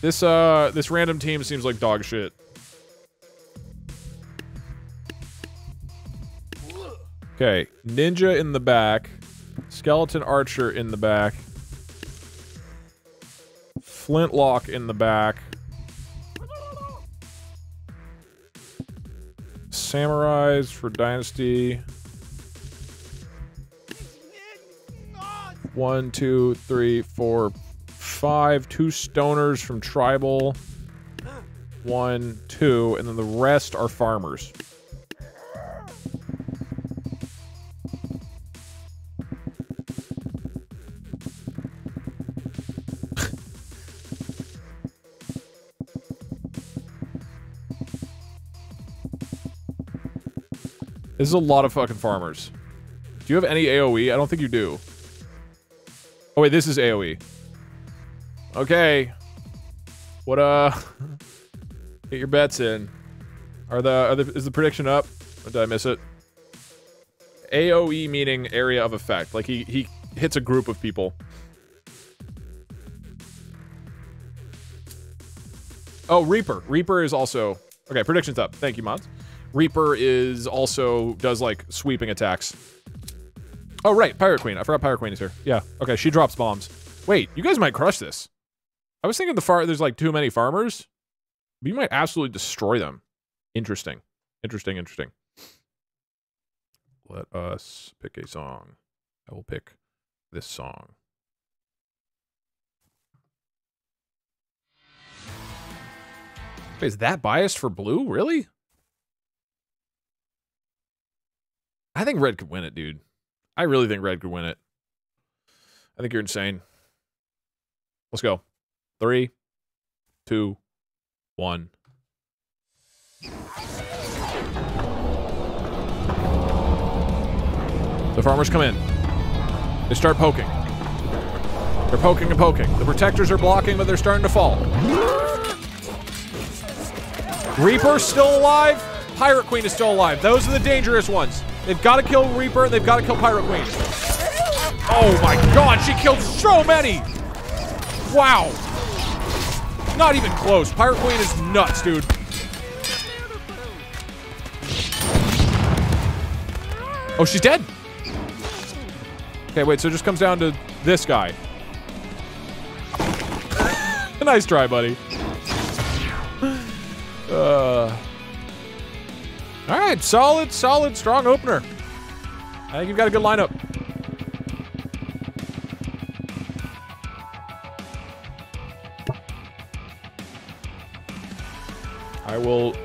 This random team seems like dog shit. Okay, ninja in the back. Skeleton archer in the back. Flintlock in the back. Samurais for dynasty. 1, 2, 3, 4, 5. 2 stoners from tribal. 1, 2, and then the rest are farmers. This is a lot of fucking farmers. Do you have any AoE? I don't think you do. Oh wait, this is AoE. Okay. What get your bets in. Is the prediction up? Or did I miss it? AoE meaning area of effect. Like he hits a group of people. Oh, Reaper. Reaper is also okay, prediction's up. Thank you, mods. Reaper is also does like sweeping attacks. Oh right, Pirate Queen. I forgot Pirate Queen is here. Yeah. Okay, she drops bombs. Wait, you guys might crush this. I was thinking there's like too many farmers. You might absolutely destroy them. Interesting. Interesting, interesting. Let us pick a song. I will pick this song. Wait, is that biased for blue? Really? I think red could win it, dude. I really think red could win it. I think you're insane. Let's go. 3, 2, 1. The farmers come in. They start poking. They're poking and poking. The protectors are blocking, but they're starting to fall. Reaper's still alive. Pirate Queen is still alive. Those are the dangerous ones. They've got to kill Reaper. They've got to kill Pirate Queen. Oh my god, she killed so many! Wow. Not even close. Pirate Queen is nuts, dude. Oh, she's dead. Okay, wait, so it just comes down to this guy. Nice try, buddy. All right, solid, solid, strong opener. I think you've got a good lineup. I will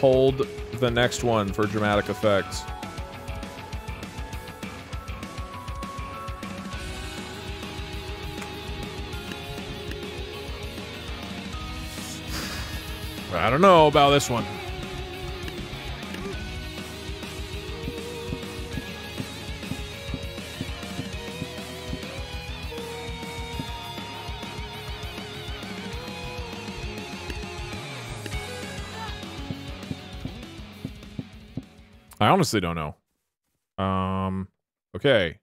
hold the next one for dramatic effect. I don't know about this one. I honestly don't know. Okay.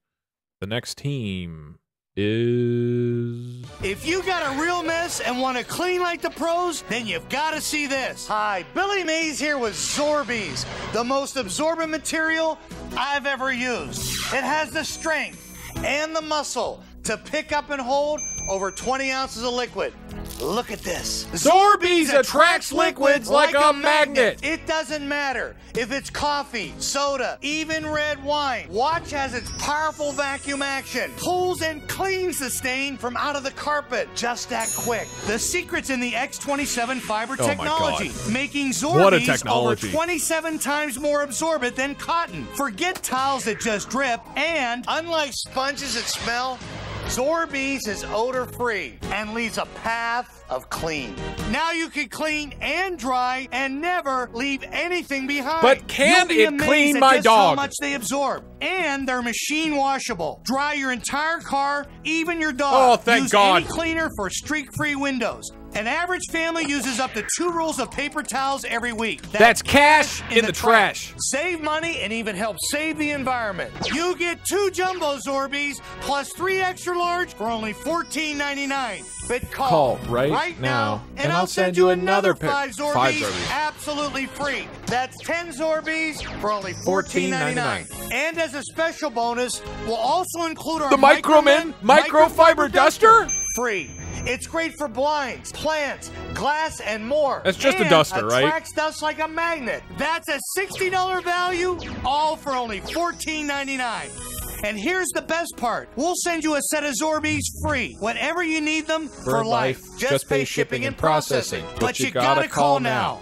The next team is... If you got a real mess and want to clean like the pros, then you've got to see this. Hi, Billy Mays here with Zorbeez, the most absorbent material I've ever used. It has the strength and the muscle to pick up and hold over 20 ounces of liquid. Look at this. Zorbeez attracts liquids like a magnet. It doesn't matter if it's coffee, soda, even red wine. Watch as its powerful vacuum action pulls and cleans the stain from out of the carpet just that quick. The secret's in the X27 fiber technology, making Zorbeez over 27 times more absorbent than cotton. Forget towels that just drip, and unlike sponges that smell, Zorbeez is odor-free and leaves a path of clean. Now you can clean and dry and never leave anything behind. But can it clean my dog? How much they absorb, and they're machine washable. Dry your entire car, even your dog. Oh, thank God! Use any cleaner for streak-free windows. An average family uses up to 2 rolls of paper towels every week. That's cash in the trash. Save money and even help save the environment. You get 2 jumbo Zorbeez plus 3 extra large for only $14.99. But call right now and I'll send you another 5 Zorbeez absolutely free. That's 10 Zorbeez for only $14.99. And as a special bonus, we'll also include our Microman microfiber duster free. It's great for blinds, plants, glass, and more. That's just a duster, right? It attracts dust like a magnet. That's a $60 value, all for only $14.99. And here's the best part. We'll send you a set of Zorbeez free whenever you need them for life. Just pay shipping and processing. But you gotta call now.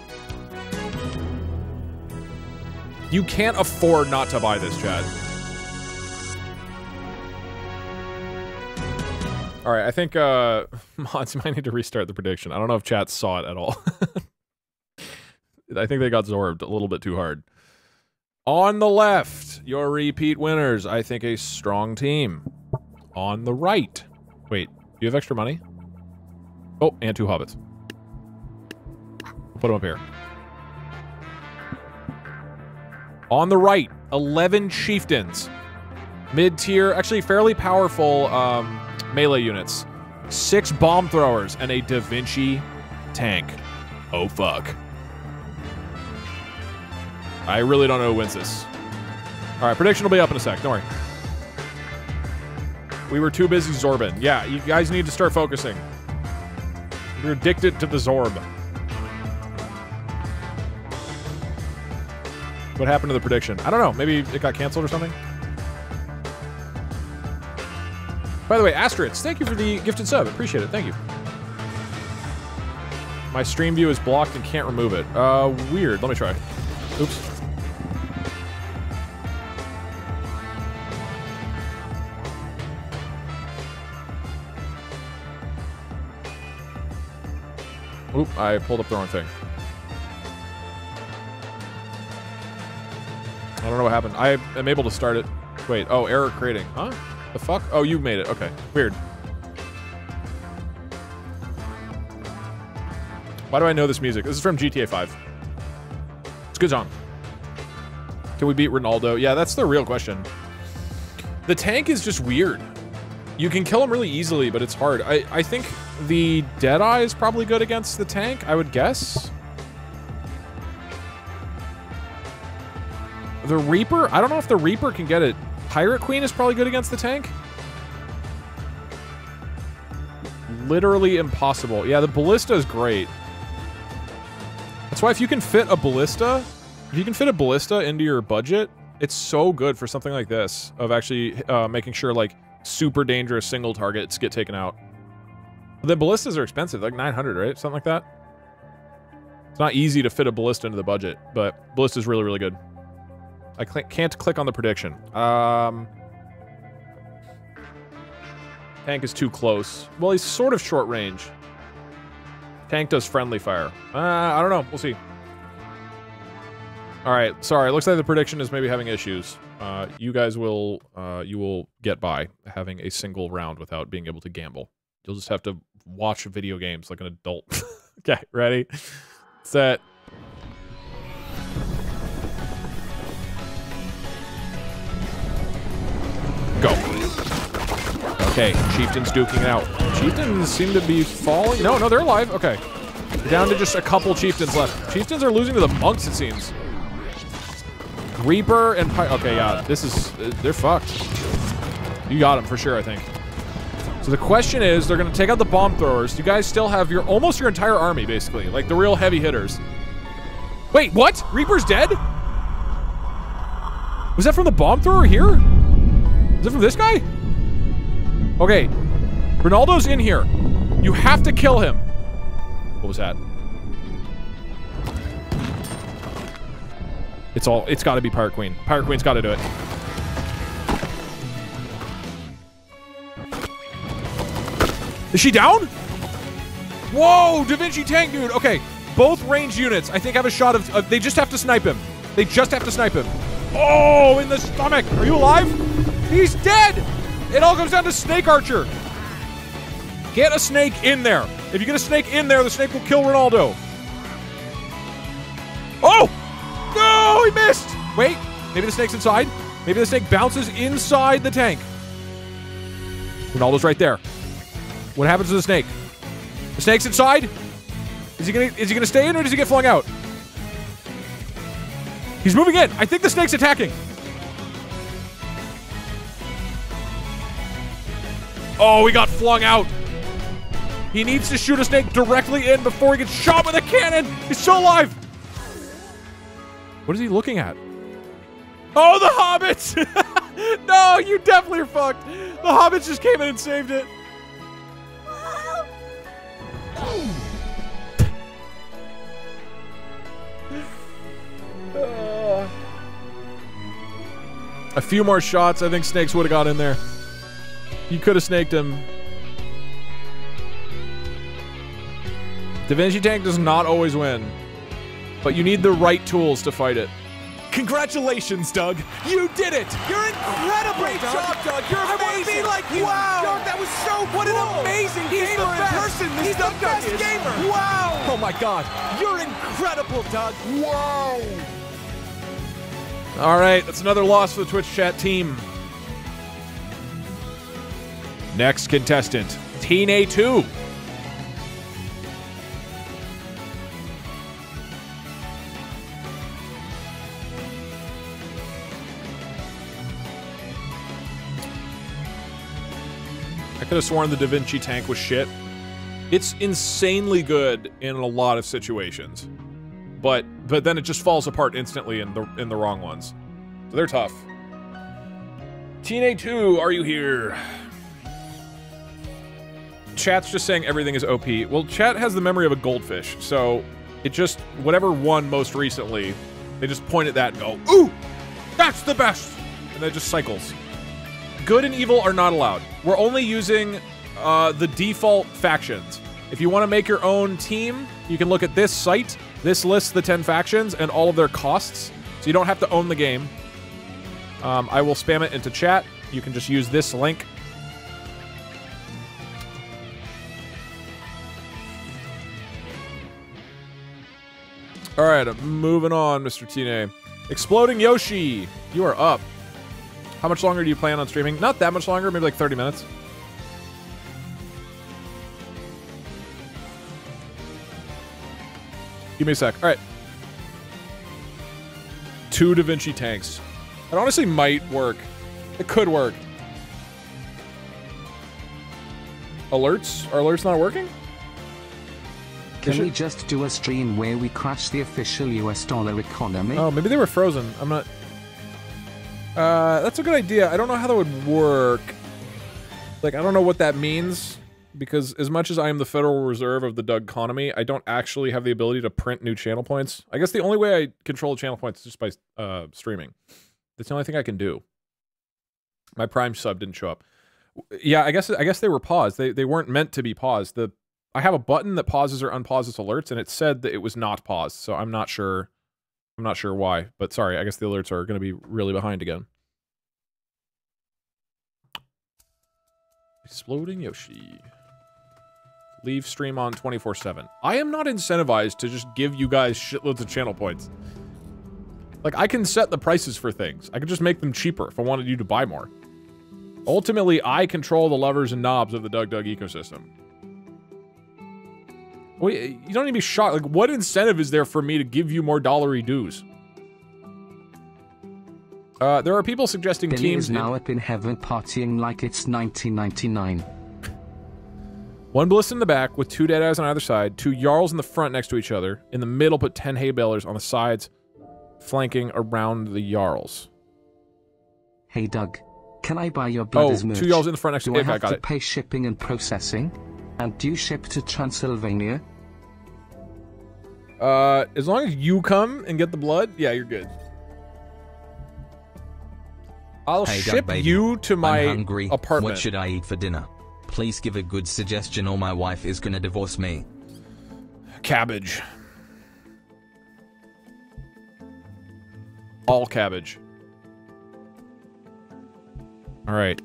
You can't afford not to buy this, Chad. All right, I think mods might need to restart the prediction. I don't know if chat saw it at all. I think they got zorbed a little bit too hard. On the left, your repeat winners. I think a strong team. On the right. Wait, do you have extra money? Oh, and 2 hobbits. We'll put them up here. On the right, 11 chieftains. Mid-tier, actually fairly powerful... melee units, 6 bomb throwers, and a Da Vinci tank. Oh, fuck. I really don't know who wins this. All right, prediction will be up in a sec. Don't worry. We were too busy zorbing. Yeah, you guys need to start focusing. We're addicted to the zorb. What happened to the prediction? I don't know. Maybe it got canceled or something? By the way, Asterix, thank you for the gifted sub. Appreciate it. Thank you. My stream view is blocked and can't remove it. Weird. Let me try. Oops. Oop, I pulled up the wrong thing. I don't know what happened. I am able to start it. Wait, oh, error creating. Huh? The fuck? Oh, you made it. Okay. Weird. Why do I know this music? This is from GTA 5. It's a good song. Can we beat Ronaldo? Yeah, that's the real question. The tank is just weird. You can kill him really easily, but it's hard. I think the Deadeye is probably good against the tank, I would guess. The Reaper? I don't know if the Reaper can get it. Pirate Queen is probably good against the tank. Literally impossible. Yeah, the Ballista is great. That's why if you can fit a Ballista, into your budget, it's so good for something like this, of actually making sure like super dangerous single targets get taken out. The Ballistas are expensive, like 900, right? Something like that. It's not easy to fit a Ballista into the budget, but Ballista is really, really good. I can't click on the prediction. Tank is too close. Well, he's sort of short range. Tank does friendly fire. I don't know. We'll see. All right. Sorry. Looks like the prediction is maybe having issues. You guys will, you will get by having a single round without being able to gamble. You'll just have to watch video games like an adult. Okay. Ready? Set. Go. Okay. Chieftain's duking it out. Chieftains seem to be falling. No, no, they're alive. Okay. We're down to just a couple chieftains left. Chieftains are losing to the monks, it seems. Reaper and Pi. Okay, yeah, this is, they're fucked. You got them for sure, I think. So the question is, they're gonna take out the bomb throwers. You guys still have your, almost your entire army, basically, like the real heavy hitters. Wait, what? Reaper's dead? Was that from the bomb thrower here? Is it from this guy? Okay, Ronaldo's in here. You have to kill him. What was that? It's all, it's gotta be Pirate Queen. Pirate Queen's gotta do it. Is she down? Whoa, Da Vinci tank dude. Okay, both range units, I think, have a shot of, they just have to snipe him. They just have to snipe him. Oh, in the stomach. Are you alive? He's dead. It all comes down to Snake Archer. Get a snake in there. If you get a snake in there, the snake will kill Ronaldo. Oh! No, he missed! Wait, maybe the snake's inside. Maybe the snake bounces inside the tank. Ronaldo's right there. What happens to the snake? The snake's inside? Is he gonna stay in, or does he get flung out? He's moving in. I think the snake's attacking. Oh, he got flung out. He needs to shoot a snake directly in before he gets shot with a cannon. He's still alive. What is he looking at? Oh, the hobbits! No, you definitely are fucked. The hobbits just came in and saved it. A few more shots. I think snakes would have got in there. You could have snaked him. Da Vinci tank does not always win, but you need the right tools to fight it. Congratulations, Doug. You did it. You're incredible. Great job, Doug. You're amazing. Like you. Wow. Doug, that was so cool. What an amazing gamer in person. He's the best gamer. Wow. Oh, my God. You're incredible, Doug. Wow. All right. That's another loss for the Twitch chat team. Next contestant, Teen A2. I could have sworn the Da Vinci tank was shit. It's insanely good in a lot of situations, but then it just falls apart instantly in the wrong ones. So they're tough. Teen A2, are you here? Chat's just saying everything is OP. Well, chat has the memory of a goldfish, so it just, whatever won most recently, they just point at that and go, ooh, that's the best, and that just cycles. Good and evil are not allowed. We're only using the default factions. If you want to make your own team, you can look at this site. This lists the 10 factions and all of their costs, so you don't have to own the game. I will spam it into chat. You can just use this link. All right, moving on, Mr. Tine. Exploding Yoshi, you are up. How much longer do you plan on streaming? Not that much longer, maybe like 30 minutes. Give me a sec. All right. Two Da Vinci tanks. That honestly might work. It could work. Alerts? Are alerts not working? Can we just do a stream where we crash the official US dollar economy? Oh, maybe they were frozen. I'm not... that's a good idea. I don't know how that would work. Like, I don't know what that means, because as much as I am the Federal Reserve of the Doug economy, I don't actually have the ability to print new channel points. I guess the only way I control channel points is just by streaming. That's the only thing I can do. My Prime sub didn't show up. Yeah, I guess they were paused. They weren't meant to be paused. The I have a button that pauses or unpauses alerts, and it said that it was not paused, so I'm not sure. I'm not sure why, but sorry, I guess the alerts are going to be really behind again. Exploding Yoshi. Leave stream on 24/7. I am not incentivized to just give you guys shitloads of channel points. Like, I can set the prices for things. I could just make them cheaper if I wanted you to buy more. Ultimately, I control the levers and knobs of the DugDug ecosystem. Wait, you don't need to be shocked. Like, what incentive is there for me to give you more dollary dues? There are people suggesting Billy teams... is now up in heaven partying like it's 1999. One Bliss in the back with two Deadeyes on either side, two Jarls in the front next to each other. In the middle, put 10 hay balers on the sides, flanking around the Jarls. Hey, Doug. Can I buy your Blooders merch? Oh, two Jarls in the front next to... I got to pay shipping and processing? And do you ship to Transylvania? As long as you come and get the blood, yeah, you're good. I'll ship you to my apartment. What should I eat for dinner? Please give a good suggestion or my wife is gonna divorce me. Cabbage. All cabbage. Alright.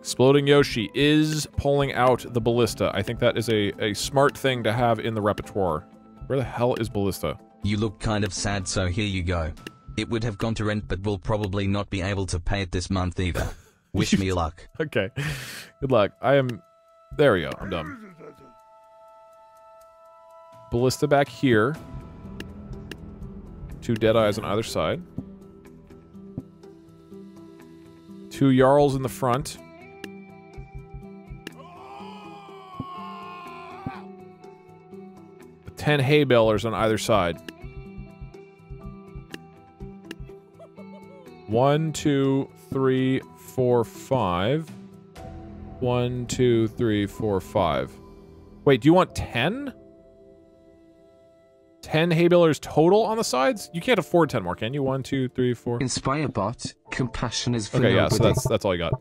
Exploding Yoshi is pulling out the ballista. I think that is a smart thing to have in the repertoire. Where the hell is ballista? You look kind of sad, so here you go. It would have gone to rent, but will probably not be able to pay it this month either. Wish me luck. Okay. Good luck. I am... There we go. I'm done. Ballista back here. Two Deadeyes on either side. Two Jarls in the front. The 10 hay balers on either side. 1, 2, 3, 4, 5. 1, 2, 3, 4, 5. Wait, do you want 10? 10 hay balers total on the sides? You can't afford 10 more, can you? 1, 2, 3, 4. Inspire bot. Compassion is for nobody. Okay, yeah, so that's all you got.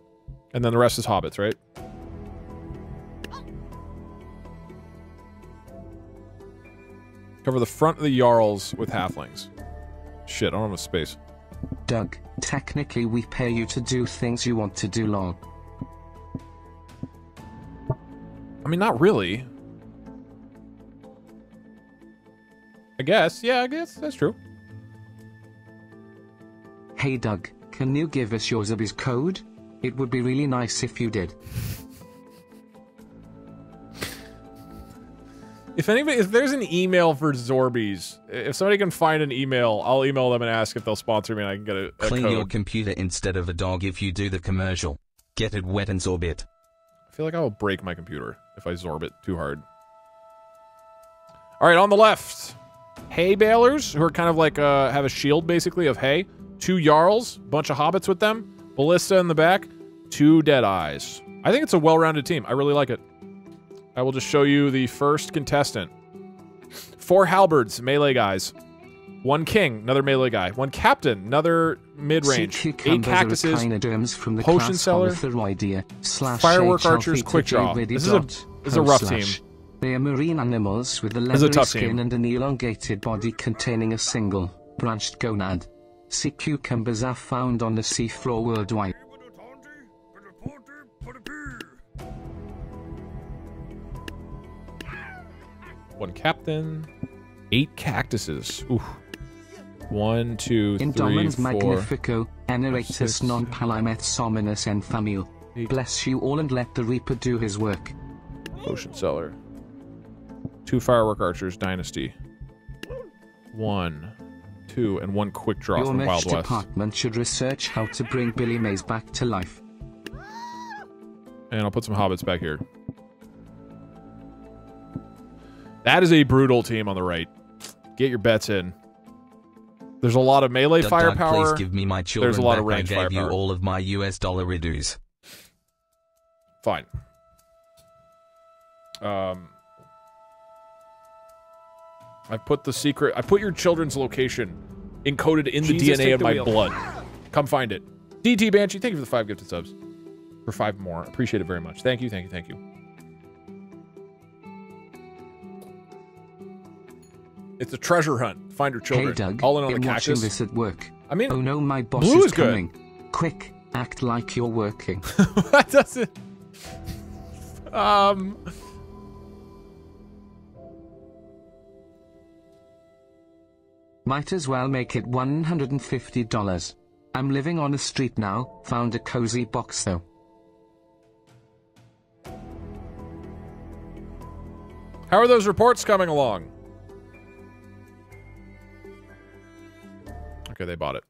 And then the rest is hobbits, right? Cover the front of the Jarls with halflings. Shit, I don't have enough space. Doug, technically we pay you to do things you want to do, lol. I mean, not really. I guess, yeah, I guess that's true. Hey Doug, can you give us your Zubby's code? It would be really nice if you did. If anybody, if there's an email for Zorbies, if somebody can find an email, I'll email them and ask if they'll sponsor me and I can get a clean code. Your computer instead of a dog if you do the commercial. Get it wet and zorb it. I feel like I will break my computer if I zorb it too hard. Alright, on the left. Hay balers, who are kind of like, have a shield basically of hay. Two Jarls, bunch of hobbits with them. Ballista in the back. Two Deadeyes. I think it's a well-rounded team. I really like it. I will just show you the first contestant. 4 halberds, melee guys. 1 king, another melee guy. 1 captain, another mid-range. 8 cactuses, potion seller, firework archers, quick draw. This is a rough team. They are marine animals with a leathery skin and an elongated body containing a single, branched gonad. Sea cucumbers are found on the seafloor worldwide. One captain, 8 cactuses. Ooh. 1, 2, 3, 4. Indomens magnifico, eneratus non palimeth sominus en famil. Bless you all and let the reaper do his work. Potion seller. 2 firework archers, dynasty. 1, 2, and 1 quick draw from Wild West. Your merch department should research how to bring Billy Mays back to life. And I'll put some hobbits back here. That is a brutal team on the right. Get your bets in. There's a lot of melee firepower. Please give me my children. There's a lot of range firepower. I gave you all of my US dollar reduce. Fine. I put your children's location encoded in the DNA of my blood. Come find it. DT Banshee, thank you for the 5 gifted subs. For 5 more. Appreciate it very much. Thank you, thank you, thank you. It's a treasure hunt. Find your children. Hey Doug, all in on the cactus. Watching this at work. I mean, oh no, my boss is coming. Good. Quick, act like you're working. That doesn't. Might as well make it $150. I'm living on the street now. Found a cozy box though. How are those reports coming along? Okay, they bought it.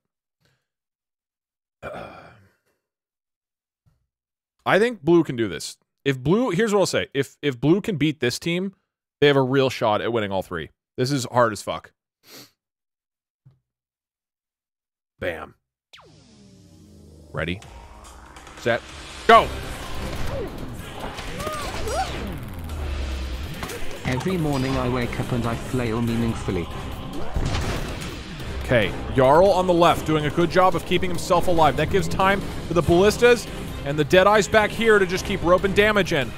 I think Blue can do this. If Blue, here's what I'll say. If Blue can beat this team, they have a real shot at winning all three. This is hard as fuck. Bam. Ready, set, go! Every morning I wake up and I flail meaningfully. Okay, Jarl on the left doing a good job of keeping himself alive. That gives time for the ballistas and the Deadeyes back here to just keep roping damage in.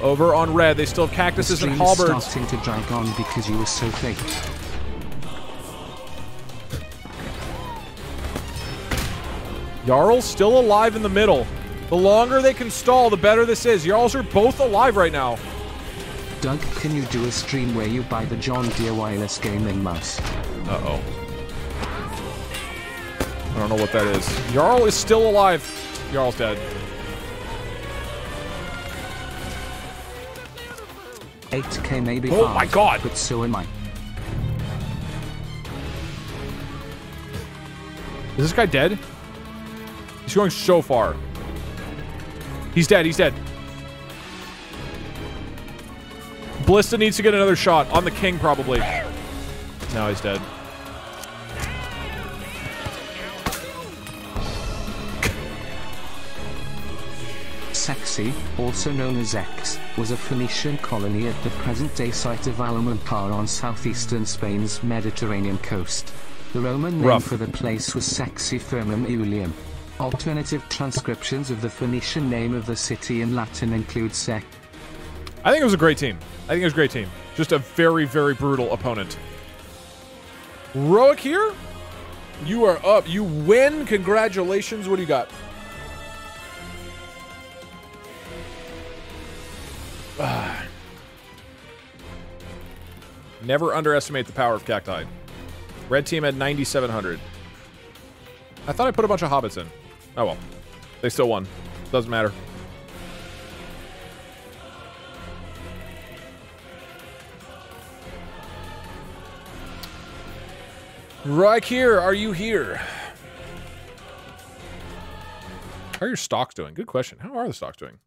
Over on red, they still have cactuses and halberds. The stream is starting to drag on because you were so fake. Jarl's still alive in the middle. The longer they can stall, the better this is. Jarls are both alive right now. Doug, can you do a stream where you buy the John Deere wireless gaming mouse? Uh-oh. I don't know what that is. Jarl is still alive. Jarl's dead. $8K maybe. Oh hard, my god! But so am I. Is this guy dead? He's going so far. He's dead, he's dead. Ballista needs to get another shot on the king, probably. Now he's dead. Saxi, also known as X, was a Phoenician colony at the present-day site of Almancar on southeastern Spain's Mediterranean coast. The Roman name for the place was Saxifernum Iulium. Alternative transcriptions of the Phoenician name of the city in Latin include Sec. I think it was a great team. I think it was a great team. Just a very, very brutal opponent. Roic here? You are up. You win. Congratulations. What do you got? Never underestimate the power of cacti. Red team had 9,700. I thought I put a bunch of hobbits in. Oh well. They still won. Doesn't matter. Roic here, are you here? How are your stocks doing? Good question. How are the stocks doing?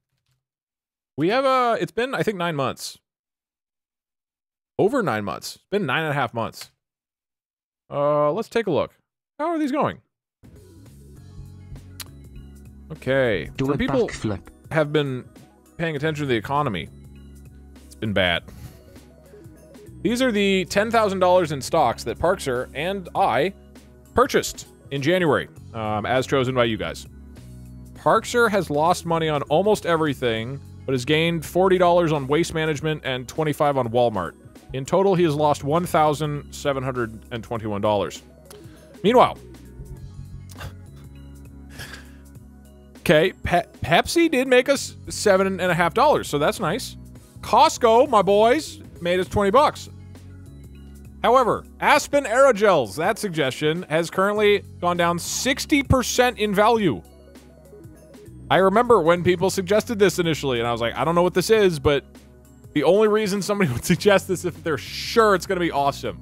We have it's been, I think, 9 months. Over 9 months. It's been 9.5 months. Let's take a look. How are these going? Okay. For people who have been paying attention to the economy, it's been bad. These are the $10,000 in stocks that Parkser and I purchased in January, as chosen by you guys. Parkser has lost money on almost everything, but has gained $40 on waste management and $25 on Walmart. In total, he has lost $1,721. Meanwhile, okay, Pepsi did make us $7.50, so that's nice. Costco, my boys, made us $20. However, Aspen Aerogels, that suggestion, has currently gone down 60% in value. I remember when people suggested this initially, and I was like, I don't know what this is, but the only reason somebody would suggest this is if they're sure it's going to be awesome.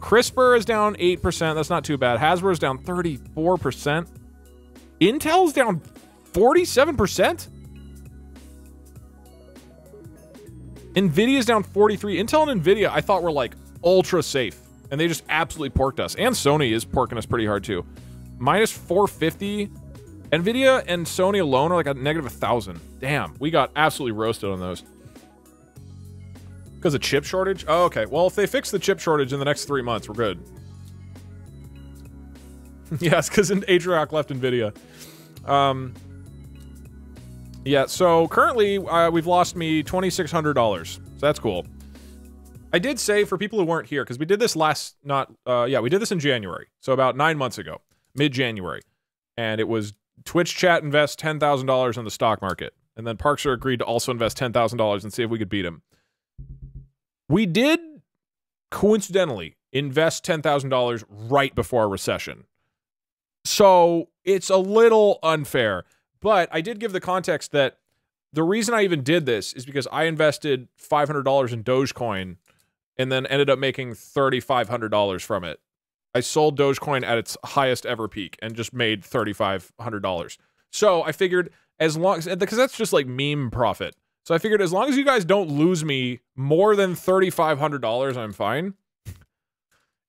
CRISPR is down 8%. That's not too bad. Hasbro is down 34%. Intel's down 47%. Nvidia's down 43%. Intel and Nvidia, I thought, were like ultra safe, and they just absolutely porked us. And Sony is porking us pretty hard too. Minus 450. Nvidia and Sony alone are like a -1,000. Damn, we got absolutely roasted on those. Because of chip shortage? Oh, okay. Well, if they fix the chip shortage in the next 3 months, we're good. Yes, because Adrioc left Nvidia. Yeah, so currently we've lost me $2,600, so that's cool. I I did say, for people who weren't here, because we did this last, we did this in January, so about 9 months ago, mid-January, and it was Twitch chat invest $10,000 in the stock market, and then Parkser agreed to also invest $10,000 and see if we could beat him. We did, coincidentally, invest $10,000 right before a recession. So it's a little unfair, but I did give the context that the reason I even did this is because I invested $500 in Dogecoin and then ended up making $3,500 from it. I sold Dogecoin at its highest ever peak and just made $3,500. So I figured, as long as, because that's just like meme profit. So I figured as long as you guys don't lose me more than $3,500, I'm fine.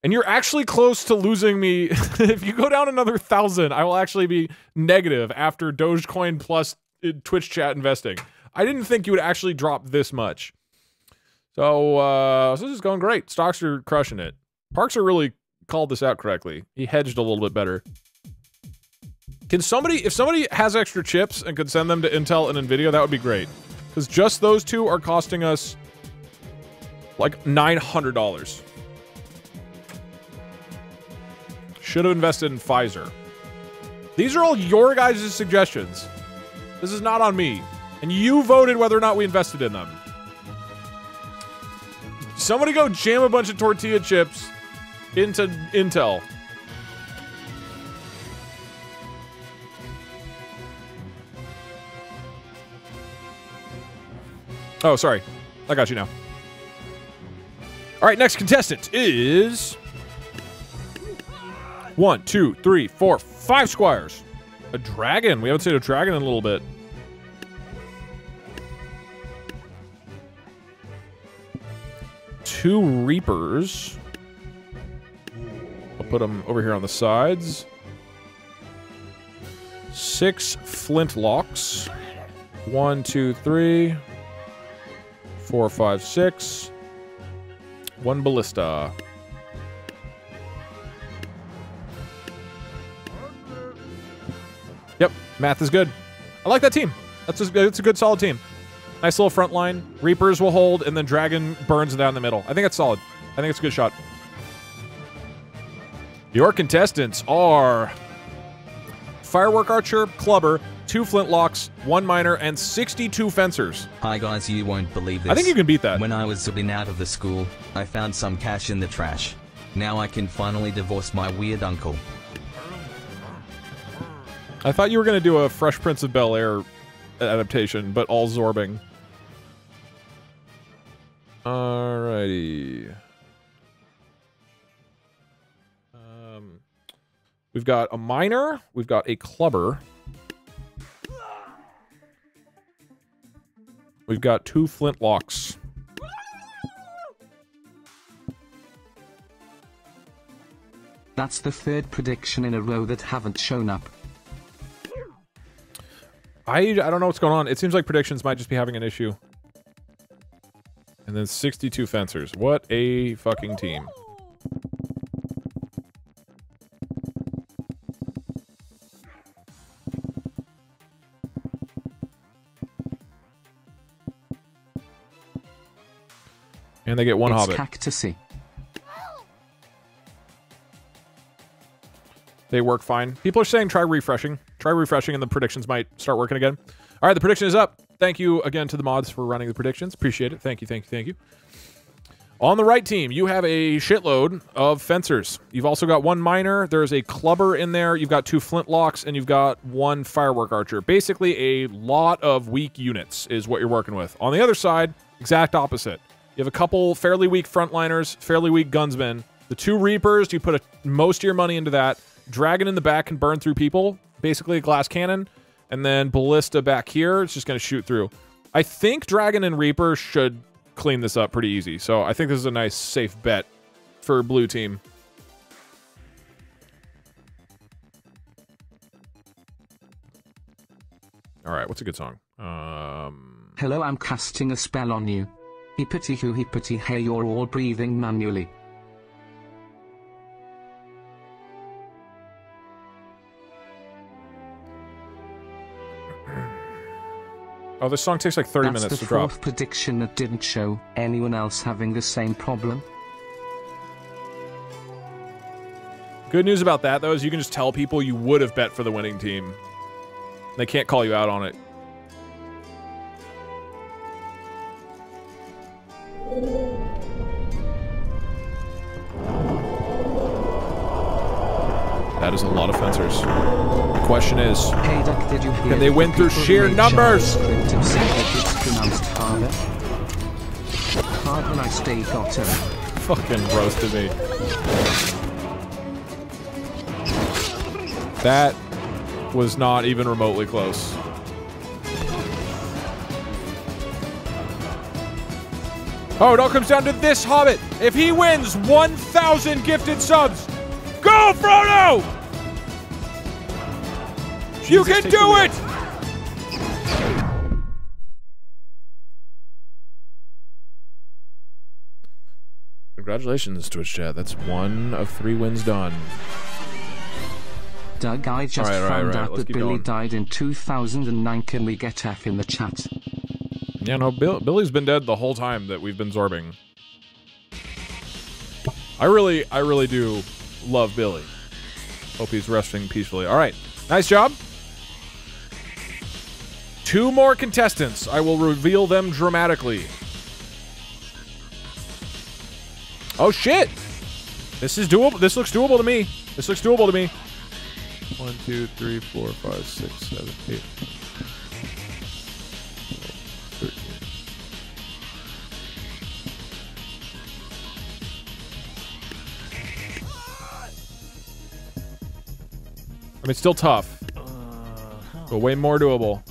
And you're actually close to losing me. If you go down another 1,000, I will actually be negative after Dogecoin plus Twitch chat investing. I didn't think you would actually drop this much. So this is going great. Stocks are crushing it. Parkser really called this out correctly. He hedged a little bit better. Can somebody, if somebody has extra chips and could send them to Intel and Nvidia, that would be great. Because just those two are costing us like $900. Should have invested in Pfizer. These are all your guys' suggestions. This is not on me. And you voted whether or not we invested in them. Somebody go jam a bunch of tortilla chips into Intel. Oh, sorry. I got you now. All right, next contestant is 1, 2, 3, 4, 5 squires. A dragon. We haven't seen a dragon in a little bit. Two reapers. I'll put them over here on the sides. 6 flintlocks. 1, 2, 3, 4, 5, 6. 1 ballista. Yep, math is good. I like that team. That's a good, solid team. Nice little front line. Reapers will hold, and then Dragon burns down the middle. I think that's solid. I think it's a good shot. Your contestants are Firework Archer, Clubber, 2 Flintlocks, 1 Miner, and 62 Fencers. Hi guys, you won't believe this. I think you can beat that. When I was zipping out of the school, I found some cash in the trash. Now I can finally divorce my weird uncle. I thought you were going to do a Fresh Prince of Bel-Air adaptation, but all zorbing. Alrighty. We've got a miner. We've got a clubber. We've got 2 flintlocks. That's the 3rd prediction in a row that haven't shown up. I don't know what's going on. It seems like predictions might just be having an issue. And then 62 fencers. What a fucking team. And they get 1 hobbit. Cactusy. They work fine. People are saying try refreshing. Try refreshing and the predictions might start working again. All right, the prediction is up. Thank you again to the mods for running the predictions. Appreciate it. Thank you, thank you, thank you. On the right team, you have a shitload of fencers. You've also got 1 miner. There's a clubber in there. You've got 2 flintlocks, and you've got 1 firework archer. Basically, a lot of weak units is what you're working with. On the other side, exact opposite. You have a couple fairly weak frontliners, fairly weak gunsmen. The 2 reapers, you put most of your money into that. Dragon in the back can burn through people, basically a glass cannon, and then ballista back here, it's just going to shoot through. I think Dragon and Reaper should clean this up pretty easy, so I think this is a nice safe bet for blue team. Alright, what's a good song? Hello, I'm casting a spell on you. Hippity hoo hippity hey, you're all breathing manually. Oh, Oh, this song takes like 30 minutes to drop. That's the fourth prediction that didn't show. Anyone else having the same problem? Good news about that, though, is you can just tell people you would have bet for the winning team. They can't call you out on it. That is a lot of fencers. The question is, can they win through sheer numbers? Fucking roasted me. That was not even remotely close. Oh, it all comes down to this Hobbit. If he wins 1,000 gifted subs, go, Frodo! You can do it! Congratulations, Twitch chat. That's 1 of 3 wins done. Doug, I just found out that Billy died in 2009. Can we get F in the chat? Yeah, no, Billy's been dead the whole time that we've been zorbing. I really do love Billy. Hope he's resting peacefully. All right, nice job. 2 more contestants. I will reveal them dramatically. Oh shit! This is doable. This looks doable to me. 1, 2, 3, 4, 5, 6, 7, 8. 12, 13. I mean, it's still tough, but way more doable.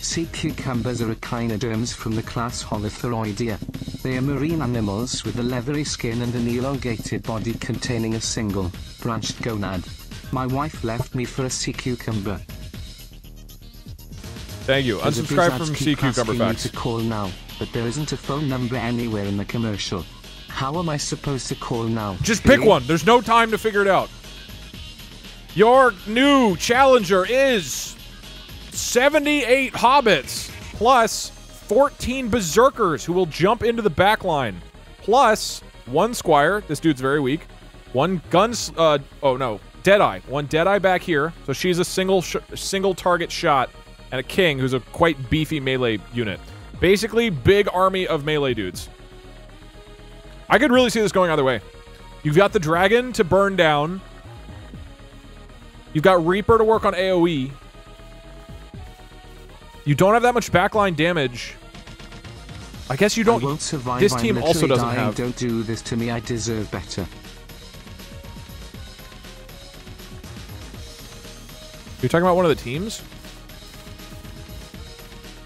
Sea cucumbers are echinoderms from the class Holothuroidea. They are marine animals with a leathery skin and an elongated body containing a single, branched gonad. My wife left me for a sea cucumber. Thank you. Unsubscribe from sea cucumber facts. To call now, but there isn't a phone number anywhere in the commercial. How am I supposed to call now? Just pick one. There's no time to figure it out. Your new challenger is 78 hobbits, plus 14 berserkers who will jump into the back line, plus 1 squire, this dude's very weak, 1 guns, oh no, Deadeye, 1 Deadeye back here, so she's a single target shot, and a king who's a quite beefy melee unit. Basically, big army of melee dudes. I could really see this going either way. You've got the dragon to burn down, you've got Reaper to work on AoE, you don't have that much backline damage. I guess you don't. This team also doesn't have. Don't do this to me. I deserve better. You're talking about one of the teams?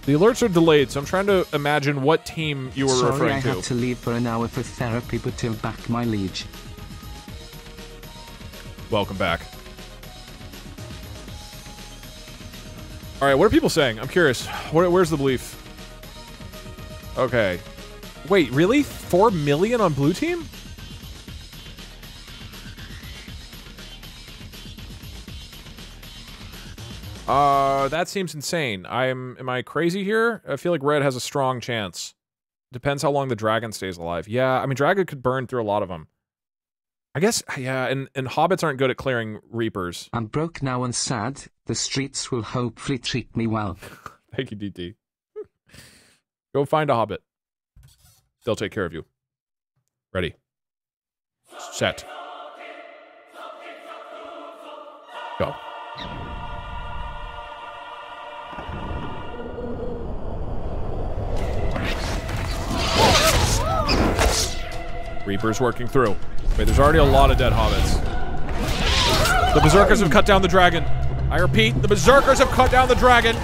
The alerts are delayed, so I'm trying to imagine what team you were referring to. I had to leave for an hour for therapy, but till back, my liege. Welcome back. All right, what are people saying? I'm curious. Where's the belief? Okay. Wait, really? 4 million on blue team? That seems insane. Am I crazy here? I feel like red has a strong chance. Depends how long the dragon stays alive. Yeah, I mean, dragon could burn through a lot of them. I guess, yeah, and hobbits aren't good at clearing reapers. I'm broke now and sad. The streets will hopefully treat me well. Thank you, DT. Go find a hobbit. They'll take care of you. Ready. Set. Go. Reapers working through. Wait, there's already a lot of dead hobbits. The berserkers have cut down the dragon. I repeat, the berserkers have cut down the dragon.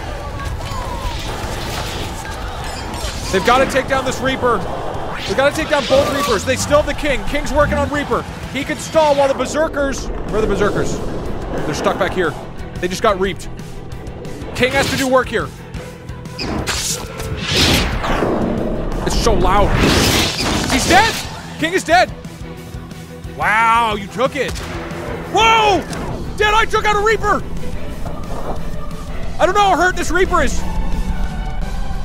They've got to take down this reaper. They've got to take down both reapers. They still have the king. King's working on reaper. He can stall while the berserkers... Where are the berserkers? They're stuck back here. They just got reaped. King has to do work here. It's so loud. He's dead! King is dead. Wow, you took it. Whoa! Dad, I took out a Reaper! I don't know how hurt this Reaper is.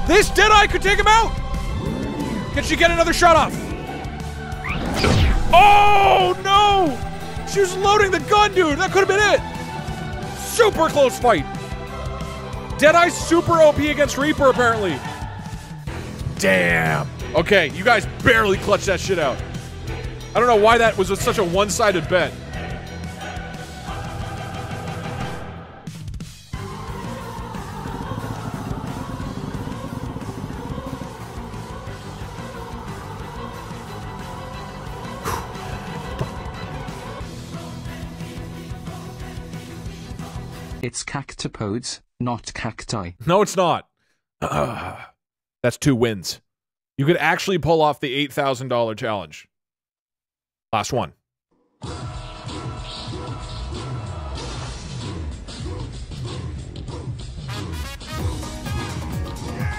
This Deadeye could take him out! Can she get another shot off? Oh, no! She was loading the gun, dude! That could have been it! Super close fight! Deadeye's super OP against Reaper, apparently. Damn! Okay, you guys barely clutched that shit out. I don't know why that was such a one-sided bet. It's cactopodes, not cacti. No, it's not. That's 2 wins. You could actually pull off the $8,000 challenge. Last one.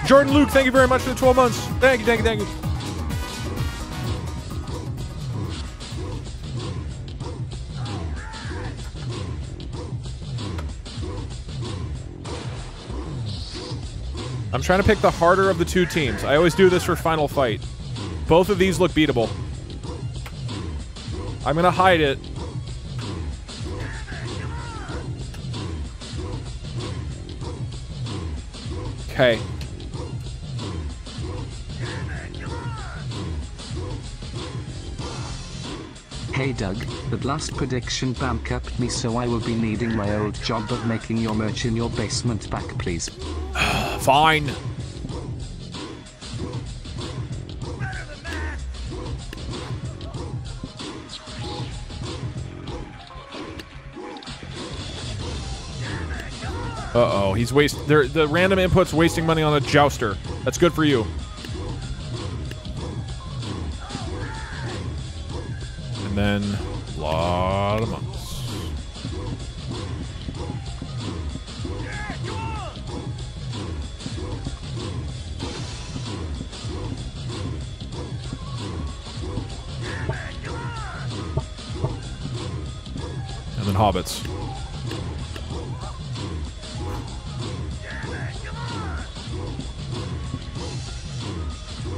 Jordan Luke, thank you very much for the 12 months. Thank you, thank you, thank you. I'm trying to pick the harder of the 2 teams. I always do this for Final Fight. Both of these look beatable. I'm gonna hide it. Okay. Hey Doug, that last prediction bankrupted me, so I will be needing my old job of making your merch in your basement back, please. Fine. Uh-oh, he's the random input's wasting money on a jouster. That's good for you. And then a lot of money. And hobbits.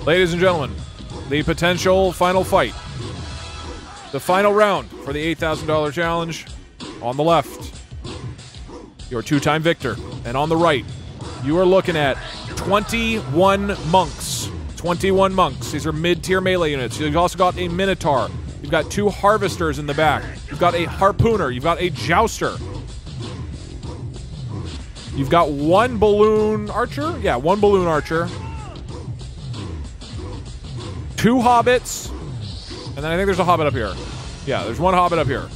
Ladies and gentlemen, the potential final fight. The final round for the $8,000 challenge. On the left, your 2-time victor. And on the right, you are looking at 21 monks. 21 monks. These are mid-tier melee units. You've also got a Minotaur. You've got 2 harvesters in the back. You've got a harpooner. You've got a jouster. You've got 1 balloon archer. Yeah, 1 balloon archer. 2 hobbits. And then I think there's a hobbit up here. Yeah, there's 1 hobbit up here.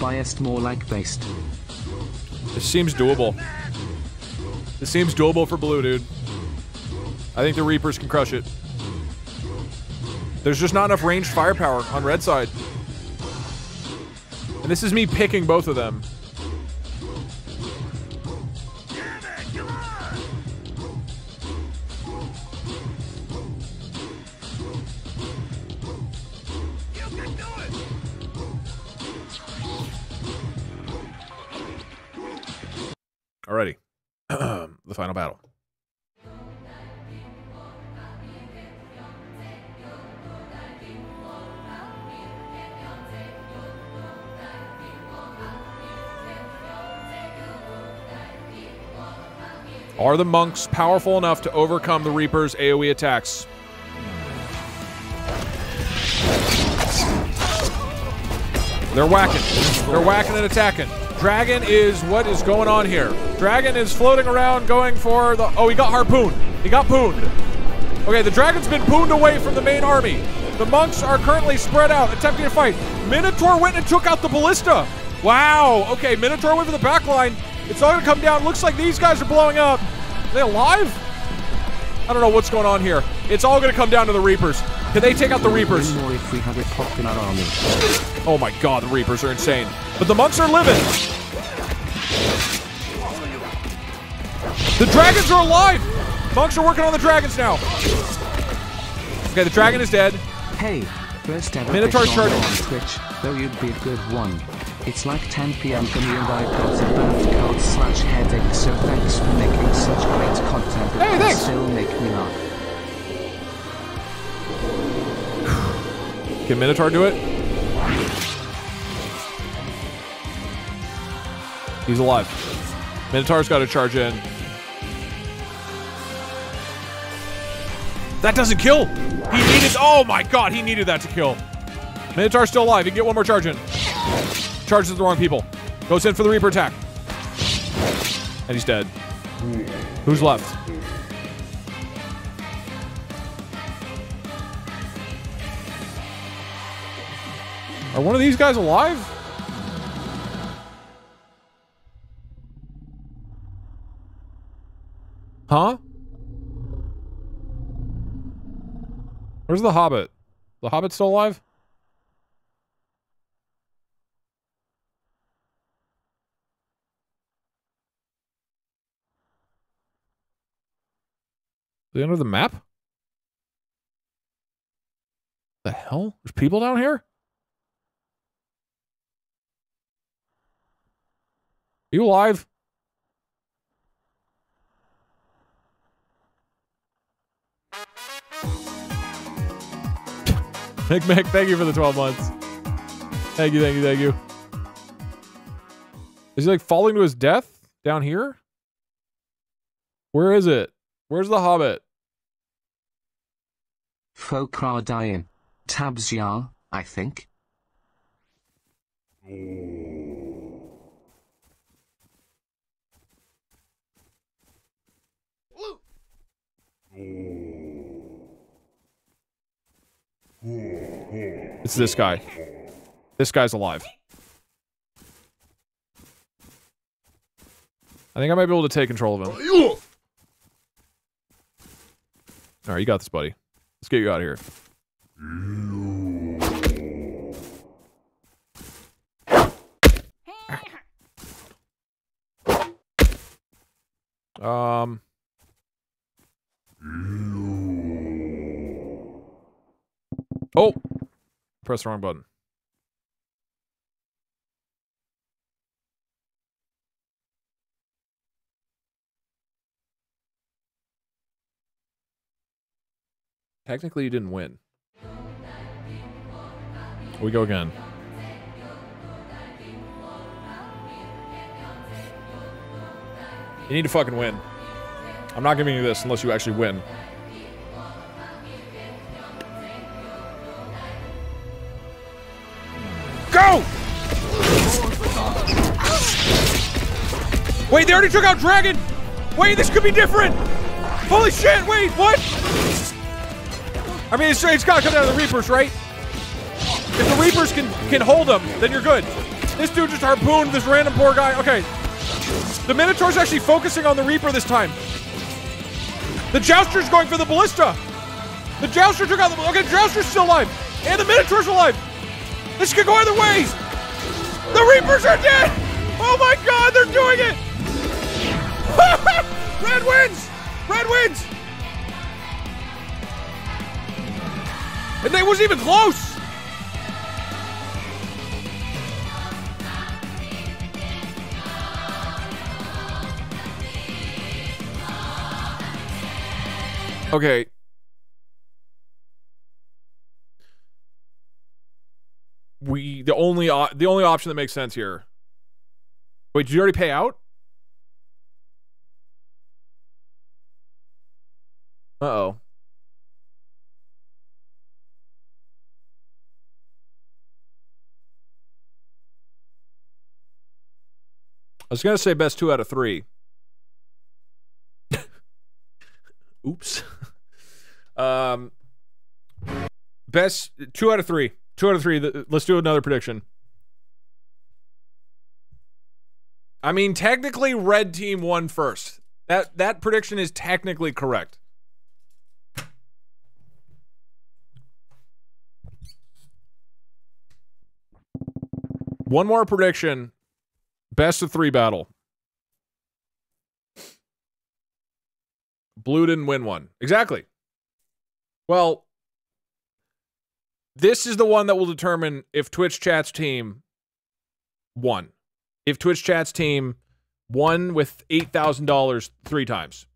Biased, more like based. This seems doable. This seems doable for blue, dude. I think the Reapers can crush it. There's just not enough ranged firepower on red side. And this is me picking both of them. Alrighty. The final battle. Are the monks powerful enough to overcome the Reaper's AoE attacks? They're whacking. They're whacking and attacking. Dragon is what is going on here. Dragon is floating around going for the... Oh, he got harpooned. He got pooned. Okay, the dragon's been pooned away from the main army. The monks are currently spread out, attempting to fight. Minotaur went and took out the ballista. Wow. Okay, Minotaur went for the back line. It's all gonna come down. Looks like these guys are blowing up. Are they alive? I don't know what's going on here. It's all gonna come down to the Reapers. Can they take out the Reapers? If we have a in our army. Oh my god, the Reapers are insane. But the monks are living. The dragons are alive. Monks are working on the dragons now. Okay, the dragon is dead. Hey, first ever Minotaur charging on Twitch, though you'd be a good one. It's like 10 p.m. for me and I've got a bad cold / headache, so thanks for making such great content that hey, thanks. Still make me laugh. Can Minotaur do it? He's alive. Minotaur's got to charge in. That doesn't kill! He needed- oh my god, he needed that to kill. Minotaur's still alive, he can get one more charge in. Charges the wrong people. Goes in for the Reaper attack. And he's dead. Who's left? Are one of these guys alive? Huh? Where's the Hobbit? The Hobbit's still alive? The end of the map? The hell? There's people down here? You alive? Mick Mac, thank you for the 12 months. Thank you, thank you, thank you. Is he like falling to his death down here? Where is it? Where's the Hobbit? Folk are dying. Tabs yar, I think. It's this guy. This guy's alive. I think I might be able to take control of him. Alright, you got this, buddy. Let's get you out of here. Oh! Press the wrong button. Technically, you didn't win. We go again. You need to fucking win. I'm not giving you this unless you actually win. Go! Wait, they already took out Dragon! Wait, this could be different! Holy shit, wait, what? I mean, it's gotta come down to the Reapers, right? If the Reapers can hold them, then you're good. This dude just harpooned this random poor guy. Okay. The Minotaur's actually focusing on the Reaper this time. The Jouster's going for the Ballista. The Jouster took out the... Okay, Jouster's still alive. And the Minotaur's alive. This could go either way. The Reapers are dead. Oh my god, they're doing it. Red wins. Red wins. And it wasn't even close! Okay. The only option that makes sense here. Wait, did you already pay out? Uh-oh. I was gonna say best 2 out of 3. Oops. Best 2 out of 3. 2 out of 3. Let's do another prediction. I mean, technically, red team won first. That prediction is technically correct. One more prediction. Best of 3 battle. Blue didn't win one. Exactly. Well, this is the one that will determine if Twitch Chat's team won. If Twitch Chat's team won with $8,000 three times.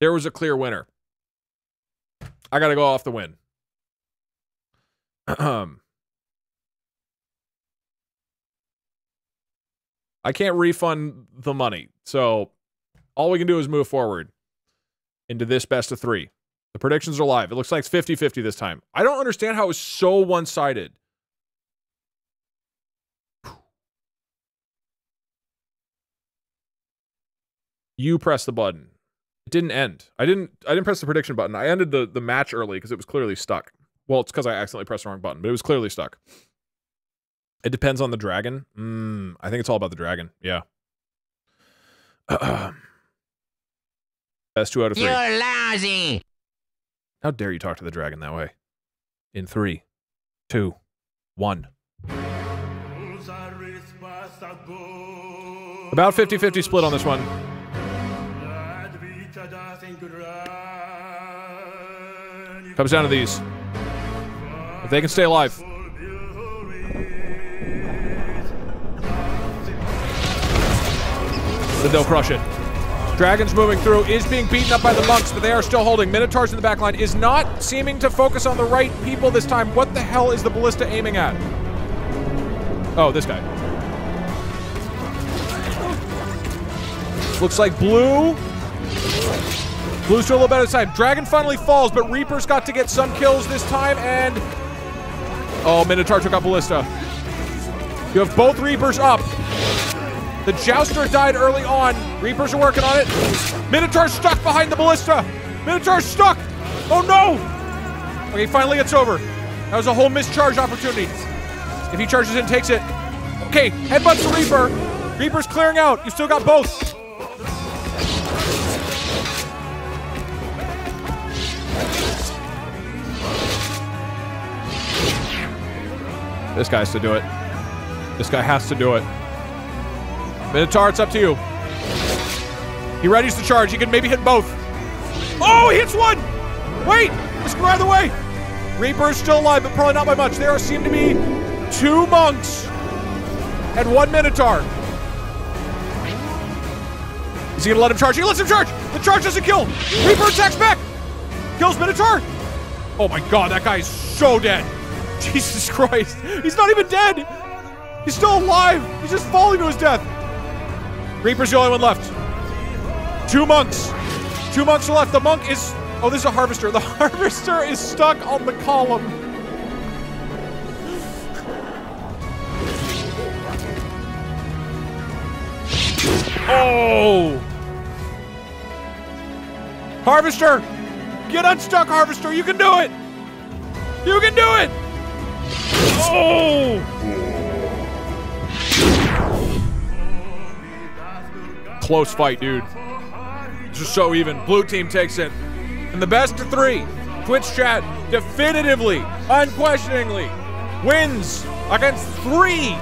There was a clear winner. I gotta go off the win. I can't refund the money, so all we can do is move forward into this best of three. The predictions are live. It looks like it's 50-50 this time. I don't understand how it's so one-sided. You press the button. It didn't end. I didn't press the prediction button. I ended the match early because it was clearly stuck. Well, it's because I accidentally pressed the wrong button, but it was clearly stuck. It depends on the dragon. I think it's all about the dragon. Yeah. That's 2 out of 3. You're lousy. How dare you talk to the dragon that way? In 3, 2, 1. About 50-50 split on this one. Comes down to these. If they can stay alive. Then they'll crush it. Dragon's moving through, is being beaten up by the monks, but they are still holding. Minotaur's in the back line, is not seeming to focus on the right people this time. What the hell is the ballista aiming at? Oh, this guy. Looks like Blue. Blue's still a little bit out of time. Dragon finally falls, but Reaper's got to get some kills this time, and... oh, Minotaur took out Ballista. You have both Reapers up. The Jouster died early on. Reapers are working on it. Minotaur's stuck behind the Ballista. Minotaur's stuck. Oh, no. Okay, finally it's over. That was a whole mischarge opportunity. If he charges in, takes it. Okay, headbutts the Reaper. Reaper's clearing out. You still got both. This guy has to do it. This guy has to do it. Minotaur, it's up to you. He readies the charge. He can maybe hit both. Oh, he hits one! Wait! Let's go out of the way! Reaper is still alive, but probably not by much. There seem to be 2 monks and 1 Minotaur. Is he going to let him charge? He lets him charge! The charge doesn't kill! Reaper attacks back! Kills Minotaur! Oh my god, that guy is so dead. Jesus Christ. He's not even dead! He's still alive! He's just falling to his death. Reaper's the only one left. 2 monks. 2 monks left. The monk is... oh, this is a harvester. The harvester is stuck on the column. Oh! Harvester! Get unstuck, Harvester! You can do it! You can do it! Oh! Close fight, dude. Just so even. Blue team takes it. And the best of three, Twitch Chat definitively, unquestioningly, wins against 3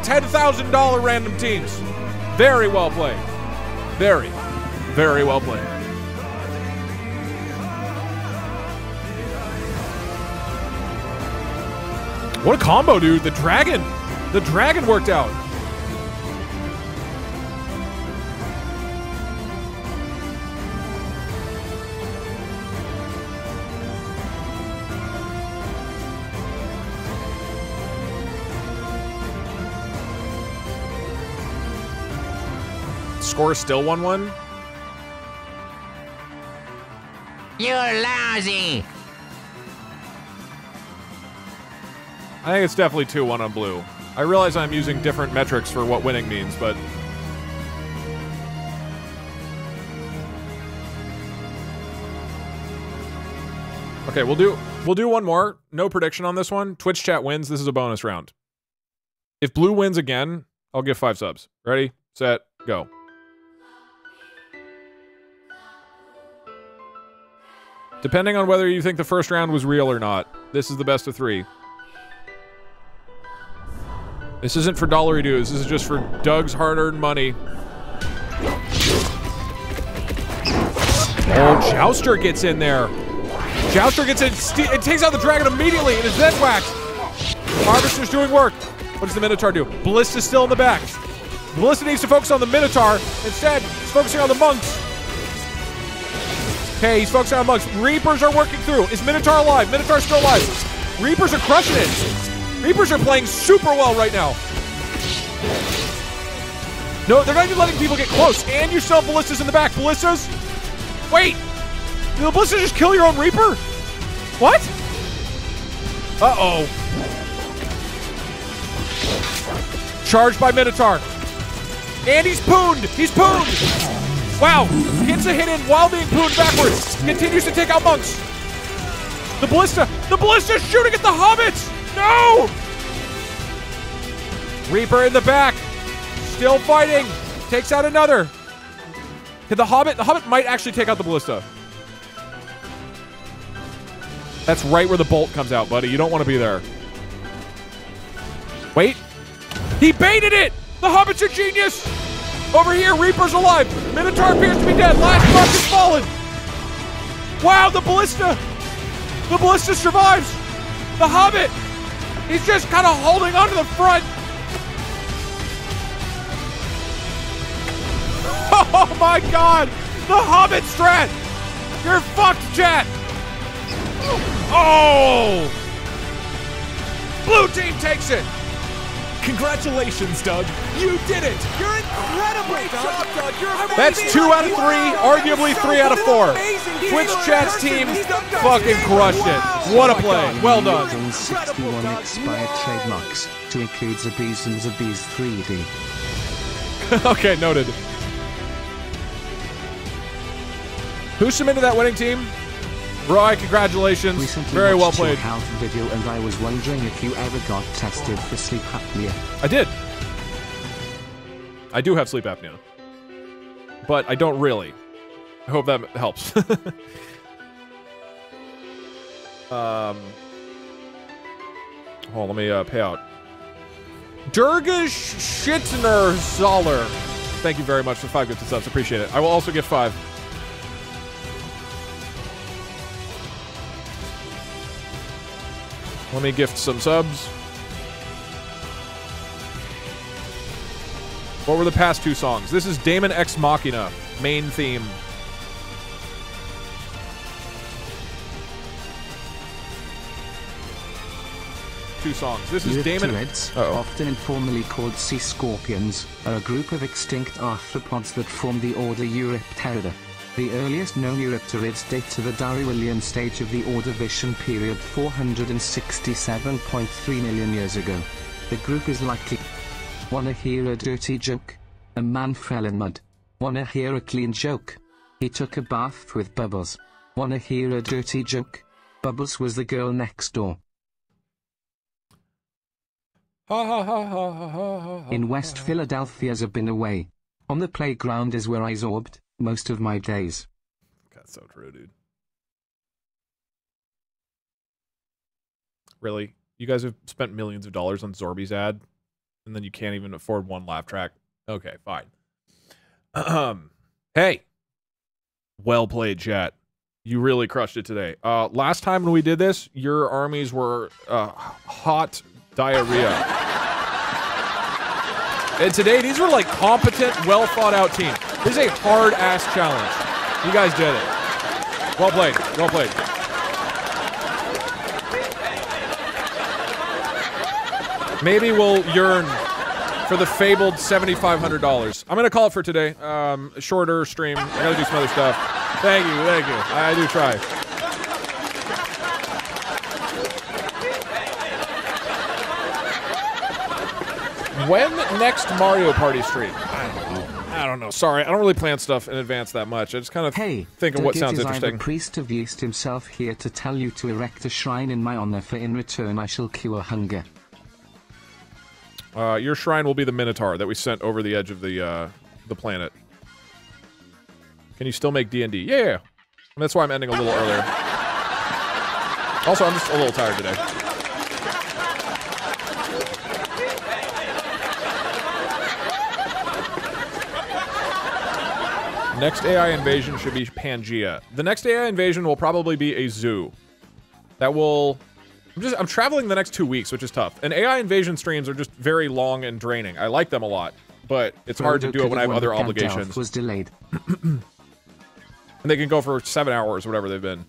$10,000 random teams. Very well played. Very, very well played. What a combo, dude. The dragon worked out. Score is still 1-1. You're lousy. I think it's definitely 2-1 on Blue. I realize I'm using different metrics for what winning means, but... okay, we'll do one more. No prediction on this one. Twitch Chat wins. This is a bonus round. If Blue wins again, I'll give 5 subs. Ready, set, go. Depending on whether you think the first round was real or not, this is the best of three. This isn't for dollary dues. This is just for Doug's hard-earned money. Oh, Jouster gets in there. Jouster gets in, it takes out the dragon immediately, and is then whacked. Harvester's doing work. What does the Minotaur do? Ballista's still in the back. Ballista needs to focus on the Minotaur. Instead, he's focusing on the monks. Okay, he's focusing on monks. Reapers are working through. Is Minotaur alive? Minotaur's still alive. Reapers are crushing it. Reapers are playing super well right now. No, they're not even letting people get close. And you still have Ballistas in the back. Ballistas? Wait! Did the Ballista just kill your own Reaper? What? Uh-oh. Charged by Minotaur. And he's pooned! He's pooned! Wow! Gets a hit in while being pooned backwards. Continues to take out monks. The Ballista! The Ballista is shooting at the hobbits! No! Reaper in the back. Still fighting. Takes out another. Can the Hobbit? The Hobbit might actually take out the Ballista. That's right where the bolt comes out, buddy. You don't want to be there. Wait. He baited it! The Hobbits are genius! Over here, Reaper's alive. Minotaur appears to be dead. Last monk has fallen. Wow, the Ballista! The Ballista survives! The Hobbit! He's just kind of holding onto the front. Oh my god! The Hobbit strat! You're fucked, chat! Oh! Blue team takes it! Congratulations, Doug. You did it! You're incredible! Great job, Doug! You're amazing! That's 2 out of 3, arguably 3 out of 4. Twitch chat's team fucking crushed it. What a play. Well done. 61 expired trademarks to include the reasons of these 3D. Okay, noted. Who submitted that winning team? Roy, congratulations. Recently very well played. Health video, and I was wondering if you ever got tested for sleep apnea. I did. I do have sleep apnea. But I don't really. I hope that helps. Oh, let me pay out. Durga Schittner Zoller. Thank you very much for 5 gifted subs. Appreciate it. I will also get 5. Let me gift some subs. What were the past 2 songs? This is Daemon Ex Machina, main theme. Two songs. This is Daemon... often informally called sea scorpions, are a group of extinct arthropods that form the order Eurypterida. The earliest known Eurypterids date to the Darwinian stage of the Ordovician period 467.3 million years ago. The group is likely... Wanna hear a dirty joke? A man fell in mud. Wanna hear a clean joke? He took a bath with Bubbles. Wanna hear a dirty joke? Bubbles was the girl next door. In West Philadelphia's I've been away. On the playground is where I zorbed most of my days. That's so true, dude. Really? You guys have spent millions of dollars on Zorby's ad, and then you can't even afford one laugh track? Okay, fine. Hey! Well played, chat. You really crushed it today. Last time when we did this, your armies were hot diarrhea. And today, these were like competent, well-thought-out teams. This is a hard-ass challenge. You guys did it. Well played. Well played. Maybe we'll yearn for the fabled $7,500. I'm going to call it for today. Shorter stream. I got to do some other stuff. Thank you. Thank you. I do try. When next Mario Party stream? I don't know. Sorry, I don't really plan stuff in advance that much. I just kind of think of what sounds interesting. The priest of yeast himself here to tell you to erect a shrine in my honor, for in return I shall cure hunger. Your shrine will be the Minotaur that we sent over the edge of the planet. Can you still make D&D? Yeah. And that's why I'm ending a little earlier. Also, I'm just a little tired today. Next AI invasion should be Pangea. The next AI invasion will probably be a zoo. That will... I'm traveling the next 2 weeks, which is tough. And AI invasion streams are just very long and draining. I like them a lot, but it's hard to do it when I have other obligations. Was delayed. And they can go for 7 hours, whatever they've been.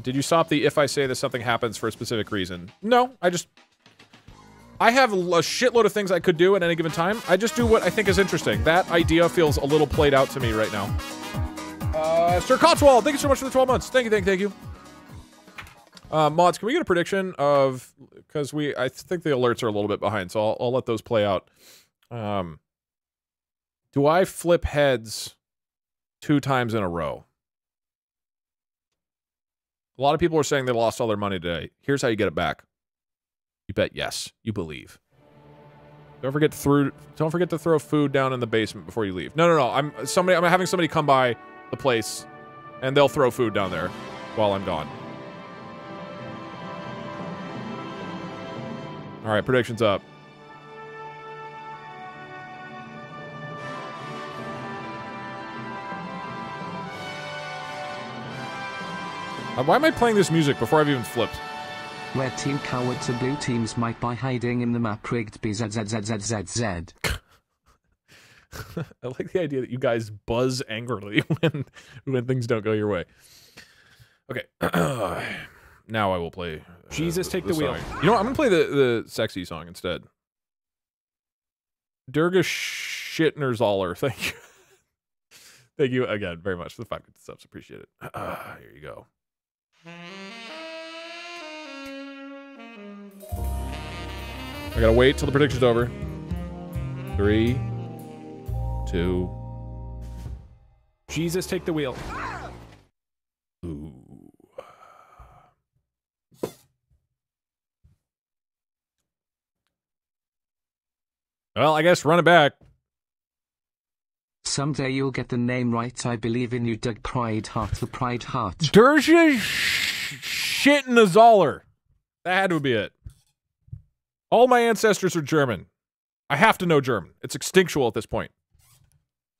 Did you stop the if I say that something happens for a specific reason? No, I have a shitload of things I could do at any given time. I just do what I think is interesting. That idea feels a little played out to me right now. Sir Cotswold, thank you so much for the 12 months. Thank you. Mods, can we get a prediction of... Because I think the alerts are a little bit behind, so I'll let those play out. Do I flip heads 2 times in a row? A lot of people are saying they lost all their money today. Here's how you get it back. You bet yes. You believe. Don't forget to throw food down in the basement before you leave. No. I'm having somebody come by the place, and they'll throw food down there while I'm gone. All right, predictions up. Why am I playing this music before I've even flipped? Red team coward to blue team's might by hiding in the map rigged BZZZZZZ. I like the idea that you guys buzz angrily when things don't go your way. Okay. Now I will play Jesus Take the Wheel. You know what? I'm going to play the sexy song instead. Durga Shitnerzaller. Thank you. Thank you again very much for the 500 subs. Appreciate it. Here you go. I gotta wait till the prediction's over. 3, 2. Jesus, take the wheel. Ooh. Well, I guess run it back. Someday you'll get the name right. I believe in you, Doug Prideheart, the Prideheart. Durga Shitnerzaller. That would be it. All my ancestors are German. I have to know German. It's extinctual at this point.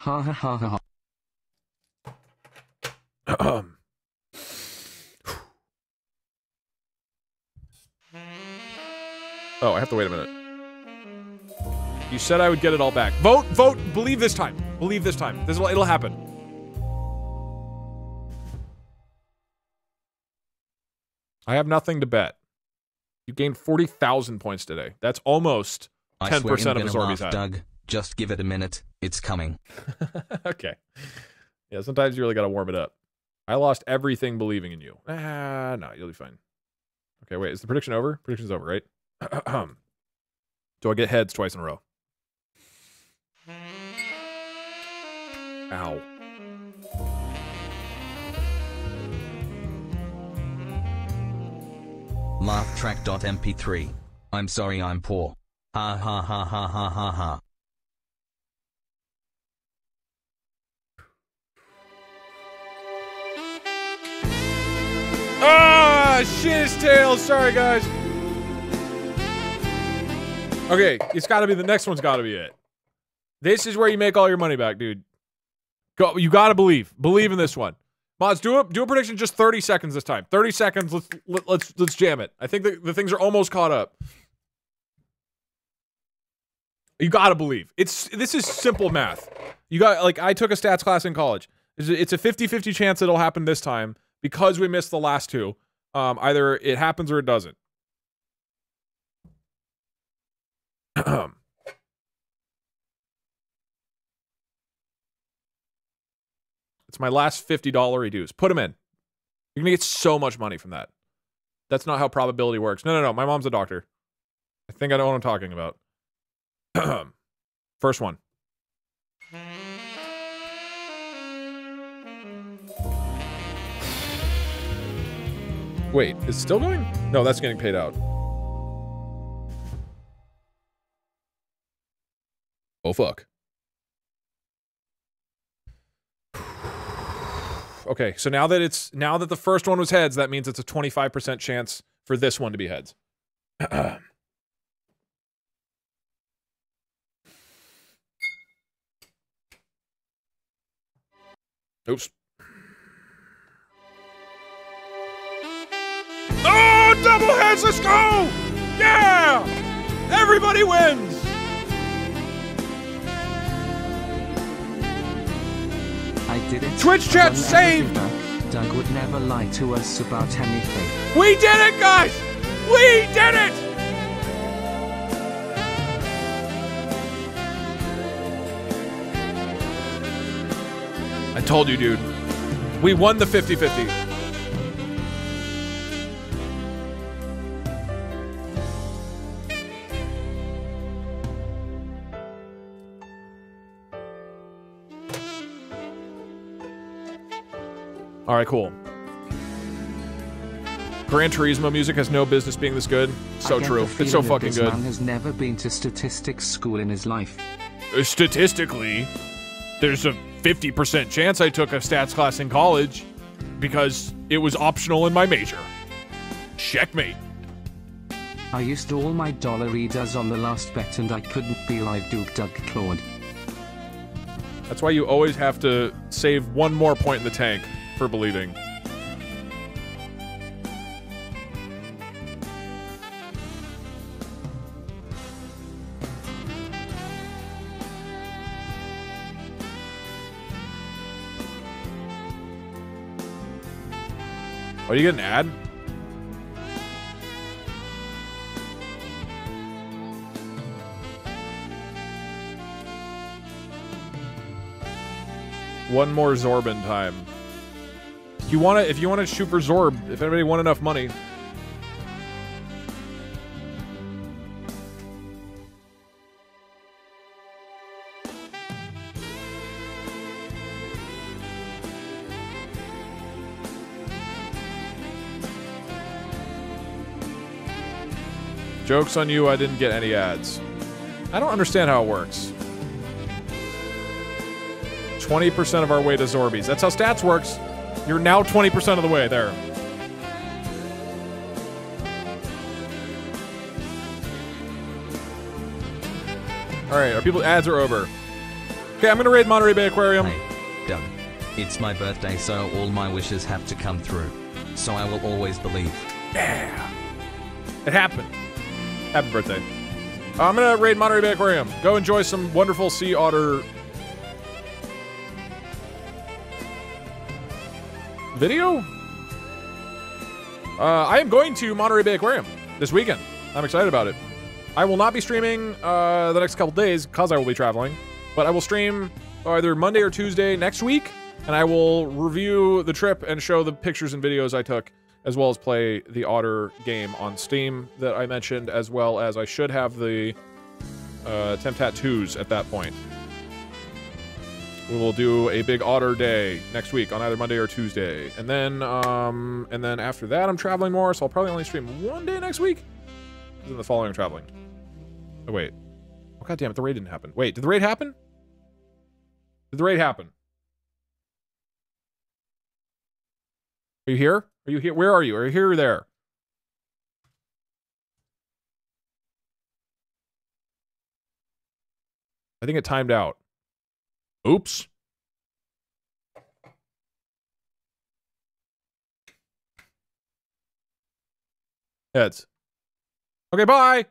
Ha ha ha ha. Oh, I have to wait a minute. You said I would get it all back. Vote, believe this time. Believe this time. It'll happen. I have nothing to bet. You gained 40,000 points today. That's almost 10% of Zorbi's high. Doug, just give it a minute. It's coming. Okay. Yeah, sometimes you really got to warm it up. I lost everything believing in you. No, you'll be fine. Okay, wait. Is the prediction over? Prediction's over, right? Do I get heads twice in a row? Ow. Laughtrack.mp3. I'm sorry I'm poor. Ha ha ha ha ha ha ha. Ah, shit his tail. Sorry, guys. Okay, it's gotta be, the next one's gotta be it. This is where you make all your money back, dude. Go, you gotta believe. Believe in this one. Mods, do a prediction just 30 seconds this time. 30 seconds, let's jam it. I think the things are almost caught up. You gotta believe. This is simple math. You got, like, I took a stats class in college. It's a 50-50 chance it'll happen this time because we missed the last two. Either it happens or it doesn't. It's my last $50 dues. Put them in. You're gonna get so much money from that. That's not how probability works. No. My mom's a doctor. I think I know what I'm talking about. First one. Wait, is it still going? No, that's getting paid out. Oh, fuck. Okay, so now that the first one was heads, that means it's a 25% chance for this one to be heads. Oops. Oh, double heads, let's go! Yeah! Everybody wins! I did it. Twitch chat saved! Doug would never lie to us about anything. We did it, guys! We did it! I told you, dude. We won the 50-50. All right, cool. Gran Turismo music has no business being this good. So true. It's so fucking good. This man has never been to statistics school in his life. Statistically, there's a 50% chance I took a stats class in college because it was optional in my major. Checkmate. I used all my $EDUs on the last bet and I couldn't be live Duke Doug Claude. That's why you always have to save one more point in the tank for bleeding. Oh, you get an ad? One more Zorbin time. If you wanna shoot for Zorb, if anybody won enough money. Joke's on you, I didn't get any ads. I don't understand how it works. 20% of our way to Zorbies. That's how stats works. You're now 20% of the way there. Alright, our people ads are over. Okay, I'm gonna raid Monterey Bay Aquarium. Hey, Doug. It's my birthday, so all my wishes have to come through. So I will always believe. Yeah. It happened. Happy birthday. I'm gonna raid Monterey Bay Aquarium. Go enjoy some wonderful sea otter video? I am going to Monterey Bay Aquarium this weekend. I'm excited about it. I will not be streaming the next couple days because I will be traveling, but I will stream either Monday or Tuesday next week, and I will review the trip and show the pictures and videos I took, as well as play the Otter game on Steam that I mentioned, as well as I should have the Temp Tattoos at that point. We will do a big Otter day next week on either Monday or Tuesday. And then after that, I'm traveling more, so I'll probably only stream one day next week. Then the following, I'm traveling. Oh, wait. Oh, goddammit, the raid didn't happen. Wait, did the raid happen? Did the raid happen? Are you here? Are you here? Where are you? Are you here or there? I think it timed out. Oops. Heads. Okay, bye!